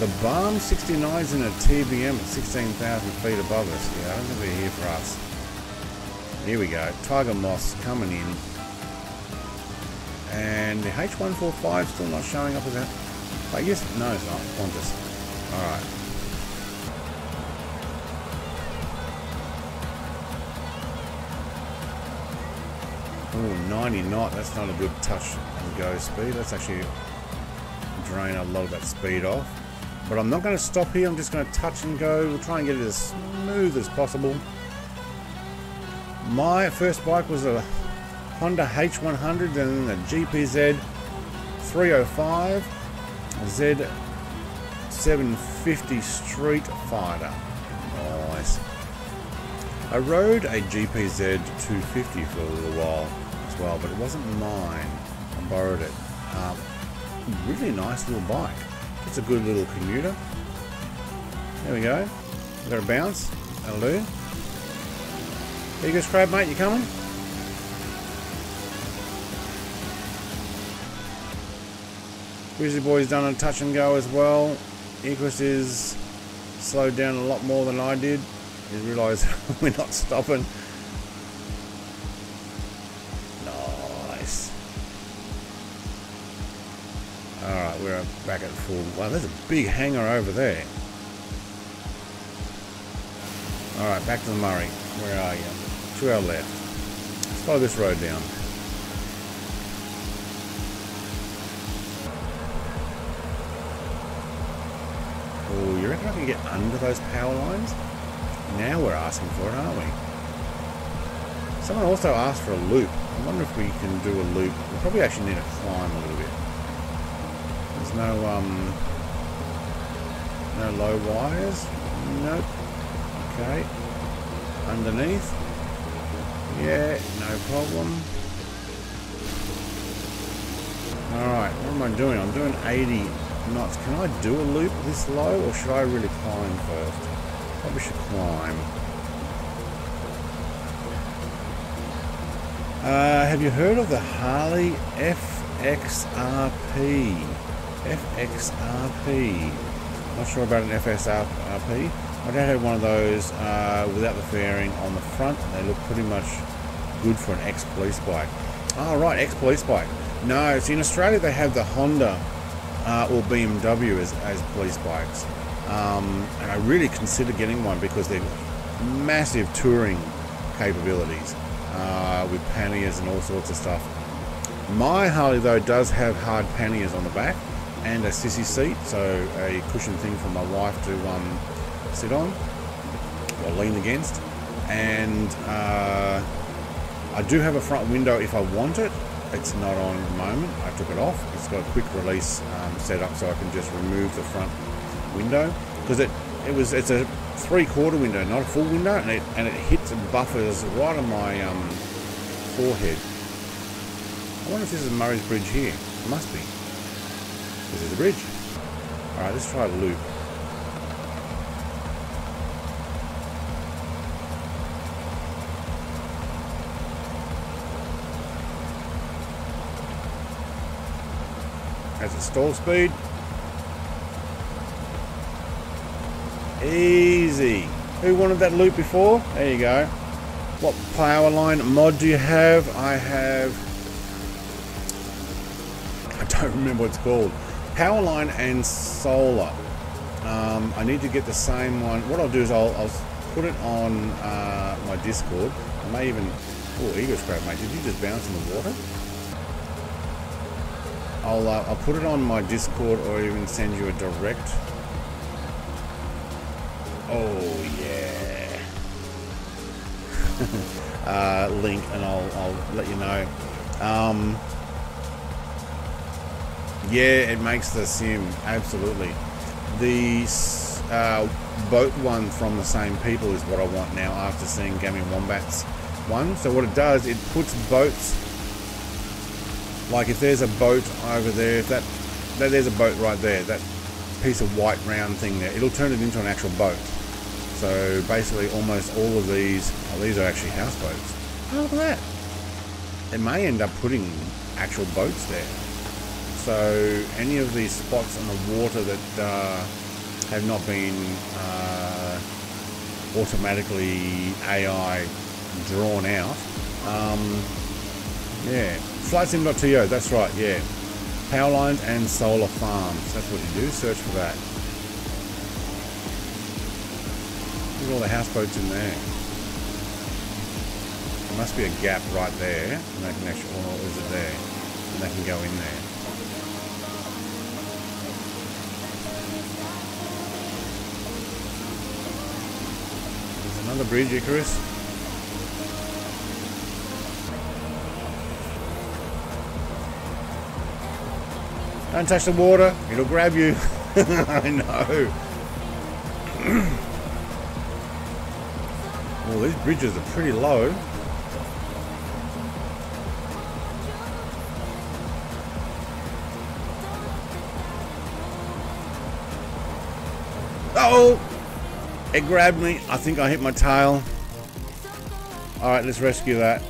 The Balm 69's in a TBM at 16,000 feet above us. Yeah, I don't think they're here for us. Here we go. Tiger Moth's coming in. And the H145 still not showing up as a... I guess... No, it's not. Qantas. Alright. Oh, 90 knot. That's not a good touch and go speed. That's actually drain a lot of that speed off. But I'm not going to stop here. I'm just going to touch and go. We'll try and get it as smooth as possible. My first bike was a Honda H100, then the GPZ-305 Z750 Street Fighter. Nice. I rode a GPZ-250 for a little while as well, but it wasn't mine. I borrowed it. Really nice little bike. It's a good little commuter. There we go. We've got a bounce. That'll do. There you go, Crab, mate. You coming? Grizzly Boy's done a touch and go as well. Equus is slowed down a lot more than I did. He realised we're not stopping. Nice. Alright, we're back at full. Wow, there's a big hangar over there. Alright, back to the Murray. Where are you? To our left. Let's follow this road down. Oh, you reckon I can get under those power lines? Now we're asking for it, aren't we? Someone also asked for a loop. I wonder if we can do a loop. We probably actually need to climb a little bit. There's no no low wires. Nope. Okay. Underneath. Yeah, no problem. Alright, what am I doing? I'm doing 80 knots. Can I do a loop this low, or should I really climb first? Probably should climb. Have you heard of the Harley FXRP? FXRP. Not sure about an FXRP. My dad had one of those without the fairing on the front. They look pretty much good for an ex-police bike. Oh, right, ex-police bike. No, see, in Australia they have the Honda or BMW as police bikes. And I really consider getting one because they've massive touring capabilities with panniers and all sorts of stuff. My Harley, though, does have hard panniers on the back and a sissy seat, so a cushion thing for my wife to... sit on or lean against, and I do have a front window if I want it. It's not on at the moment. I took it off. It's got a quick release set up so I can just remove the front window because it's a 3/4 window, not a full window, and it hits and buffers right on my forehead. I wonder if this is Murray's Bridge here. It must be. This is the bridge. All right, let's try to loop. Has a stall speed. Easy. Who wanted that loop before? There you go. What power line mod do you have? I don't remember what it's called. Power line and solar. I need to get the same one. What I'll do is I'll put it on my Discord. I may even... Oh, Eagle's crap, mate. Did you just bounce in the water? I'll put it on my Discord or even send you a direct. Oh yeah. Link, and I'll let you know. Yeah, it makes the sim, absolutely. The boat one from the same people is what I want now after seeing Gammy Wombat's one. So what it does, it puts boats. Like if there's a boat over there, if that there's a boat right there, that piece of white round thing there, it'll turn it into an actual boat. So basically almost all of these are actually houseboats. Oh, look at that. It may end up putting actual boats there. So any of these spots on the water that have not been automatically AI drawn out, yeah, flightsim.to, that's right, yeah. Power lines and solar farms, that's what you do, search for that. Look at all the houseboats in there. There must be a gap right there, and they can actually, or is it there? And they can go in there. There's another bridge, Icarus. Don't touch the water, it'll grab you. I know. Well, these bridges are pretty low. Oh! It grabbed me. I think I hit my tail. Alright, let's rescue that.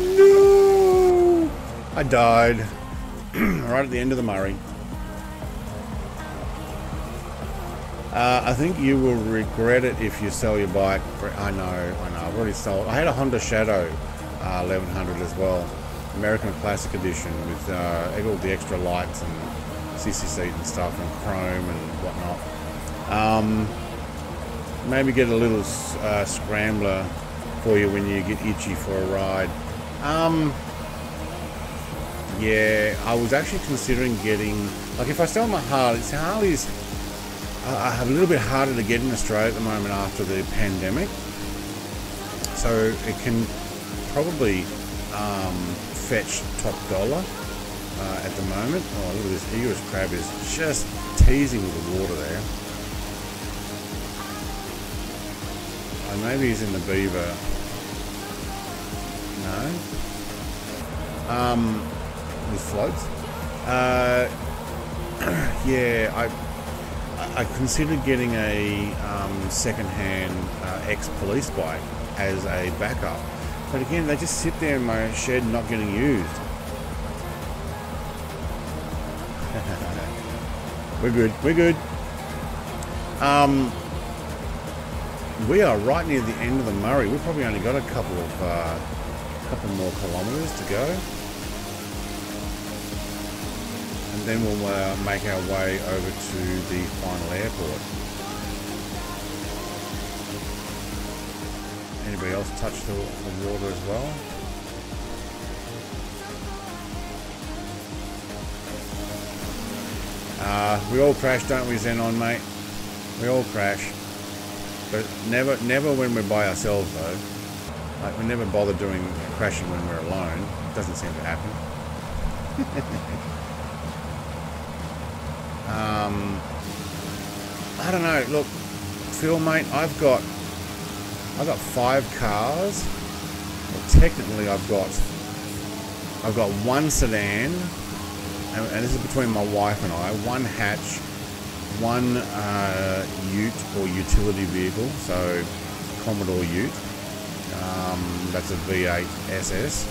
No! I died. Right at the end of the Murray. I think you will regret it if you sell your bike. I know, I've already sold. I had a Honda Shadow 1100 as well, American Classic Edition, with all the extra lights and CC seat and stuff and chrome and whatnot. Maybe get a little scrambler for you when you get itchy for a ride. Yeah, I was actually considering getting, like, if I sell my Harley, Harley's a little bit harder to get in Australia at the moment after the pandemic, so it can probably fetch top dollar at the moment. Oh, look at this Eagle's crab is just teasing with the water there. Oh, maybe he's in the beaver. No. He floats. Yeah, I considered getting a second-hand ex-police bike as a backup, but again, they just sit there in my shed not getting used. We're good. We are right near the end of the Murray. We've probably only got a couple more kilometres to go. Then we'll make our way over to the final airport. Anybody else touch the water as well? We all crash, don't we, Xenon, mate? We all crash. But never when we're by ourselves, though. Like, we never bother doing crashing when we're alone. It doesn't seem to happen. I don't know. Look, Phil, mate, I've got 5 cars. Well, technically, I've got 1 sedan, and this is between my wife and I. 1 hatch, 1 ute or utility vehicle, so Commodore ute. That's a V8 SS.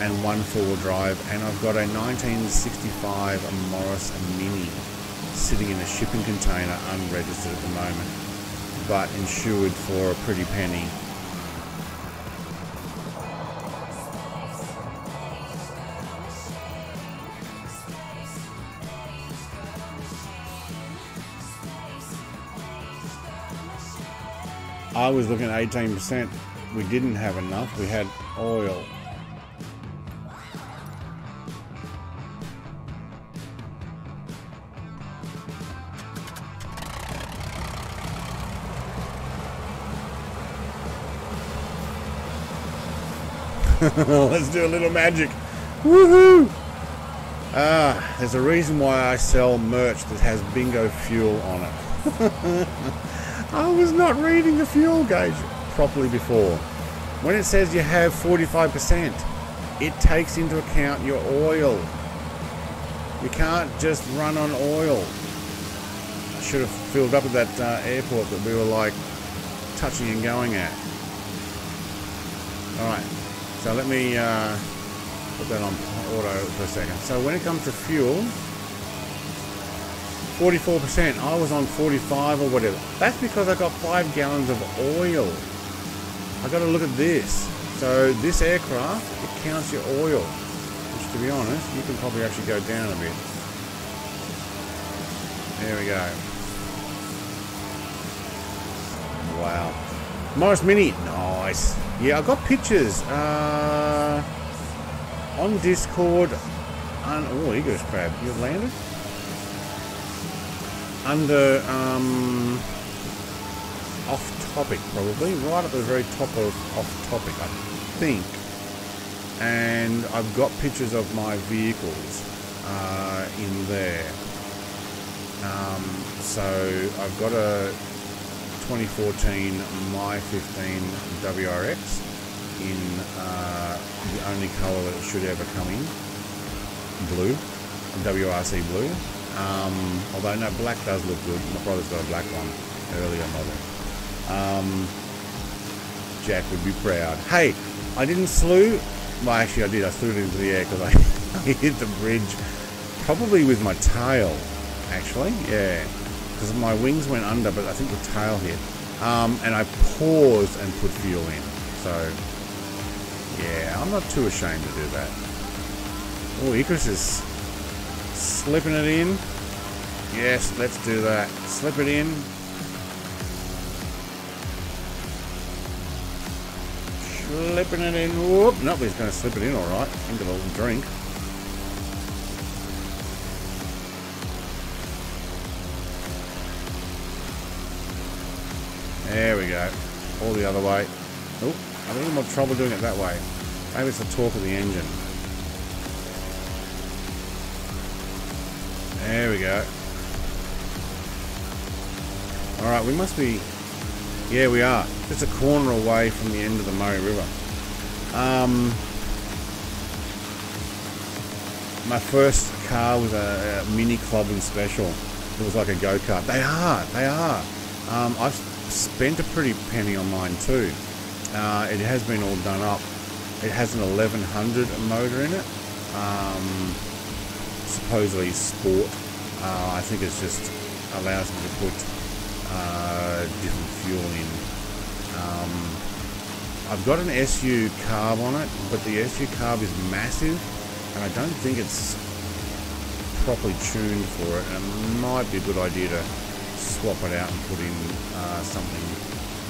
And 1 four-wheel drive, and I've got a 1965 Morris Mini sitting in a shipping container, unregistered at the moment, but insured for a pretty penny. I was looking at 18%. We didn't have enough. We had oil. Let's do a little magic. Woohoo! There's a reason why I sell merch that has bingo fuel on it. I was not reading the fuel gauge properly before. When it says you have 45%, it takes into account your oil. You can't just run on oil. I should have filled up at that airport that we were like touching and going at. All right. So let me put that on auto for a second. So when it comes to fuel, 44%. I was on 45 or whatever. That's because I got 5 gallons of oil. I got to look at this. So this aircraft, it counts your oil, which to be honest, you can probably actually go down a bit. There we go. Wow. Morris Mini, nice. Yeah, I got pictures on Discord. Oh, Eagles crab, you landed under off topic, probably right at the very top of off topic, I think. And I've got pictures of my vehicles in there. So I've got a 2014 Mi-15 WRX in the only colour that it should ever come in, blue, WRC blue. Although no, black does look good. My brother's got a black one, earlier model. Jack would be proud. Hey, I didn't slew. Well, actually I did. I slewed it into the air because I hit the bridge, probably with my tail. Actually, yeah, because my wings went under, but I think the tail hit. And I paused and put fuel in. So, yeah, I'm not too ashamed to do that. Oh, Icarus is slipping it in. Yes, let's do that. Slip it in. Slipping it in. Whoop! Nope, he's going to slip it in all right. Into the little drink. There we go. All the other way. Oh, I'm having more trouble doing it that way. Maybe it's the torque of the engine. There we go. Alright, we must be... Yeah, we are. Just a corner away from the end of the Murray River. My first car was a mini club and special. It was like a go-kart. They are. I've spent a pretty penny on mine too. It has been all done up. It has an 1100 motor in it. Supposedly sport. I think it's just allows me to put different fuel in. I've got an SU carb on it, but the SU carb is massive and I don't think it's properly tuned for it, and it might be a good idea to swap it out and put in something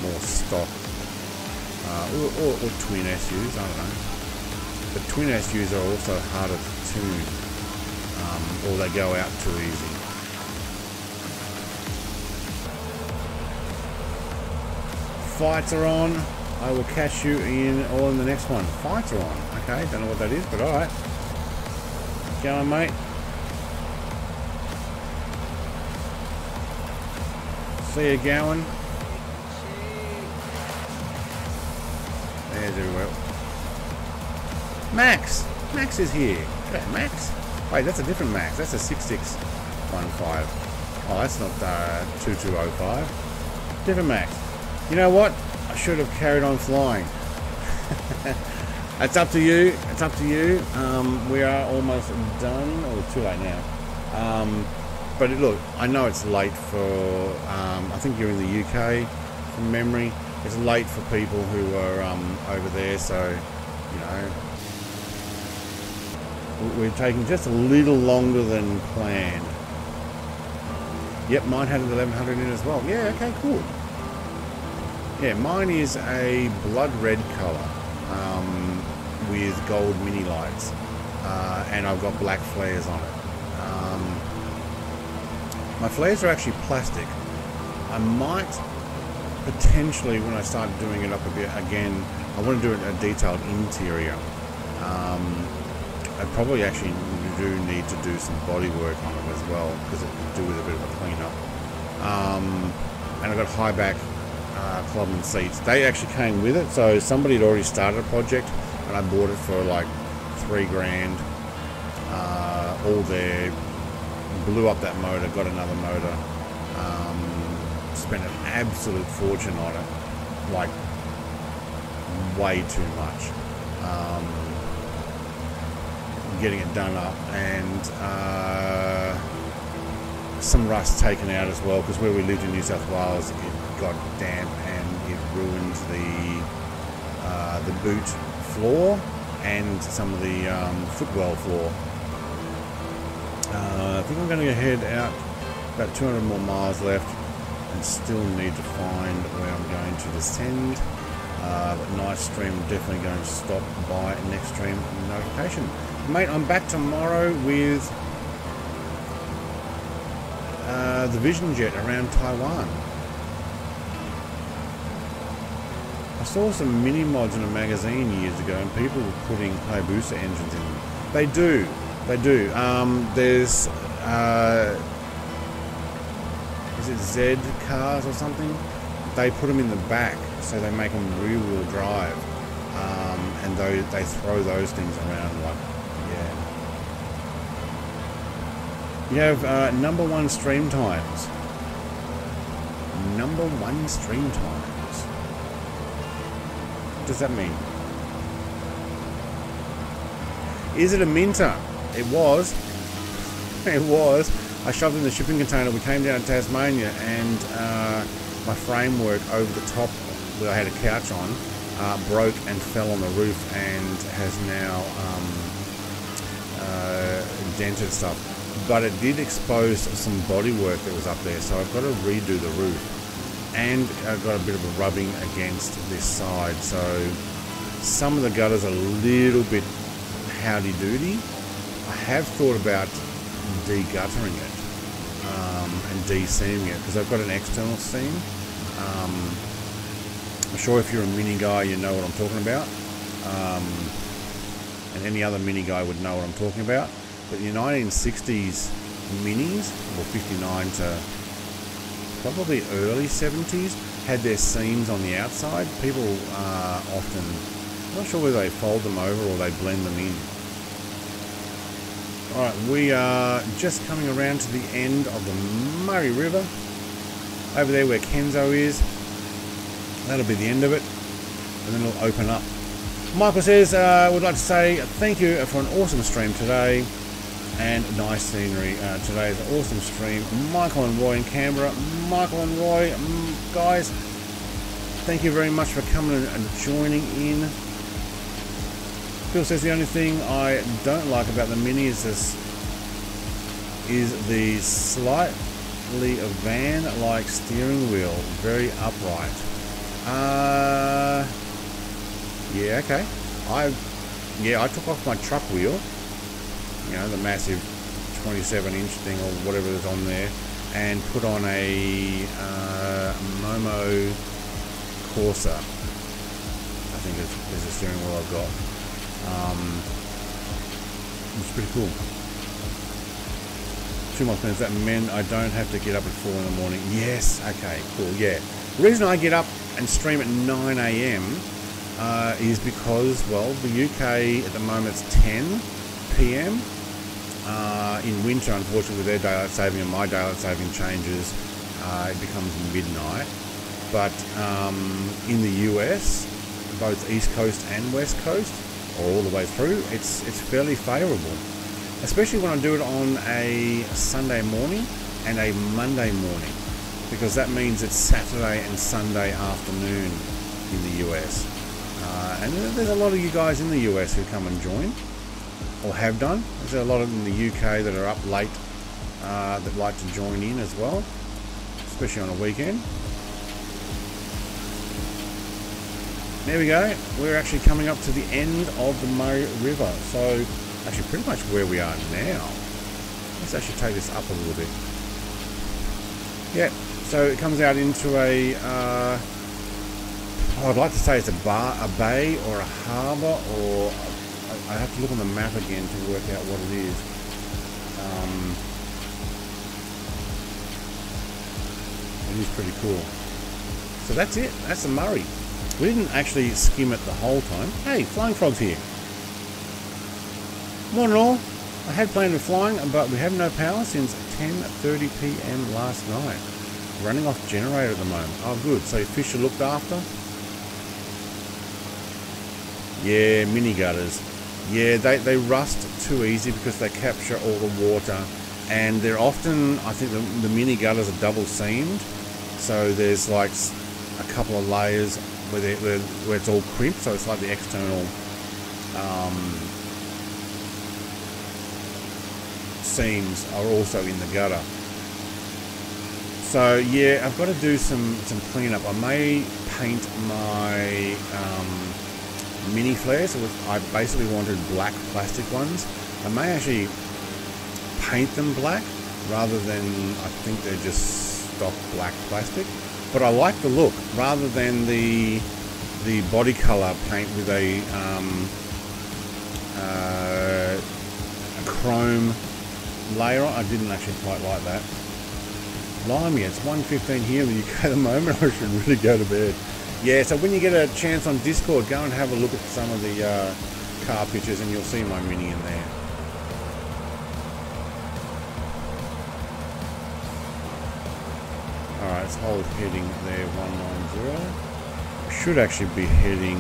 more stock, or twin SUs, I don't know. But twin SUs are also harder to tune, or they go out too easy. Fights are on. I will catch you in all in the next one. Fights are on. Okay, don't know what that is, but alright. Go on, mate. See you, Gowan. There's everywhere. Max! Max is here. Look at Max. Wait, that's a different Max. That's a 6615. Oh, that's not 2205. Different Max. You know what? I should have carried on flying. It's up to you. It's up to you. We are almost done. Oh, it's too late now. But look, I know it's late for... I think you're in the UK, from memory. It's late for people who are over there, so, you know... We're taking just a little longer than planned. Yep, mine had an 1100 in as well. Yeah, okay, cool. Yeah, mine is a blood red colour with gold mini lights, and I've got black flares on it. My flares are actually plastic. I might potentially, when I start doing it up a bit again, I want to do a detailed interior. I probably actually do need to do some body work on it as well, because it could do with a bit of a clean up. And I've got high back clubman seats. They actually came with it, so somebody had already started a project and I bought it for like $3,000. All there, blew up that motor, got another motor, spent an absolute fortune on it, like way too much. getting it done up, and some rust taken out as well, because where we lived in New South Wales it got damp and it ruined the boot floor and some of the footwell floor. I think I'm going to head out about 200 more miles left and still need to find where I'm going to descend. But nice stream, I'm definitely going to stop by next stream notification. Mate, I'm back tomorrow with the Vision Jet around Taiwan. I saw some mini mods in a magazine years ago and people were putting Hayabusa engines in them. They do, they do. There's is it Z cars or something? They put them in the back, so they make them rear-wheel drive, and they throw those things around like, yeah. You have #1 stream times. #1 stream times. What does that mean? Is it a minter? It was. It was. I shoved in the shipping container. We came down to Tasmania and. My framework over the top where I had a couch on broke and fell on the roof and has now dented stuff, but it did expose some bodywork that was up there, so I've got to redo the roof, and I've got a bit of a rubbing against this side, so some of the gutters are a little bit howdy-doody. I have thought about de-guttering it and de-seaming it, because I've got an external seam. I'm sure if you're a mini guy you know what I'm talking about, and any other mini guy would know what I'm talking about, but the 1960s minis, or 59 to probably early 70s, had their seams on the outside. People often, I'm not sure whether they fold them over or they blend them in. Alright, we are just coming around to the end of the Murray River. Over there where Kenzo is. That'll be the end of it. And then it'll open up. Michael says, would like to say thank you for an awesome stream today. And nice scenery. Today is an awesome stream. Michael and Roy in Canberra. Michael and Roy, guys, thank you very much for coming and joining in. Phil says the only thing I don't like about the Mini is this, is the slightly van-like steering wheel, very upright. Yeah, okay. I took off my truck wheel, you know, the massive 27-inch thing or whatever is on there, and put on a Momo Corsa. I think it's the steering wheel I've got. It's pretty cool. Two more things that meant I don't have to get up at 4 in the morning. Yes, okay, cool, yeah. The reason I get up and stream at 9 a.m. Is because, well, the UK at the moment is 10 p.m. In winter, unfortunately, with their daylight saving and my daylight saving changes, it becomes midnight. But in the US, both East Coast and West Coast, all the way through, it's fairly favourable, especially when I do it on a Sunday morning and a Monday morning, because that means it's Saturday and Sunday afternoon in the US, and there's a lot of you guys in the US who come and join, or have done. There's a lot of them in the UK that are up late that like to join in as well, especially on a weekend. There we go, we're actually coming up to the end of the Murray River, so actually pretty much where we are now. Let's actually take this up a little bit. Yeah, so it comes out into a, I'd like to say it's a bay or a harbour, or I have to look on the map again to work out what it is. It is pretty cool. So that's it, that's the Murray. We didn't actually skim it the whole time. Hey, Flying Frog's here. More than all, I had planned on flying, but we have no power since 10:30 p.m. last night. Running off generator at the moment. Oh, good. So your fish are looked after. Yeah, mini gutters. Yeah, they rust too easy because they capture all the water, and they're often, I think the mini gutters are double seamed, so there's like a couple of layers where it's all crimped, so it's like the external seams are also in the gutter. So yeah, I've got to do some cleanup. I may paint my mini flares. I basically wanted black plastic ones. I may actually paint them black rather than, I think they're just stock black plastic. But I like the look rather than the body color paint with a chrome layer on. I didn't actually quite like that. Blimey, it's 1:15 here in the UK at the moment. I should really go to bed. Yeah, so when you get a chance on Discord, go and have a look at some of the car pictures and you'll see my Mini in there. Alright, it's old heading there, 190. I should actually be heading,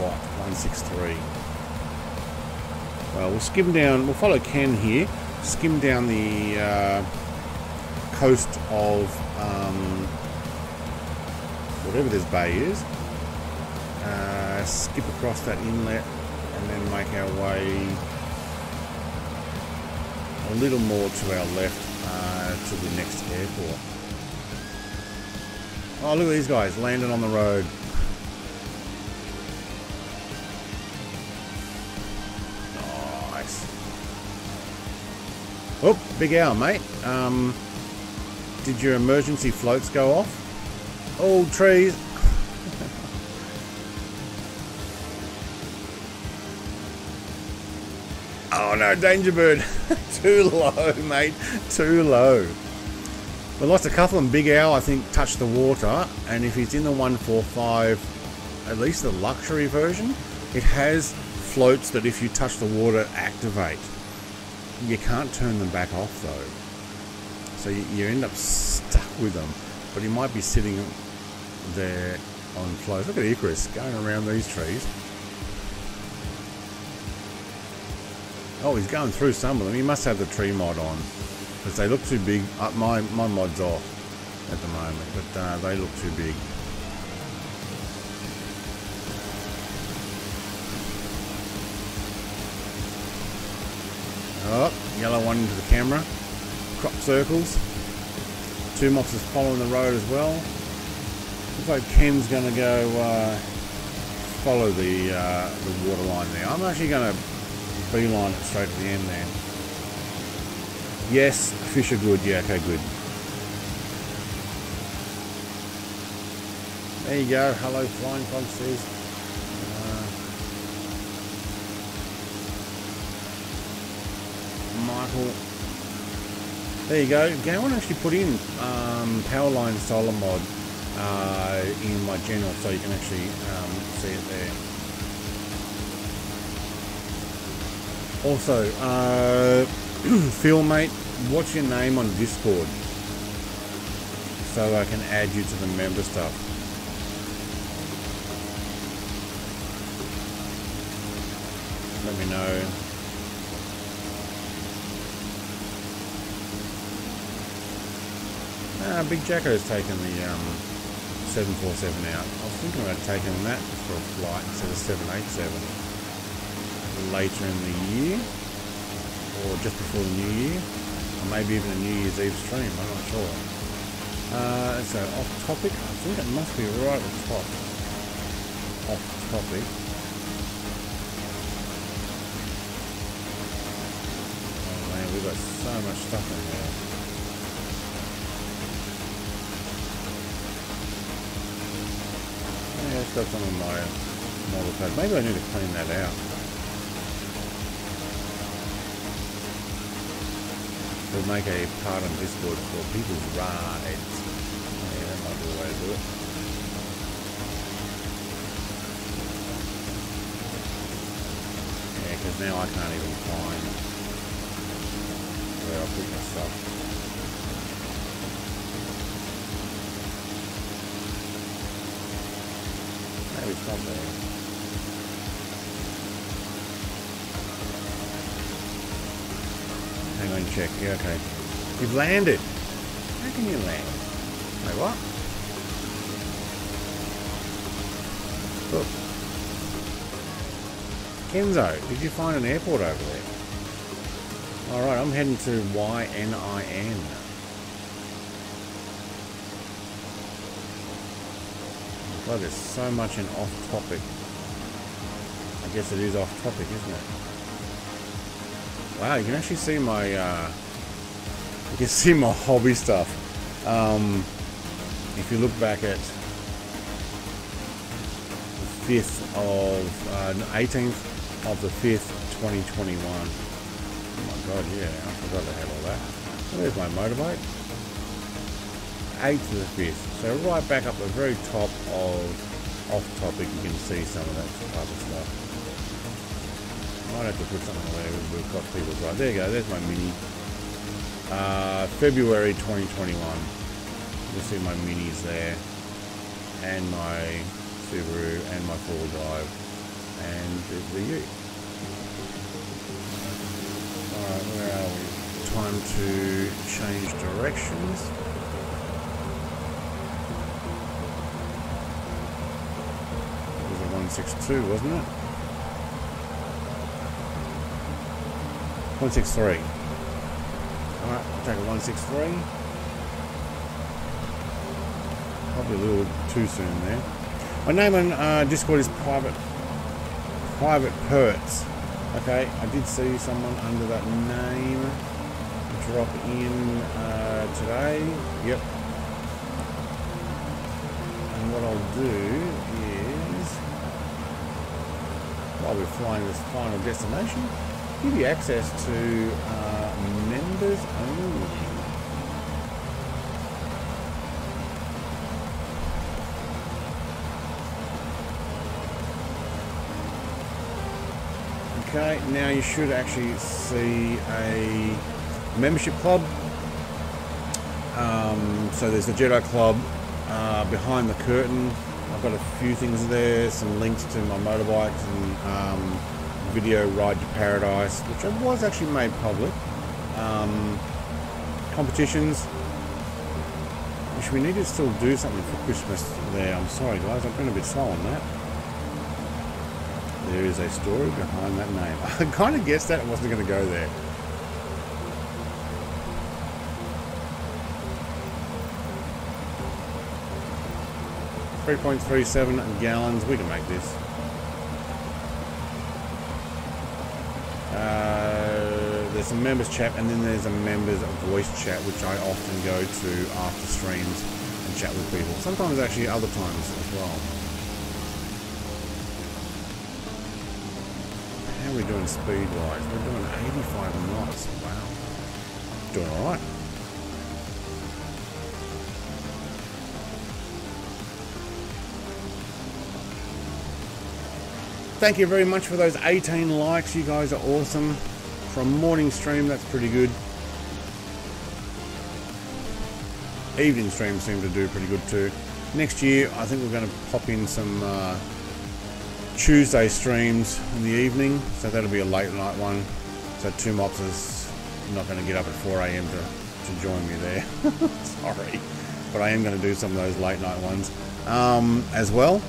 what, 163. Well, we'll skim down, we'll follow Ken here, skim down the coast of whatever this bay is, skip across that inlet and then make our way a little more to our left to the next airport. Oh, look at these guys landing on the road. Nice. Oh, big owl, mate. Did your emergency floats go off? All trees. Oh no, danger bird. Too low, mate. Too low. We lost a couple and big owl, I think, touched the water. And if it's in the 145, at least the luxury version, it has floats that if you touch the water, activate. You can't turn them back off though. So you end up stuck with them. But he might be sitting there on floats. Look at Icarus going around these trees. Oh, he's going through some of them. He must have the tree mod on because they look too big. My mod's off at the moment, but they look too big. Oh, yellow one into the camera. Crop circles. Two mops is following the road as well. Looks like Ken's going to go follow the water line there. I'm actually going to beeline it straight to the end there. Yes, fish are good. Yeah, okay, good. There you go. Hello, Flying Fog says. Michael. There you go. Gowan actually put in Powerline Solar Mod in my general, so you can actually see it there. Also, Phil, mate, what's your name on Discord? So I can add you to the member stuff. Let me know. Ah, Big Jacko's taken the 747 out. I was thinking about taking that for a flight instead of 787. Later in the year, or just before the new year, or maybe even a New Year's Eve stream, I'm not sure. So off topic, I think it must be right at the top. Off topic. Oh man, we've got so much stuff in there. Yeah, it's got some of my model code. Maybe I need to clean that out. We'll make a part on Discord for people's rides. Yeah, that might be a way to do it. Yeah, because now I can't even find where I put my stuff. Maybe it's not there. Hang on, check. Yeah, okay. You've landed. How can you land? Wait, what? Look. Kenzo, did you find an airport over there? Alright, I'm heading to YNIN. Well, there's so much an off-topic. I guess it is off-topic, isn't it? Wow, you can actually see my, you can see my hobby stuff. If you look back at the 18th of the 5th, 2021. Oh my god, yeah, I forgot to have all that. There's my motorbike. 8th to the 5th. So right back up the very top of off topic, you can see some of that type of stuff. I might have to put something away. We've got people right there. You go. There's my Mini. February 2021. You'll see my Minis there, and my Subaru, and my four-wheel drive, and the U. All right, where are we? Time to change directions. It was a 162, wasn't it? 163. All right, I'll take a 163. Probably a little too soon there. My name on Discord is Private Perts. Okay, I did see someone under that name drop in today. Yep. And what I'll do is, while we're flying this final destination, give you access to members only. Okay, now you should actually see a membership club. So there's the Jedi Club, Behind the Curtain. I've got a few things there, some links to my motorbikes and video Ride to Paradise, which I was actually made public. Competitions, which we need to still do something for Christmas there. I'm sorry guys, I've been a bit slow on that. There is a story behind that name. I kind of guessed that it wasn't going to go there. $3.37 gallons. We can make this. There's a members chat, and then there's a members voice chat, which I often go to after streams and chat with people. Sometimes actually other times as well. How are we doing speed wise? We're doing 85 knots. Wow. Doing alright. Thank you very much for those 18 likes. You guys are awesome. From morning stream, that's pretty good. Evening stream seemed to do pretty good too. Next year, I think we're going to pop in some Tuesday streams in the evening, so that'll be a late night one. So Two Mops is not going to get up at 4 a.m. to join me there. Sorry, but I am going to do some of those late night ones as well,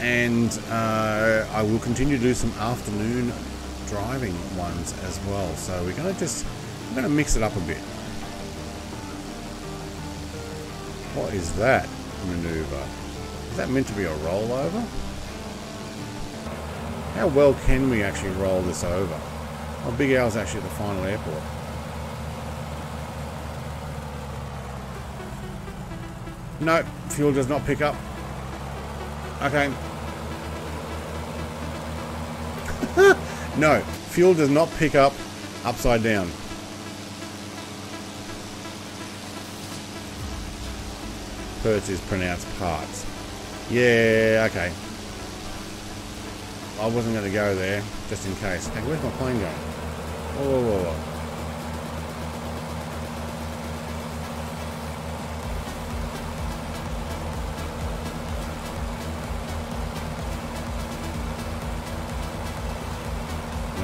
and I will continue to do some afternoon driving ones as well. So we're going to mix it up a bit. What is that maneuver? Is that meant to be a rollover? How well can we actually roll this over? Well, Big Al's actually at the final airport. No, fuel does not pick up. Okay. No, fuel does not pick up upside down. Perts is pronounced parts. Yeah, okay. I wasn't going to go there, just in case. Hey, where's my plane going? Whoa, whoa, whoa, whoa.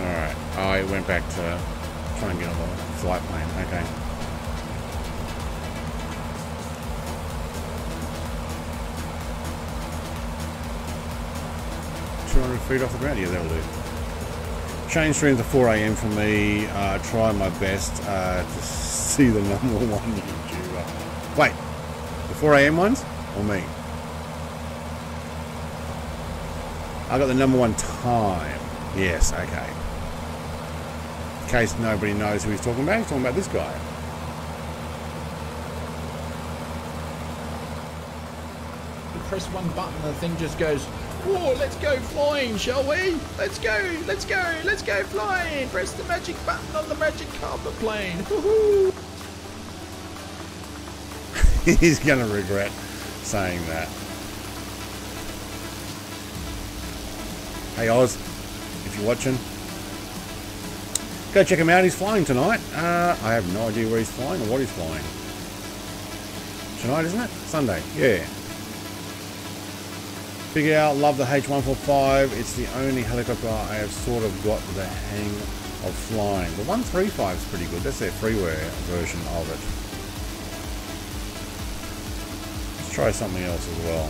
Alright, I went back to Trying to get on the flight plane, okay. Feet off the ground, yeah, that'll do. Change stream to 4 AM for me. Try my best to see the number one YouTuber. Wait, the 4 AM ones or me? I got the number one time. Yes, okay. In case nobody knows who he's talking about this guy. You press one button, and the thing just goes. Whoa, let's go flying, shall we? Let's go flying! Press the magic button on the magic carpet plane. Woohoo! He's gonna regret saying that. Hey Oz, if you're watching, go check him out. He's flying tonight. I have no idea where he's flying or what he's flying. Tonight, isn't it? Sunday, yeah. Big Al, love the H145. It's the only helicopter I have sort of got the hang of flying. The 135 is pretty good. That's their freeware version of it. Let's try something else as well.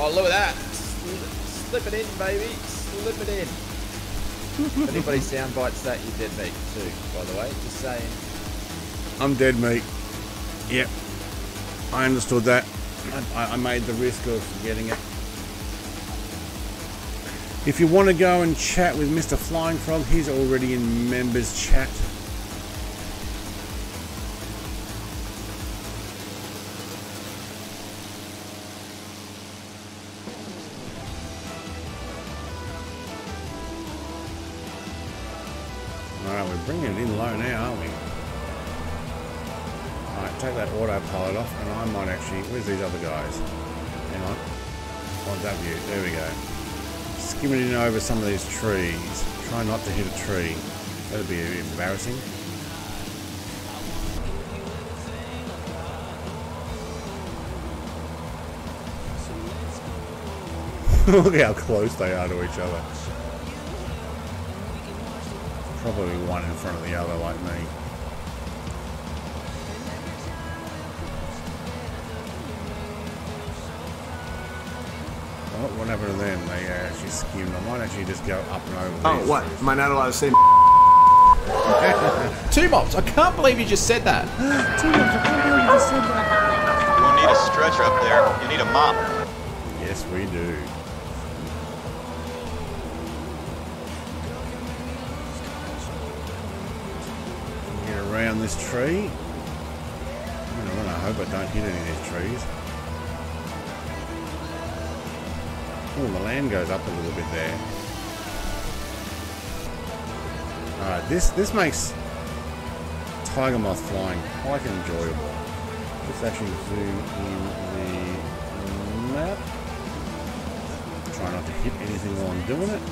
Oh, look at that. Slip it in, baby. Slip it in. If anybody soundbites that, you're dead meat too, by the way. Just saying. I'm dead meat. Yep. I understood that. I made the risk of forgetting it. If you want to go and chat with Mr. Flying Frog, he's already in members chat. Alright, we're bringing it in low now, aren't we? Take that autopilot off, and I might actually. Where's these other guys? Hang on. Oh, that view. There we go. Skimming in over some of these trees. Try not to hit a tree. That'd be embarrassing. Look how close they are to each other. Probably one in front of the other, like me. What happened to them? They actually skimmed. I might actually just go up and over. Oh, what? Am I not allowed to say? Two Mops, I can't believe you just said that. Two Mops, I can't believe you just said that. You won't need a stretcher up there. You need a mop. Yes, we do. Get around this tree. I hope I don't hit any of these trees. Oh, the land goes up a little bit there. Alright, this makes Tiger Moth flying quite enjoyable. Let's actually zoom in the map. Try not to hit anything while I'm doing it.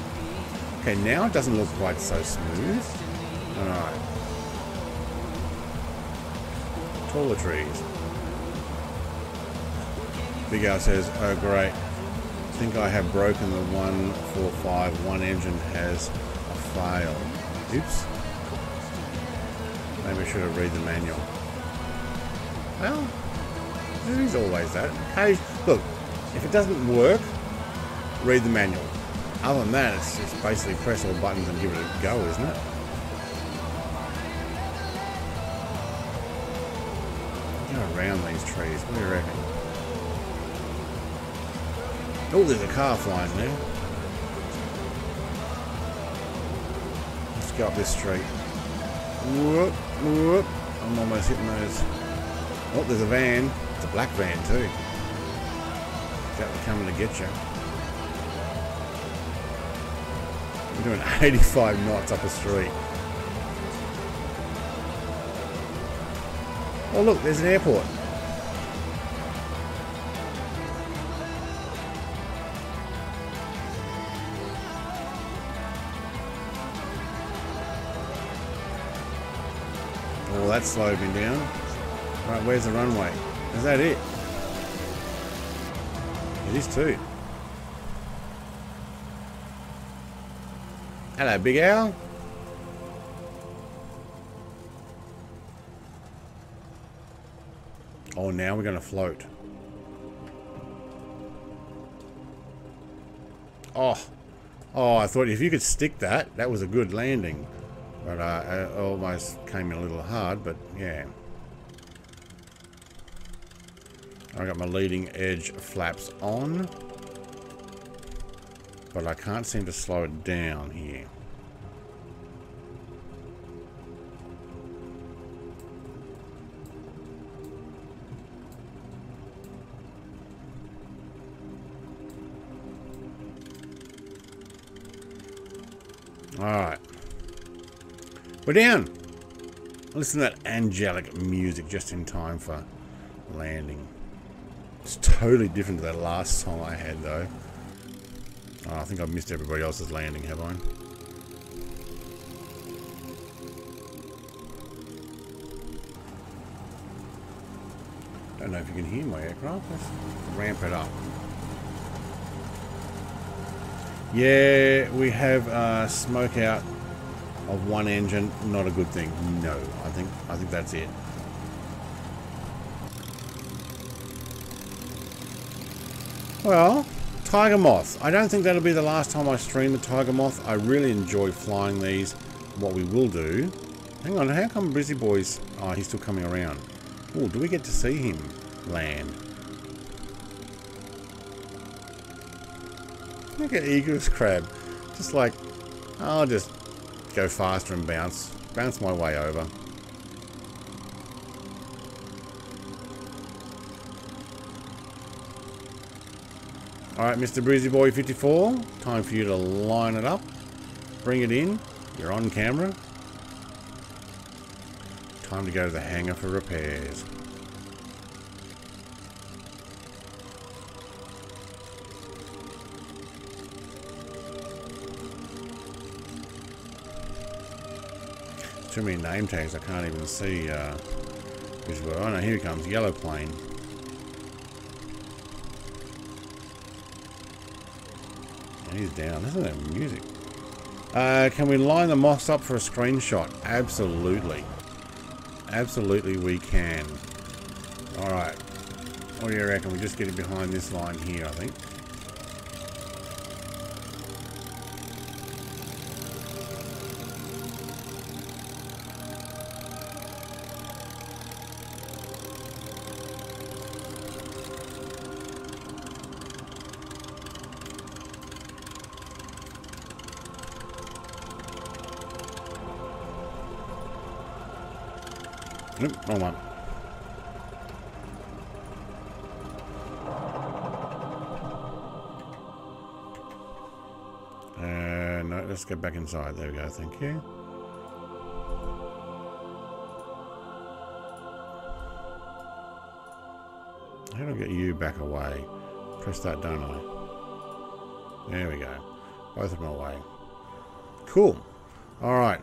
Okay, now it doesn't look quite so smooth. Alright. Taller trees. Big Al says, oh great. I think I have broken the 145. One engine has failed. Oops. Maybe I should have read the manual. Well, there is always that. Hey, look, if it doesn't work, read the manual. Other than that, it's just basically press all buttons and give it a go, isn't it? Get around these trees. What do you reckon? Oh, there's a car flying there. Let's go up this street. Whoop, whoop. I'm almost hitting those. Oh, there's a van. It's a black van, too. That was coming to get you. We're doing 85 knots up a street. Oh, look, there's an airport. That slowed me down. Right, where's the runway? Is that it? It is too. Hello, Big Al. Oh, now we're going to float. Oh. Oh, I thought if you could stick that, that was a good landing. But I almost came in a little hard, but yeah. I got my leading edge flaps on. But I can't seem to slow it down here. Alright. We're down. Listen to that angelic music just in time for landing. It's totally different to that last song I had though. Oh, I think I've missed everybody else's landing, have I? Don't know if you can hear my aircraft. Let's ramp it up. Yeah, we have smoke out of one engine. Not a good thing. No, I think that's it. Well, Tiger Moth. I don't think that'll be the last time I stream the Tiger Moth. I really enjoy flying these. What we will do... Hang on, how come Brizzy Boy's... Oh, he's still coming around. Oh, do we get to see him land? Look at Eagle's Crab. Just like, I'll just go faster and bounce. Bounce my way over. Alright, Mr. Breezy Boy 54, time for you to line it up. Bring it in. You're on camera. Time to go to the hangar for repairs. There's too many name tags, I can't even see which were. Oh no, here he comes, yellow plane. He's down. Isn't that music? Can we line the moths up for a screenshot? Absolutely. Absolutely we can. Alright. What do you reckon? We just get it behind this line here, I think. Nope, wrong one. No, let's go back inside. There we go, thank you. How do I get you back away? Press that, don't I? There we go. Both of them away. Cool. Alright,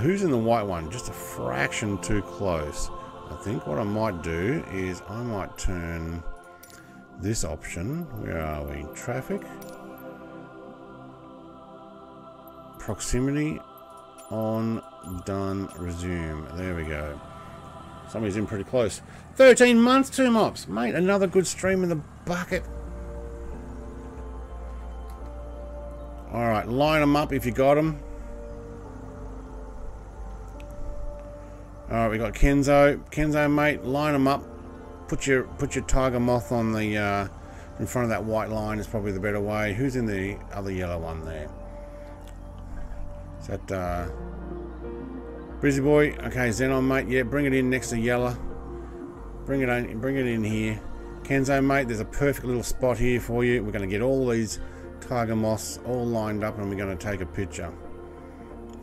who's in the white one? Just a fraction too close. I think what I might do is I might turn this option. Where are we? Traffic. Proximity. On. Done. Resume. There we go. Somebody's in pretty close. 13 months, 2 mops. Mate, another good stream in the bucket. Alright, line them up if you got them. Alright, we got Kenzo. Kenzo, mate, line them up. Put your Tiger Moth on the in front of that white line is probably the better way. Who's in the other yellow one there? Is that Brizzy Boy? Okay, Xenon, mate. Yeah, bring it in next to yellow. Bring it in here. Kenzo, mate, there's a perfect little spot here for you. We're going to get all these Tiger Moths all lined up and we're going to take a picture.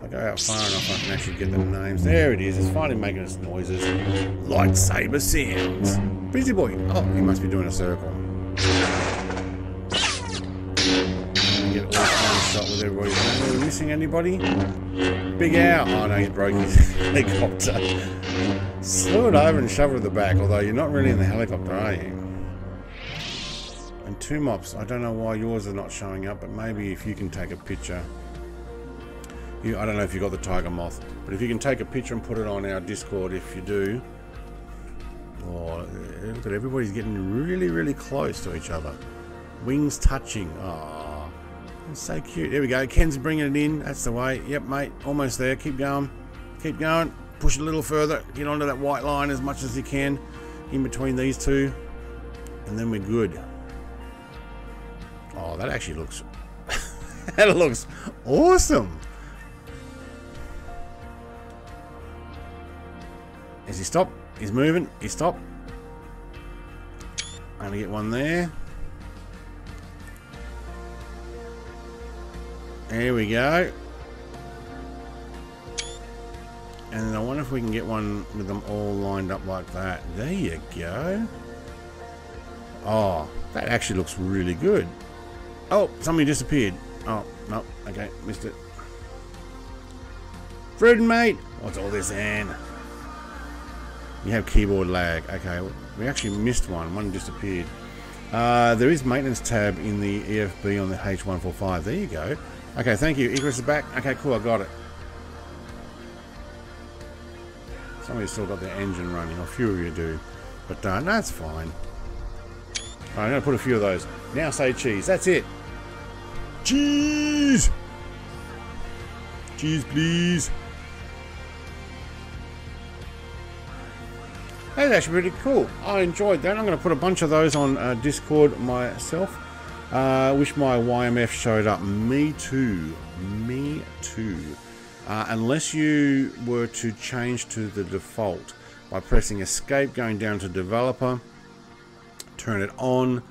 I go out far enough I can actually get them names. There it is, it's finally making its noises. Lightsaber sounds. Brizzy Boy. Oh, he must be doing a circle. Get all the shot with everybody. Are we missing anybody? Big Owl. Oh no, he broke his helicopter. Slew it over and shove it at the back, although you're not really in the helicopter, are you? And 2 mops. I don't know why yours are not showing up, but maybe if you can take a picture. I don't know if you've got the Tiger Moth, but if you can take a picture and put it on our Discord, if you do. Oh, look at everybody's getting really, really close to each other. Wings touching. Oh, that's so cute. There we go. Ken's bringing it in. That's the way. Yep, mate. Almost there. Keep going. Keep going. Push it a little further. Get onto that white line as much as you can in between these two. And then we're good. Oh, that actually looks... that looks awesome. Has he stopped? He's moving. He stopped. I'm going to get one there. There we go. And then I wonder if we can get one with them all lined up like that. There you go. Oh, that actually looks really good. Oh, somebody disappeared. Oh, no. Okay, missed it. Freedom, mate. What's all this in? You have keyboard lag. Okay, we actually missed one. One disappeared. There is maintenance tab in the EFB on the H145. There you go. Okay, thank you. Icarus is back. Okay, cool. I got it. Somebody's still got their engine running. A few of you do. But that's fine. All right, I'm going to put a few of those. Now say cheese. That's it. Cheese! Cheese, please. That's actually really cool. I enjoyed that. I'm going to put a bunch of those on Discord myself. Wish my YMF showed up. Me too. Me too. Unless you were to change to the default by pressing escape, going down to developer, turn it on,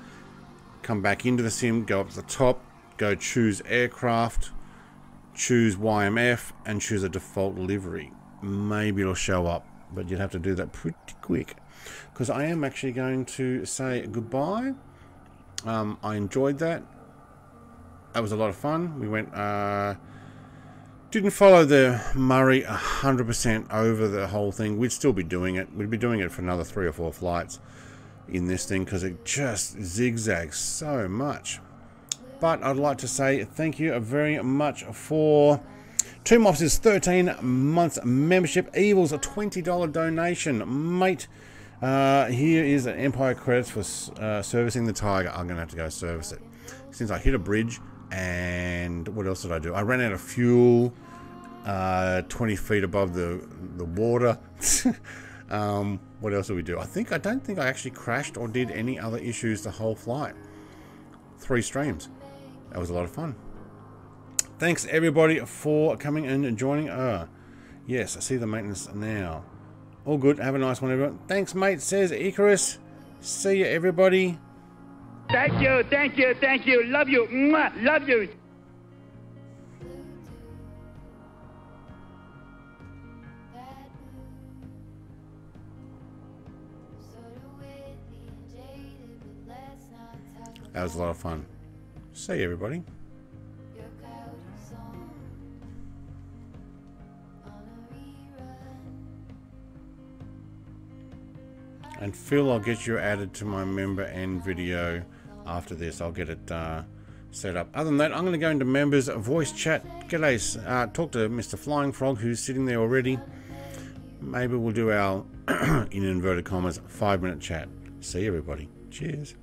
come back into the sim, go up to the top, go choose aircraft, choose YMF, and choose a default livery. Maybe it'll show up. But you'd have to do that pretty quick, because I am actually going to say goodbye. I enjoyed that. That was a lot of fun. We went, didn't follow the Murray 100% over the whole thing. We'd still be doing it. We'd be doing it for another 3 or 4 flights in this thing, because it just zigzags so much. But I'd like to say thank you very much for... Two Mops' 13 months membership, Evil's a $20 donation, mate. Here is an Empire credits for servicing the Tiger. I'm going to have to go service it, since I hit a bridge, and what else did I do? I ran out of fuel, 20 feet above the water. What else did we do? I don't think I actually crashed or did any other issues the whole flight. 3 streams. That was a lot of fun. Thanks everybody for coming and joining. Yes, I see the maintenance now. All good. Have a nice one, everyone. Thanks, mate, says Icarus. See you, everybody. Thank you, thank you, thank you. Love you. Mwah, love you. That was a lot of fun. See you, everybody. And Phil, I'll get you added to my member and video after this. I'll get it set up. Other than that, I'm going to go into members, voice chat. G'day, talk to Mr. Flying Frog, who's sitting there already. Maybe we'll do our, in inverted commas, 5-minute chat. See everybody. Cheers.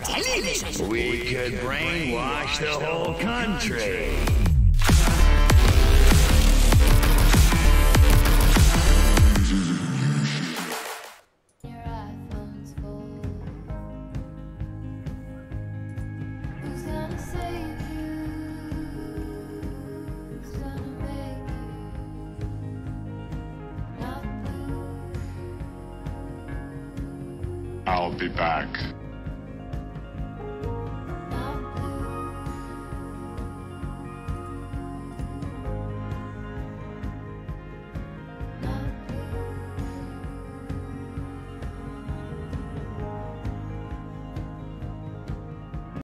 We could brainwash the whole country. I'll be back.